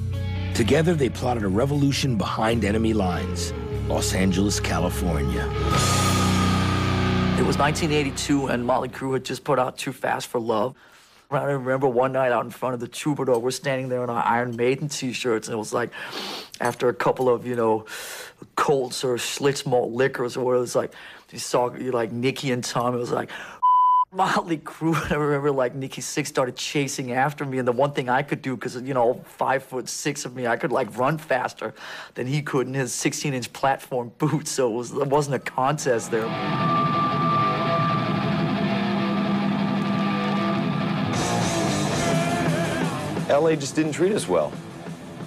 Together, they plotted a revolution behind enemy lines, Los Angeles, California. It was 1982, and Motley Crue had just put out Too Fast for Love. I remember one night out in front of the Troubadour, we're standing there in our Iron Maiden t-shirts, and it was like, after a couple of, you know, Colts or Schlitz malt liquors or whatever, it was like, you saw, like, Nicky and Tom, it was like, Motley Crue. I remember, like, Nikki Sixx started chasing after me, and the one thing I could do, because, you know, 5'6" of me, I could, like, run faster than he could in his 16-inch platform boots, so it wasn't a contest there. LA just didn't treat us well.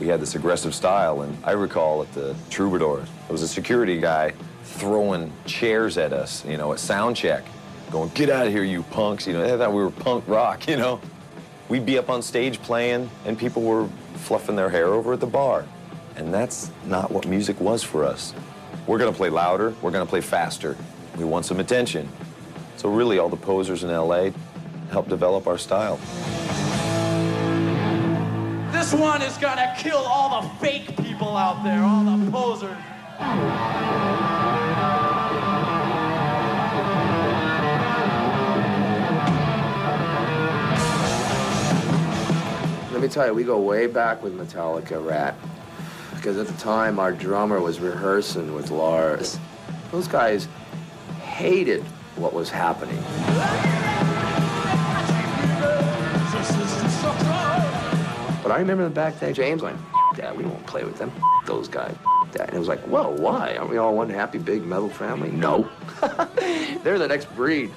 We had this aggressive style, and I recall at the Troubadour, there was a security guy throwing chairs at us, you know, at sound check, going, "Get out of here, you punks." You know, they thought we were punk rock, you know. We'd be up on stage playing, and people were fluffing their hair over at the bar. And that's not what music was for us. We're going to play louder. We're going to play faster. We want some attention. So really, all the posers in L.A. helped develop our style. This one is going to kill all the fake people out there, all the posers. Let me tell you, we go way back with Metallica, Rat, because at the time our drummer was rehearsing with Lars. Those guys hated what was happening. But I remember the back day, James went, "F that, we won't play with them, F those guys, F that." And it was like, whoa, why? Aren't we all one happy big metal family? No. They're the next breed.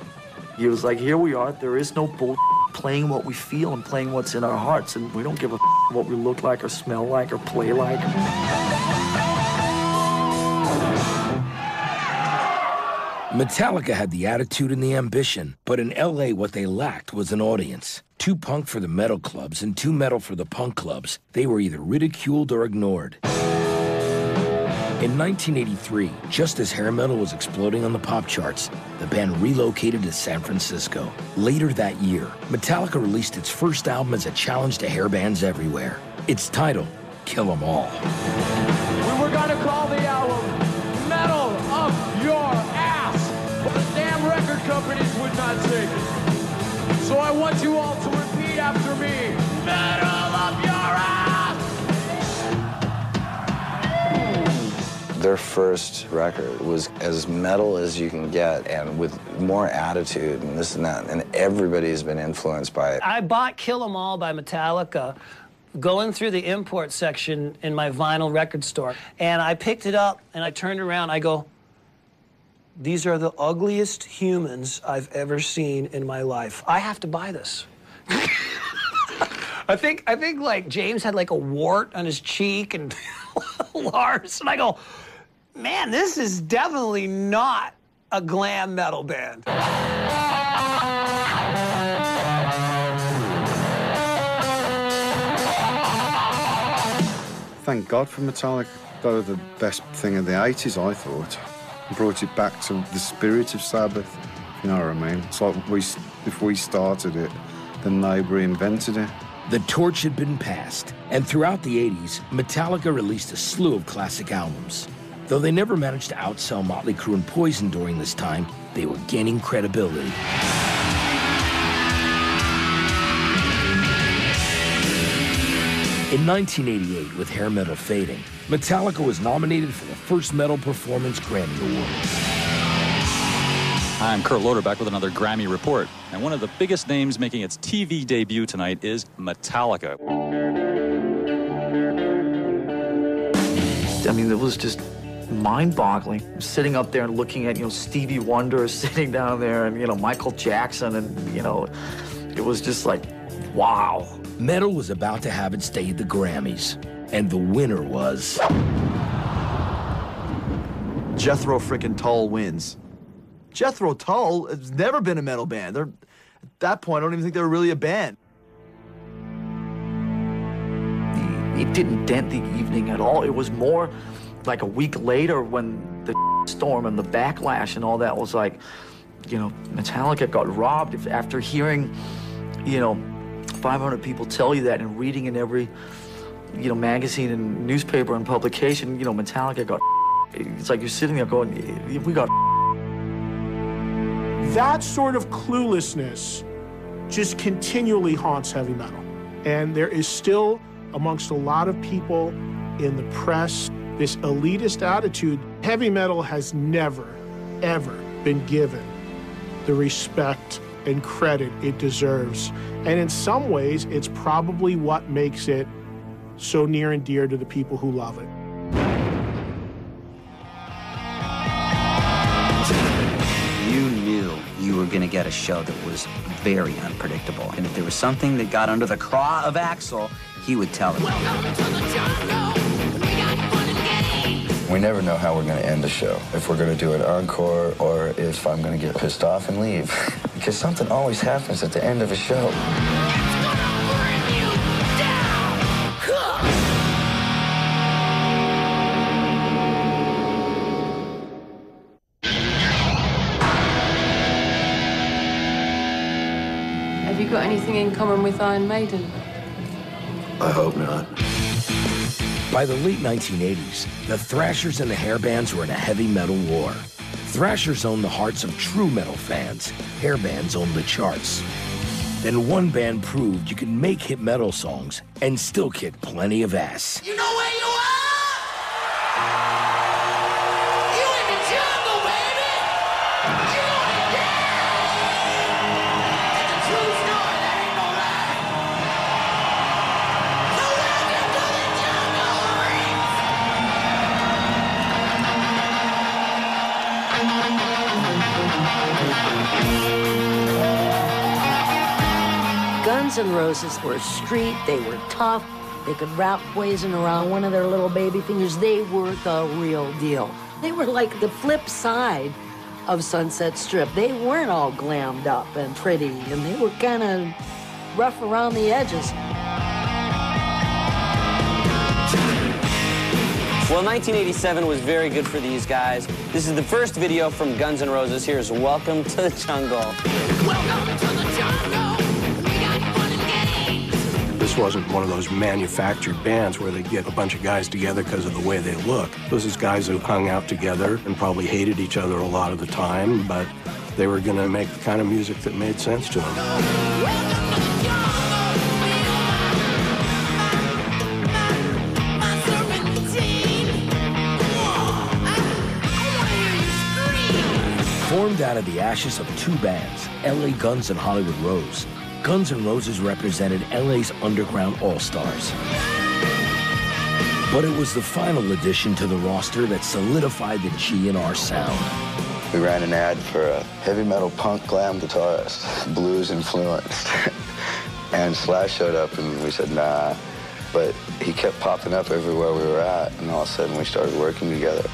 He was like, here we are, there is no bull. Playing what we feel and playing what's in our hearts, and we don't give a what we look like or smell like or play like. Metallica had the attitude and the ambition, but in LA what they lacked was an audience. Too punk for the metal clubs and too metal for the punk clubs, they were either ridiculed or ignored. In 1983, just as hair metal was exploding on the pop charts, the band relocated to San Francisco. Later that year, Metallica released its first album as a challenge to hair bands everywhere. Its title, Kill 'Em All. We were gonna call the album Metal Up Your Ass, but the damn record companies would not take it. So I want you all to repeat after me, Metal Up Your Ass! Their first record was as metal as you can get and with more attitude and this and that, and everybody's been influenced by it. I bought Kill 'Em All by Metallica going through the import section in my vinyl record store, and I picked it up and I turned around, I go, these are the ugliest humans I've ever seen in my life. I have to buy this. I think like James had like a wart on his cheek and Lars, and I go, man, this is definitely not a glam metal band. Thank God for Metallica. They were the best thing of the 80s, I thought. Brought it back to the spirit of Sabbath, you know what I mean? It's like if we started it, then they reinvented it. The torch had been passed, and throughout the 80s, Metallica released a slew of classic albums. Though they never managed to outsell Motley Crue and Poison during this time, they were gaining credibility. In 1988, with hair metal fading, Metallica was nominated for the first Metal Performance Grammy Award. I'm Kurt Loder, back with another Grammy Report. And one of the biggest names making its TV debut tonight is Metallica. I mean, it was just mind-boggling. Sitting up there and looking at, you know, Stevie Wonder sitting down there and, you know, Michael Jackson and, you know, it was just like, wow. Metal was about to have its day at the Grammys, and the winner was... Jethro Frickin' Tull wins. Jethro Tull has never been a metal band. They're, at that point, I don't even think they were really a band. It didn't dent the evening at all. It was more like a week later when the storm and the backlash and all that was like, you know, Metallica got robbed after hearing, you know, 500 people tell you that and reading in every, you know, magazine and newspaper and publication, you know, Metallica got. It's like you're sitting there going, we got. That sort of cluelessness just continually haunts heavy metal. And there is still, amongst a lot of people in the press, this elitist attitude. Heavy metal has never, ever been given the respect and credit it deserves. And in some ways, it's probably what makes it so near and dear to the people who love it. You were going to get a show that was very unpredictable. And if there was something that got under the craw of Axl, he would tell it. Welcome to the jungle. We got fun and games. We never know how we're going to end a show. If we're going to do an encore or if I'm going to get pissed off and leave. Because something always happens at the end of a show. It's gonna bring you down. Have you got anything in common with Iron Maiden? I hope not. By the late 1980s, the Thrashers and the hair bands were in a heavy metal war. Thrashers owned the hearts of true metal fans. Hair bands owned the charts. Then one band proved you can make hit metal songs and still kick plenty of ass. You know where you are? You in the jungle, baby! You Guns N' Roses were street, they were tough, they could wrap poison around one of their little baby fingers. They were the real deal. They were like the flip side of Sunset Strip. They weren't all glammed up and pretty, and they were kind of rough around the edges. Well, 1987 was very good for these guys. This is the first video from Guns N' Roses. Here's Welcome to the Jungle. Welcome to the jungle. We got fun and games. This wasn't one of those manufactured bands where they get a bunch of guys together because of the way they look. This is guys who hung out together and probably hated each other a lot of the time, but they were going to make the kind of music that made sense to them. Welcome to the jungle. Formed out of the ashes of two bands, L.A. Guns and Hollywood Rose, Guns N' Roses represented L.A.'s underground all-stars. But it was the final addition to the roster that solidified the G&R sound. We ran an ad for a heavy metal punk glam guitarist, blues influenced. And Slash showed up and we said, nah. But he kept popping up everywhere we were at, and all of a sudden we started working together.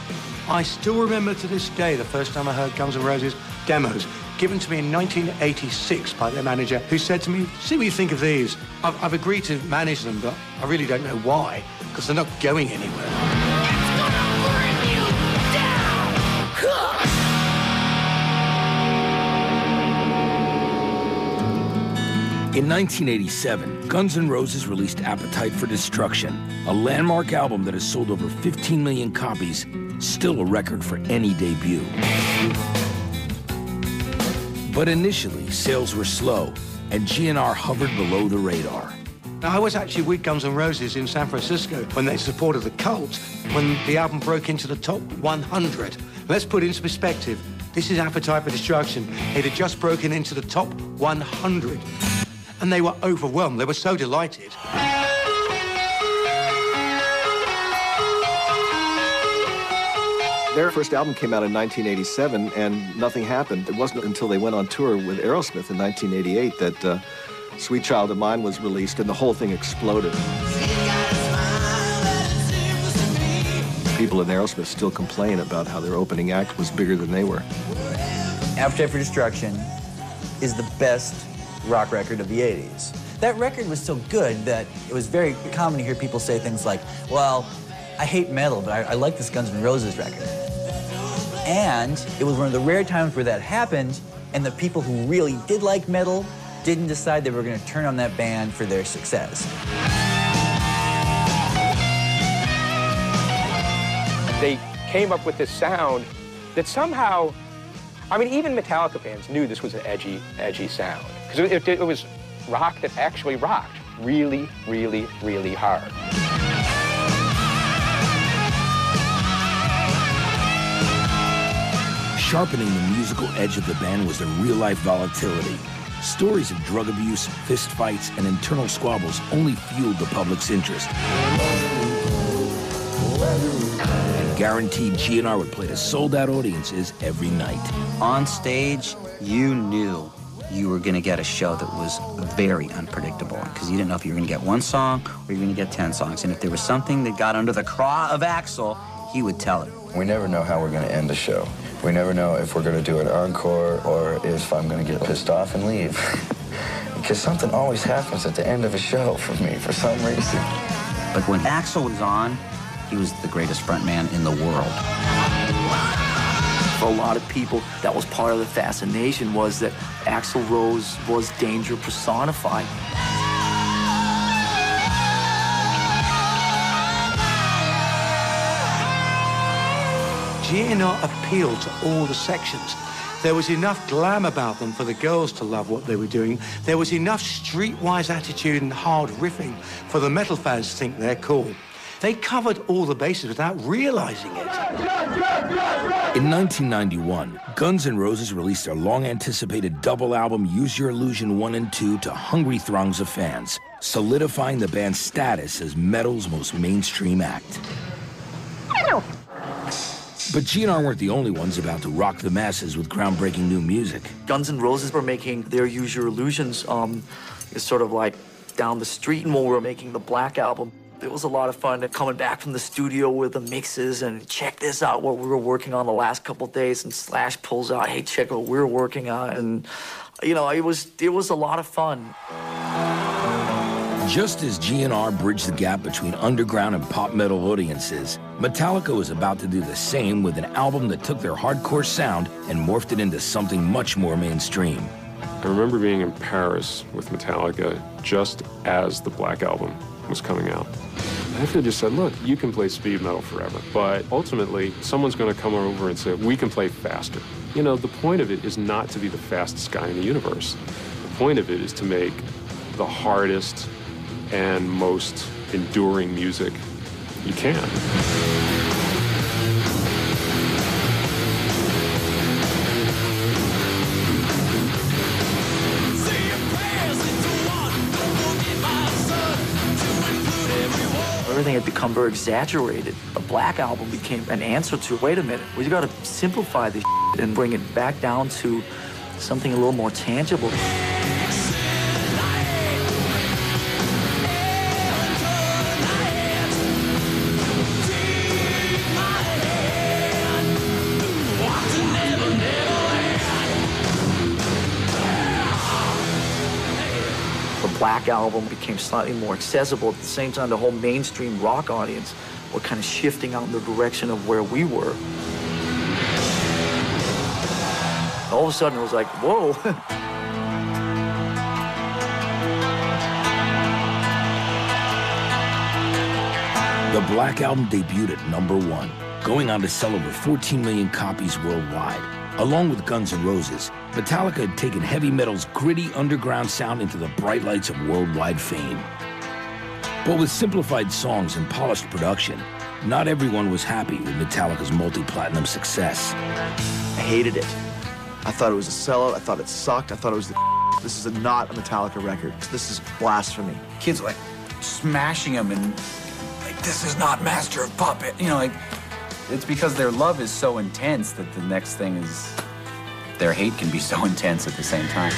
I still remember to this day the first time I heard Guns N' Roses demos given to me in 1986 by their manager, who said to me, see what you think of these. I've agreed to manage them, but I really don't know why, because they're not going anywhere. It's gonna burn you down. In 1987, Guns N' Roses released Appetite for Destruction, a landmark album that has sold over 15 million copies. Still a record for any debut. But initially, sales were slow, and G&R hovered below the radar. Now, I was actually with Guns N' Roses in San Francisco when they supported the Cult, when the album broke into the top 100. Let's put it into perspective. This is Appetite for Destruction. It had just broken into the top 100, and they were overwhelmed. They were so delighted. Their first album came out in 1987, and nothing happened. It wasn't until they went on tour with Aerosmith in 1988 that Sweet Child of Mine was released, and the whole thing exploded. People in Aerosmith still complain about how their opening act was bigger than they were. Appetite for Destruction is the best rock record of the 80s. That record was so good that it was very common to hear people say things like, well, I hate metal, but I like this Guns N' Roses record. And it was one of the rare times where that happened, and the people who really did like metal didn't decide they were going to turn on that band for their success. They came up with this sound that somehow, I mean, even Metallica fans knew this was an edgy sound. Because it was rock that actually rocked really, really, really hard. Sharpening the musical edge of the band was their real-life volatility. Stories of drug abuse, fistfights, and internal squabbles only fueled the public's interest. And guaranteed G&R would play to sold-out audiences every night. On stage, you knew you were going to get a show that was very unpredictable, because you didn't know if you were going to get one song or you were going to get 10 songs. And if there was something that got under the craw of Axl, he would tell it. We never know how we're going to end the show. We never know if we're going to do an encore or if I'm going to get pissed off and leave. Because something always happens at the end of a show for me, for some reason. But when Axl was on, he was the greatest frontman in the world. For a lot of people, that was part of the fascination, was that Axl Rose was danger personified. G&R appealed to all the sections. There was enough glam about them for the girls to love what they were doing. There was enough streetwise attitude and hard riffing for the metal fans to think they're cool. They covered all the bases without realizing it. In 1991, Guns N' Roses released their long-anticipated double album Use Your Illusion 1 and 2 to hungry throngs of fans, solidifying the band's status as metal's most mainstream act. But G&R weren't the only ones about to rock the masses with groundbreaking new music. Guns N' Roses were making their Use Your Illusions sort of like down the street, and while we were making the Black Album, It was a lot of fun coming back from the studio with the mixes and check this out, what we were working on the last couple of days, and Slash pulls out, hey, check what we were working on. And, you know, it was a lot of fun. Just as G&R bridged the gap between underground and pop metal audiences, Metallica was about to do the same with an album that took their hardcore sound and morphed it into something much more mainstream. I remember being in Paris with Metallica just as the Black Album was coming out. They just said, look, you can play speed metal forever, but ultimately someone's going to come over and say, we can play faster. You know, the point of it is not to be the fastest guy in the universe. The point of it is to make the hardest and most enduring music you can. Everything had become very exaggerated. The Black Album became an answer to, wait a minute, we've got to simplify this and bring it back down to something a little more tangible. Black Album became slightly more accessible. At the same time, the whole mainstream rock audience were kind of shifting out in the direction of where we were. All of a sudden, it was like, whoa. The Black Album debuted at #1, going on to sell over 14 million copies worldwide. Along with Guns N' Roses, Metallica had taken heavy metal's gritty underground sound into the bright lights of worldwide fame. But with simplified songs and polished production, not everyone was happy with Metallica's multi-platinum success. I hated it. I thought it was a sellout. I thought it sucked. I thought it was the This is not a Metallica record. This is blasphemy. Kids were, like, smashing them and, like, this is not Master of Puppet. You know, like... It's because their love is so intense that the next thing is their hate can be so intense at the same time.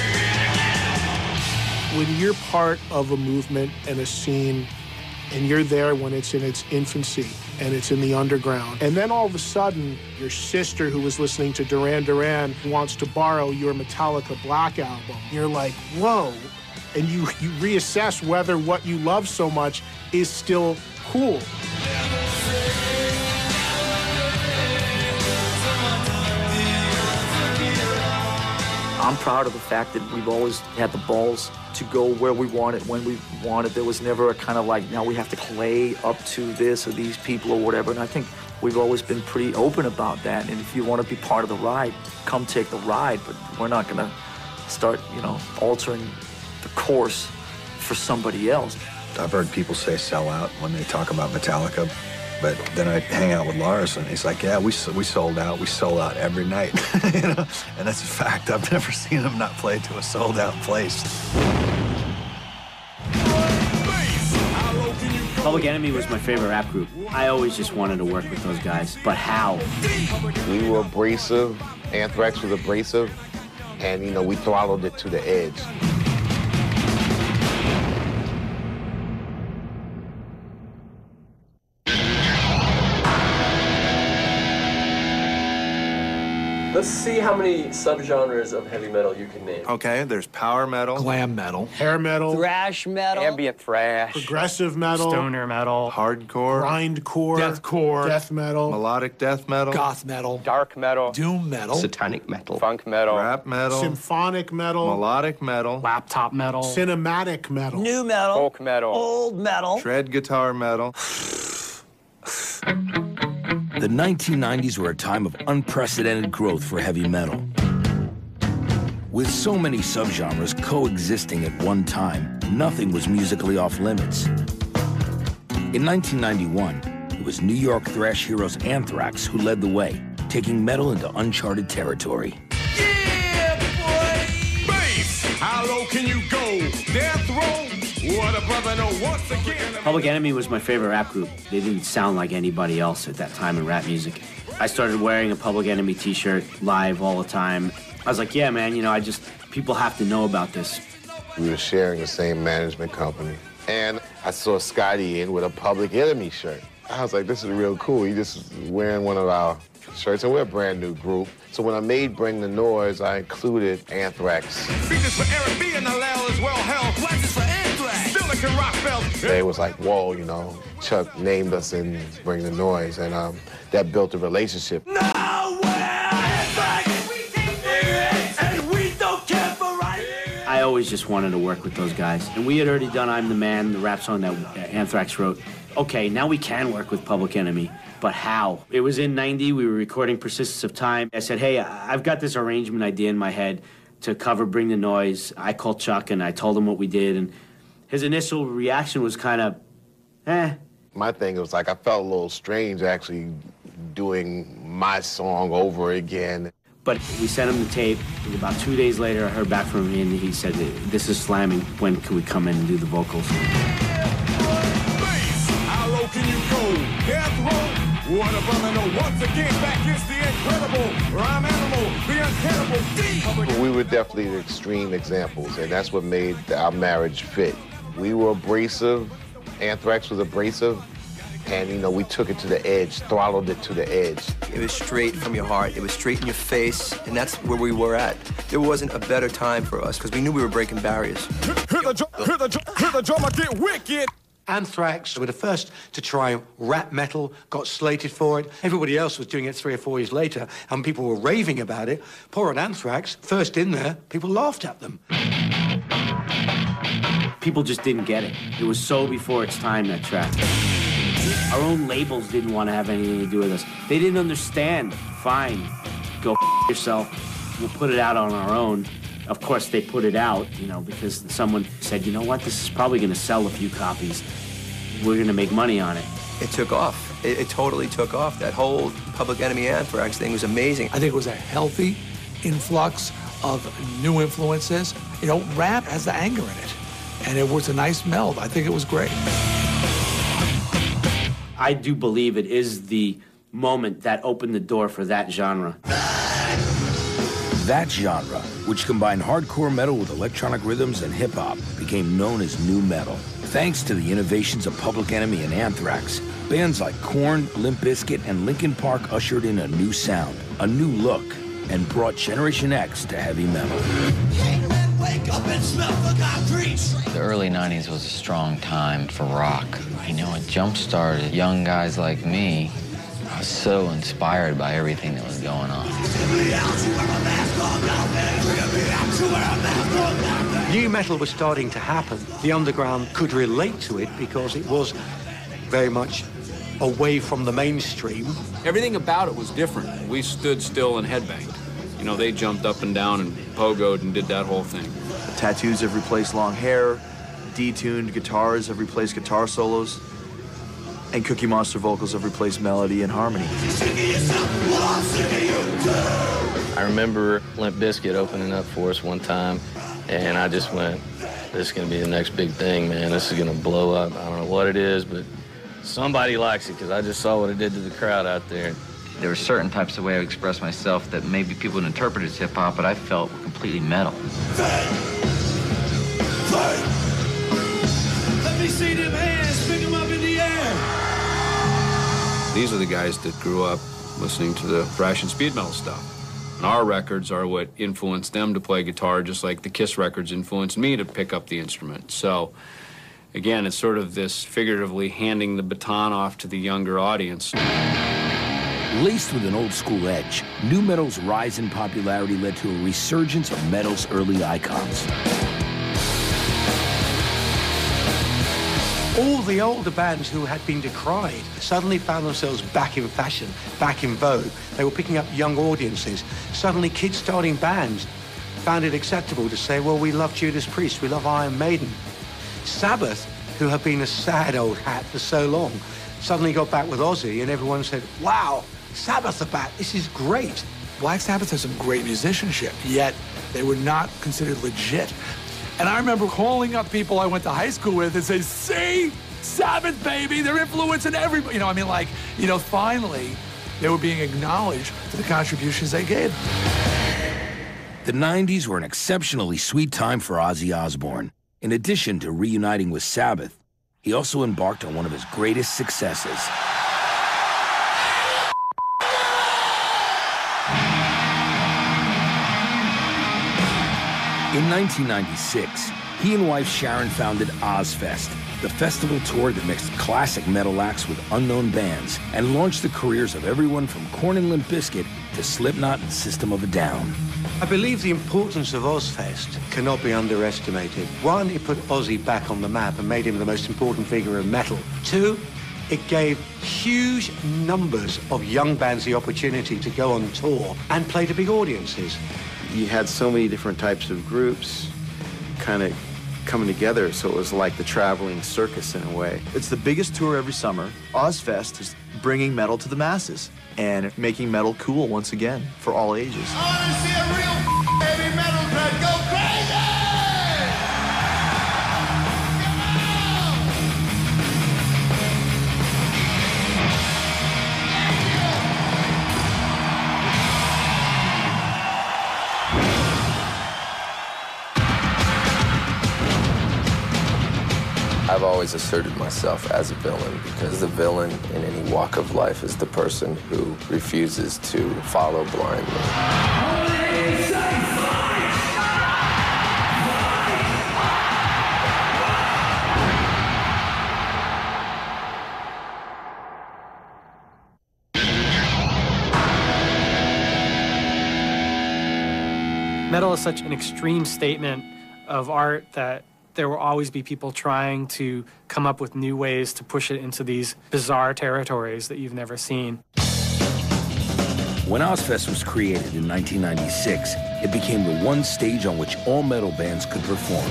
When you're part of a movement and a scene, and you're there when it's in its infancy, and it's in the underground, and then all of a sudden, your sister who was listening to Duran Duran wants to borrow your Metallica Black Album, you're like, whoa, and you reassess whether what you love so much is still cool. I'm proud of the fact that we've always had the balls to go where we wanted, when we wanted. There was never a kind of like, now we have to play up to this or these people or whatever. And I think we've always been pretty open about that. And if you want to be part of the ride, come take the ride. But we're not going to start, you know, altering the course for somebody else. I've heard people say sell out when they talk about Metallica. But then I hang out with Lars, and he's like, yeah, we sold out. We sold out every night, you know? And that's a fact. I've never seen them not play to a sold-out place. Public Enemy was my favorite rap group. I always just wanted to work with those guys, but how? We were abrasive. Anthrax was abrasive, and, you know, we throttled it to the edge. Let's see how many subgenres of heavy metal you can name. Okay, there's power metal, glam metal, hair metal, thrash metal, ambient thrash, progressive metal, stoner metal, hardcore, grindcore, deathcore, death metal, melodic death metal, goth metal, dark metal, doom metal, satanic metal, funk metal, rap metal, symphonic metal, melodic metal, laptop metal, cinematic metal, new metal, folk metal, old metal, shred guitar metal. The 1990s were a time of unprecedented growth for heavy metal. With so many subgenres coexisting at one time, nothing was musically off limits. In 1991, it was New York thrash heroes Anthrax who led the way, taking metal into uncharted territory. Yeah, boy! Bass, how low can you go? Death row? What a brother, no, once again... Public Enemy was my favorite rap group. They didn't sound like anybody else at that time in rap music. I started wearing a Public Enemy t-shirt live all the time. I was like, yeah, man, you know, people have to know about this. We were sharing the same management company, and I saw Scotty in with a Public Enemy shirt. I was like, this is real cool. He just is wearing one of our shirts, and we're a brand new group. So when I made Bring the Noise, I included Anthrax. Features for Eric B and Hillel as well, hell, flashes for Anthrax. Silicon Rock Belt. They was like, whoa, you know, Chuck named us in Bring the Noise, and that built a relationship. No way! I always just wanted to work with those guys. And we had already done I'm the Man, the rap song that Anthrax wrote. Okay, now we can work with Public Enemy, but how? It was in 90, we were recording Persistence of Time. I said, hey, I've got this arrangement idea in my head to cover Bring the Noise. I called Chuck and I told him what we did, and his initial reaction was kind of, eh. My thing was like, I felt a little strange actually doing my song over again. But we sent him the tape. About 2 days later, I heard back from him, and he said, this is slamming. When can we come in and do the vocals? How low can you go? Death row? What a bummer. Once again, back is the incredible rhyme animal, the uncannibal. We were definitely the extreme examples, and that's what made our marriage fit. We were abrasive. Anthrax was abrasive. And, you know, we took it to the edge, throttled it to the edge. It was straight from your heart. It was straight in your face. And that's where we were at. There wasn't a better time for us because we knew we were breaking barriers. Hit the drummer, get wicked. Anthrax were the first to try rap metal, got slated for it. Everybody else was doing it 3 or 4 years later, and people were raving about it. Poor old Anthrax, first in there, people laughed at them. People just didn't get it. It was so before its time, that track. Our own labels didn't want to have anything to do with us. They didn't understand. Fine, go f yourself. We'll put it out on our own. Of course, they put it out, you know, because someone said, you know what, this is probably going to sell a few copies. We're going to make money on it. It took off. It totally took off. That whole Public Enemy Anthrax thing was amazing. I think it was a healthy influx of new influences. You know, rap has the anger in it, and it was a nice meld. I think it was great. I do believe it is the moment that opened the door for that genre. That genre, which combined hardcore metal with electronic rhythms and hip-hop, became known as nu metal. Thanks to the innovations of Public Enemy and Anthrax, bands like Korn, Limp Bizkit, and Linkin Park ushered in a new sound, a new look, and brought Generation X to heavy metal. Hey, man, wake up and smell the concrete. The early 90s was a strong time for rock. You know, it jump-started young guys like me. I was so inspired by everything that was going on. New metal was starting to happen. The underground could relate to it because it was very much away from the mainstream. Everything about it was different. We stood still and headbanged. You know, they jumped up and down and pogoed and did that whole thing. The tattoos have replaced long hair. Detuned guitars have replaced guitar solos, and Cookie Monster vocals have replaced melody and harmony. I remember Limp Bizkit opening up for us one time, and I just went, this is going to be the next big thing, man. This is going to blow up. I don't know what it is, but somebody likes it, because I just saw what it did to the crowd out there. There were certain types of way I expressed myself that maybe people would interpret as hip-hop, but I felt were completely metal. Fight. See them hands, pick them up in the air. These are the guys that grew up listening to the thrash and speed metal stuff. And our records are what influenced them to play guitar, just like the Kiss records influenced me to pick up the instrument. So, again, it's sort of this figuratively handing the baton off to the younger audience. Laced with an old-school edge, nu metal's rise in popularity led to a resurgence of metal's early icons. All the older bands who had been decried suddenly found themselves back in fashion, back in vogue. They were picking up young audiences. Suddenly kids starting bands found it acceptable to say, well, we love Judas Priest, we love Iron Maiden. Sabbath, who had been a sad old hat for so long, suddenly got back with Ozzy, and everyone said, wow, Sabbath are back, this is great. Black Sabbath has some great musicianship, yet they were not considered legit. And I remember calling up people I went to high school with and say, see, Sabbath, baby, they're influencing everybody. You know, I mean, like, you know, finally, they were being acknowledged for the contributions they gave. The 90s were an exceptionally sweet time for Ozzy Osbourne. In addition to reuniting with Sabbath, He also embarked on one of his greatest successes. In 1996, he and wife Sharon founded Ozfest, the festival tour that mixed classic metal acts with unknown bands and launched the careers of everyone from Korn and Limp Bizkit to Slipknot and System of a Down. I believe the importance of Ozfest cannot be underestimated. One, it put Ozzy back on the map and made him the most important figure in metal. Two, it gave huge numbers of young bands the opportunity to go on tour and play to big audiences. You had so many different types of groups kind of coming together, so it was like the traveling circus in a way. It's the biggest tour every summer. Ozfest is bringing metal to the masses and making metal cool once again for all ages. I want to see a real heavy metal crowd go crazy! Come on! Thank you. I've always asserted myself as a villain, because the villain in any walk of life is the person who refuses to follow blindly. Metal is such an extreme statement of art that there will always be people trying to come up with new ways to push it into these bizarre territories that you've never seen. When Ozfest was created in 1996, it became the one stage on which all metal bands could perform.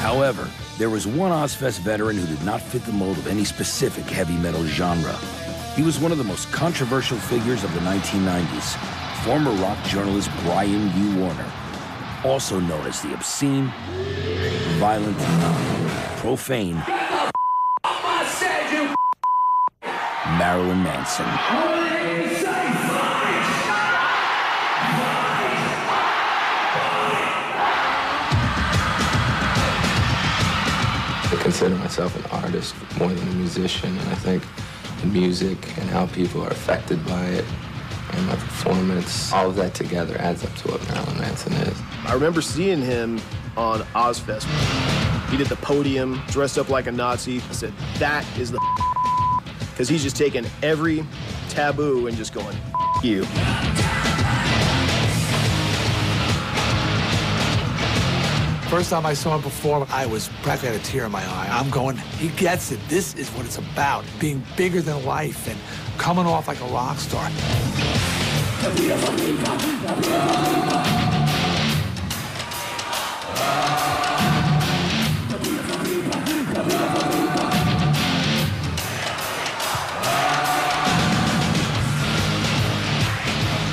However, there was one Ozfest veteran who did not fit the mold of any specific heavy metal genre. He was one of the most controversial figures of the 1990s, former rock journalist Brian U. Warner, also known as the obscene, violent, profane, Marilyn Manson. I consider myself an artist more than a musician, and I think the music and how people are affected by it and my performance, all of that together adds up to what Marilyn Manson is. I remember seeing him on Ozfest. He did the podium, dressed up like a Nazi. I said, that is the because he's just taking every taboo and just going, you. First time I saw him perform, I was practically had a tear in my eye. I'm going, he gets it. This is what it's about, being bigger than life and coming off like a rock star.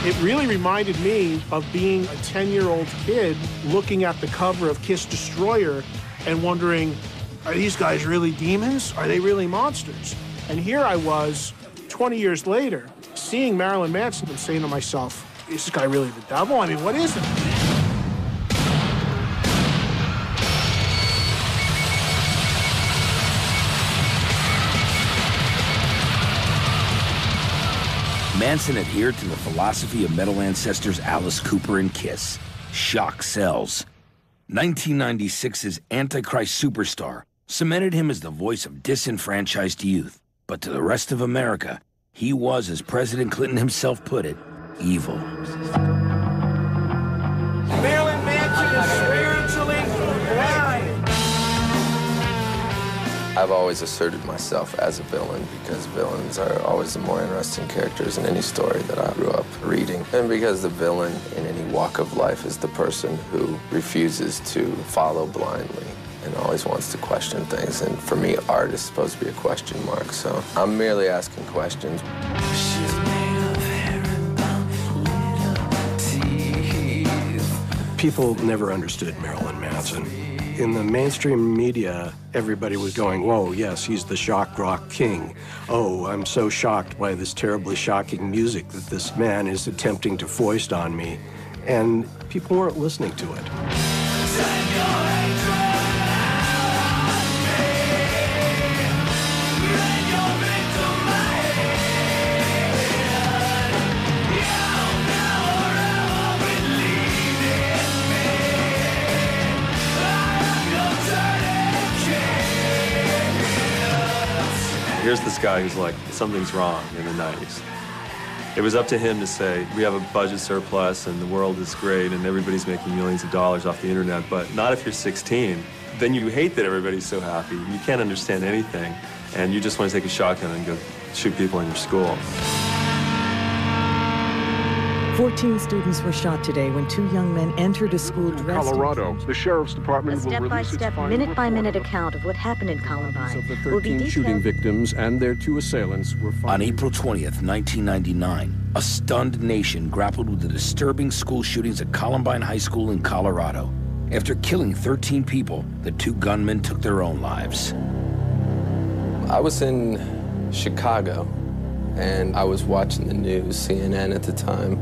It really reminded me of being a 10-year-old kid looking at the cover of Kiss Destroyer and wondering, are these guys really demons? Are they really monsters? And here I was, 20 years later, seeing Marilyn Manson and saying to myself, is this guy really the devil? I mean, what is it? Manson adhered to the philosophy of metal ancestors Alice Cooper and Kiss. Shock sells. 1996's Antichrist Superstar cemented him as the voice of disenfranchised youth. But to the rest of America, he was, as President Clinton himself put it, evil. Marilyn Manson is spiritually blind. I've always asserted myself as a villain, because villains are always the more interesting characters in any story that I grew up reading. And because the villain in any walk of life is the person who refuses to follow blindly and always wants to question things. And for me, art is supposed to be a question mark, so I'm merely asking questions. People never understood Marilyn Manson. In the mainstream media, everybody was going, whoa, yes, he's the shock rock king. Oh, I'm so shocked by this terribly shocking music that this man is attempting to foist on me. And people weren't listening to it. here's this guy who's like, something's wrong in the 90s. It was up to him to say, we have a budget surplus and the world is great and everybody's making millions of dollars off the internet, but not if you're 16. Then you hate that everybody's so happy. You can't understand anything, and you just want to take a shotgun and go shoot people in your school. 14 students were shot today when two young men entered a school dressed in Colorado. The sheriff's department will release its final report. A step-by-step, minute-by-minute account of what happened in Columbine of the 13 shooting victims and their two assailants were found. On April 20th, 1999, a stunned nation grappled with the disturbing school shootings at Columbine High School in Colorado. After killing 13 people, the two gunmen took their own lives. I was in Chicago, and I was watching the news, CNN at the time.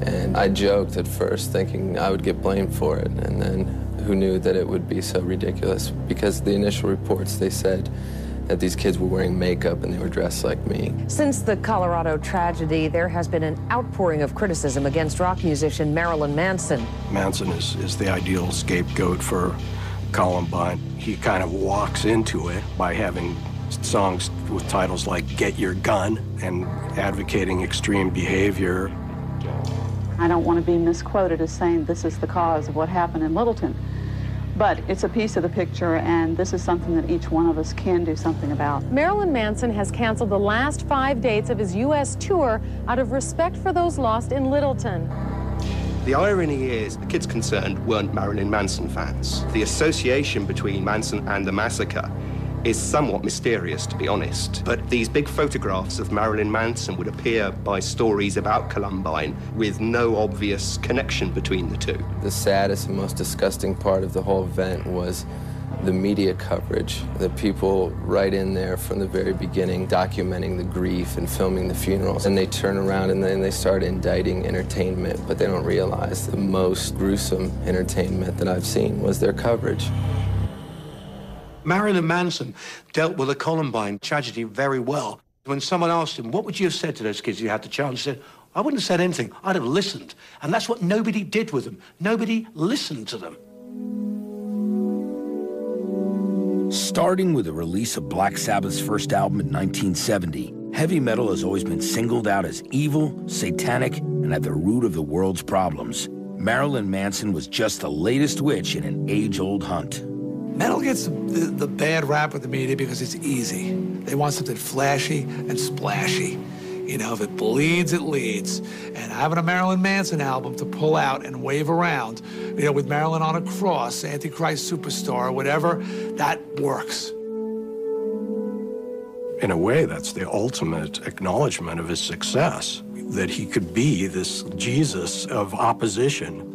And I joked at first, thinking I would get blamed for it, and then who knew that it would be so ridiculous? Because the initial reports, they said that these kids were wearing makeup and they were dressed like me. Since the Colorado tragedy, there has been an outpouring of criticism against rock musician Marilyn Manson. Manson is the ideal scapegoat for Columbine. He kind of walks into it by having songs with titles like Get Your Gun and advocating extreme behavior. I don't want to be misquoted as saying this is the cause of what happened in Littleton, but it's a piece of the picture, and this is something that each one of us can do something about. Marilyn Manson has canceled the last 5 dates of his U.S. tour out of respect for those lost in Littleton. The irony is, the kids concerned weren't Marilyn Manson fans. The association between Manson and the massacre is somewhat mysterious, to be honest. But these big photographs of Marilyn Manson would appear by stories about Columbine with no obvious connection between the two. The saddest and most disgusting part of the whole event was the media coverage. The people right in there from the very beginning documenting the grief and filming the funerals. And they turn around and then they start indicting entertainment, but they don't realize the most gruesome entertainment that I've seen was their coverage. Marilyn Manson dealt with the Columbine tragedy very well. When someone asked him, what would you have said to those kids if you had the chance? He said, I wouldn't have said anything. I'd have listened. And that's what nobody did with them. Nobody listened to them. Starting with the release of Black Sabbath's first album in 1970, heavy metal has always been singled out as evil, satanic, and at the root of the world's problems. Marilyn Manson was just the latest witch in an age-old hunt. Metal gets the bad rap with the media because it's easy. They want something flashy and splashy. You know, if it bleeds, it leads. And having a Marilyn Manson album to pull out and wave around, you know, with Marilyn on a cross, Antichrist Superstar, whatever, that works. In a way, that's the ultimate acknowledgement of his success, that he could be this Jesus of opposition.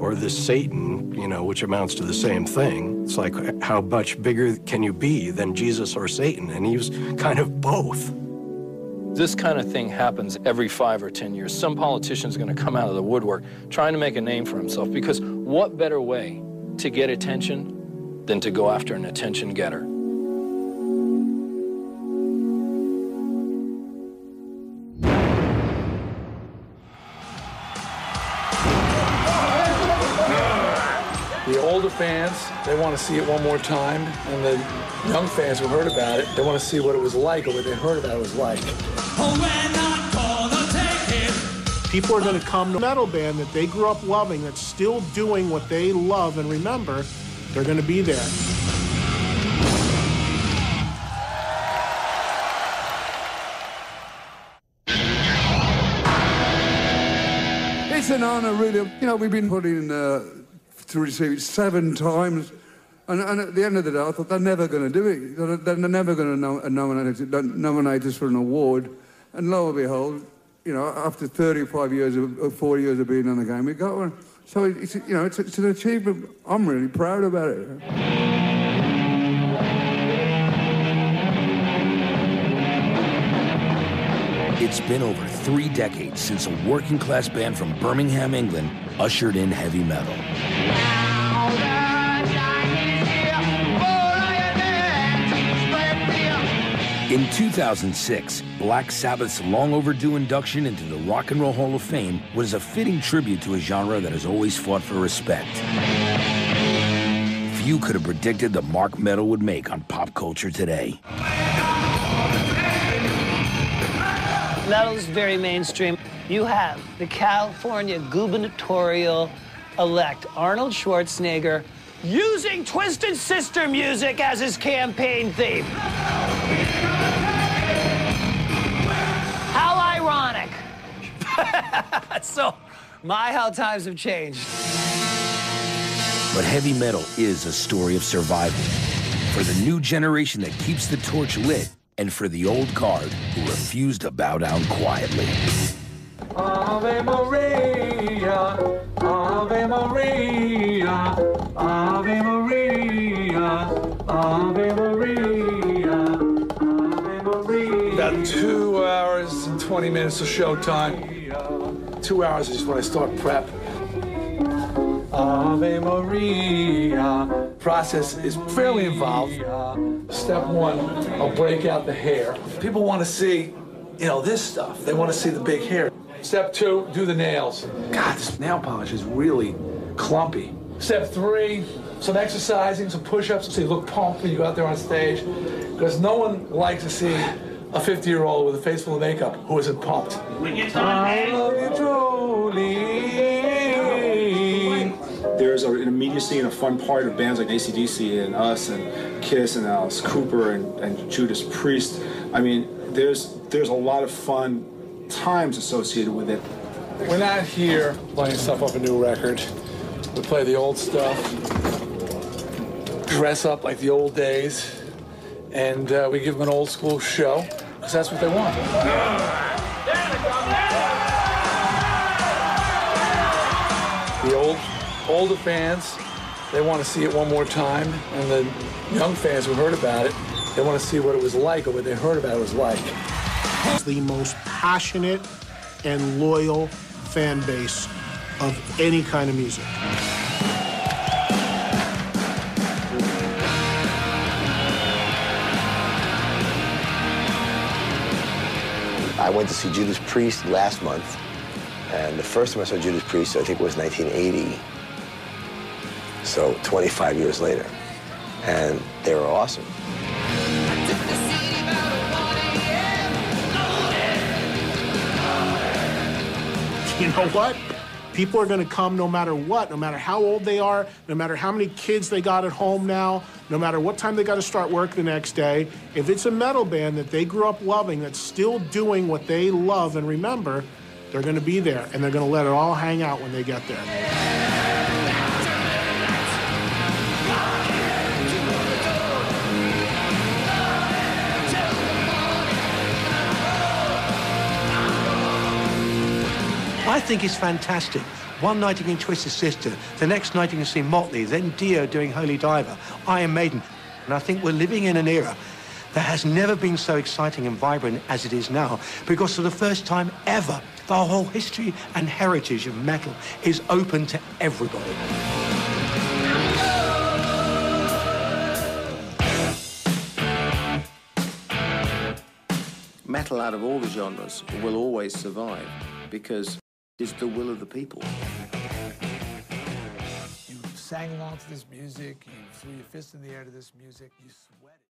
Or this Satan, you know, which amounts to the same thing. It's like, how much bigger can you be than Jesus or Satan? And he was kind of both. This kind of thing happens every 5 or 10 years. Some politician's gonna come out of the woodwork trying to make a name for himself, because what better way to get attention than to go after an attention getter? The fans, they want to see it one more time, and the young fans who heard about it, they want to see what it was like, or what they heard about it was like. People are going to come to a metal band that they grew up loving, that's still doing what they love and remember. They're going to be there. It's an honor, really. You know, we've been putting to receive it 7 times, and at the end of the day I thought they're never going to do it, they're never going to nominate us for an award, and lo and behold, you know, after 35 years or 40 years of being on the game, we got one. So it's, you know, it's an achievement. I'm really proud about it. It's been over 3 decades since a working-class band from Birmingham, England, ushered in heavy metal. In 2006, Black Sabbath's long-overdue induction into the Rock and Roll Hall of Fame was a fitting tribute to a genre that has always fought for respect. Few could have predicted the mark metal would make on pop culture today. Metal's very mainstream. You have the California gubernatorial-elect Arnold Schwarzenegger using Twisted Sister music as his campaign theme. How ironic. So, my how times have changed. But heavy metal is a story of survival. For the new generation that keeps the torch lit, and for the old guard who refused to bow down quietly. Ave Maria, Ave Maria, Ave Maria, Ave Maria, Ave Maria. About 2 hours and 20 minutes of showtime. 2 hours is when I start prep. Ave Maria. Process is fairly involved. Step one, I'll break out the hair. People want to see, you know, this stuff. They want to see the big hair. Step two, do the nails. God, this nail polish is really clumpy. Step three, some exercising, some push-ups, so you look pumped when you go out there on stage. Because no one likes to see a 50-year-old with a face full of makeup who isn't pumped. When you're I love you truly. There's an immediacy and a fun part of bands like AC/DC and us and Kiss and Alice Cooper and Judas Priest. I mean, there's a lot of fun times associated with it. We're not here playing stuff off a new record. We play the old stuff, dress up like the old days, and we give them an old school show, because that's what they want. The older fans, they want to see it one more time, and the young fans who heard about it, they want to see what it was like or what they heard about it was like. It's the most passionate and loyal fan base of any kind of music. I went to see Judas Priest last month, and the first time I saw Judas Priest, I think, was 1980. So 25 years later, and they were awesome. You know what? People are going to come no matter what, no matter how old they are, no matter how many kids they got at home now, no matter what time they got to start work the next day. If it's a metal band that they grew up loving, that's still doing what they love and remember, they're going to be there, and they're going to let it all hang out when they get there. I think it's fantastic. One night you can Twisted Sister, the next night you can see Motley, then Dio doing Holy Diver, Iron Maiden. And I think we're living in an era that has never been so exciting and vibrant as it is now, because for the first time ever, the whole history and heritage of metal is open to everybody. Metal, out of all the genres, will always survive, because it's the will of the people. You sang along to this music, you threw your fist in the air to this music, you sweated.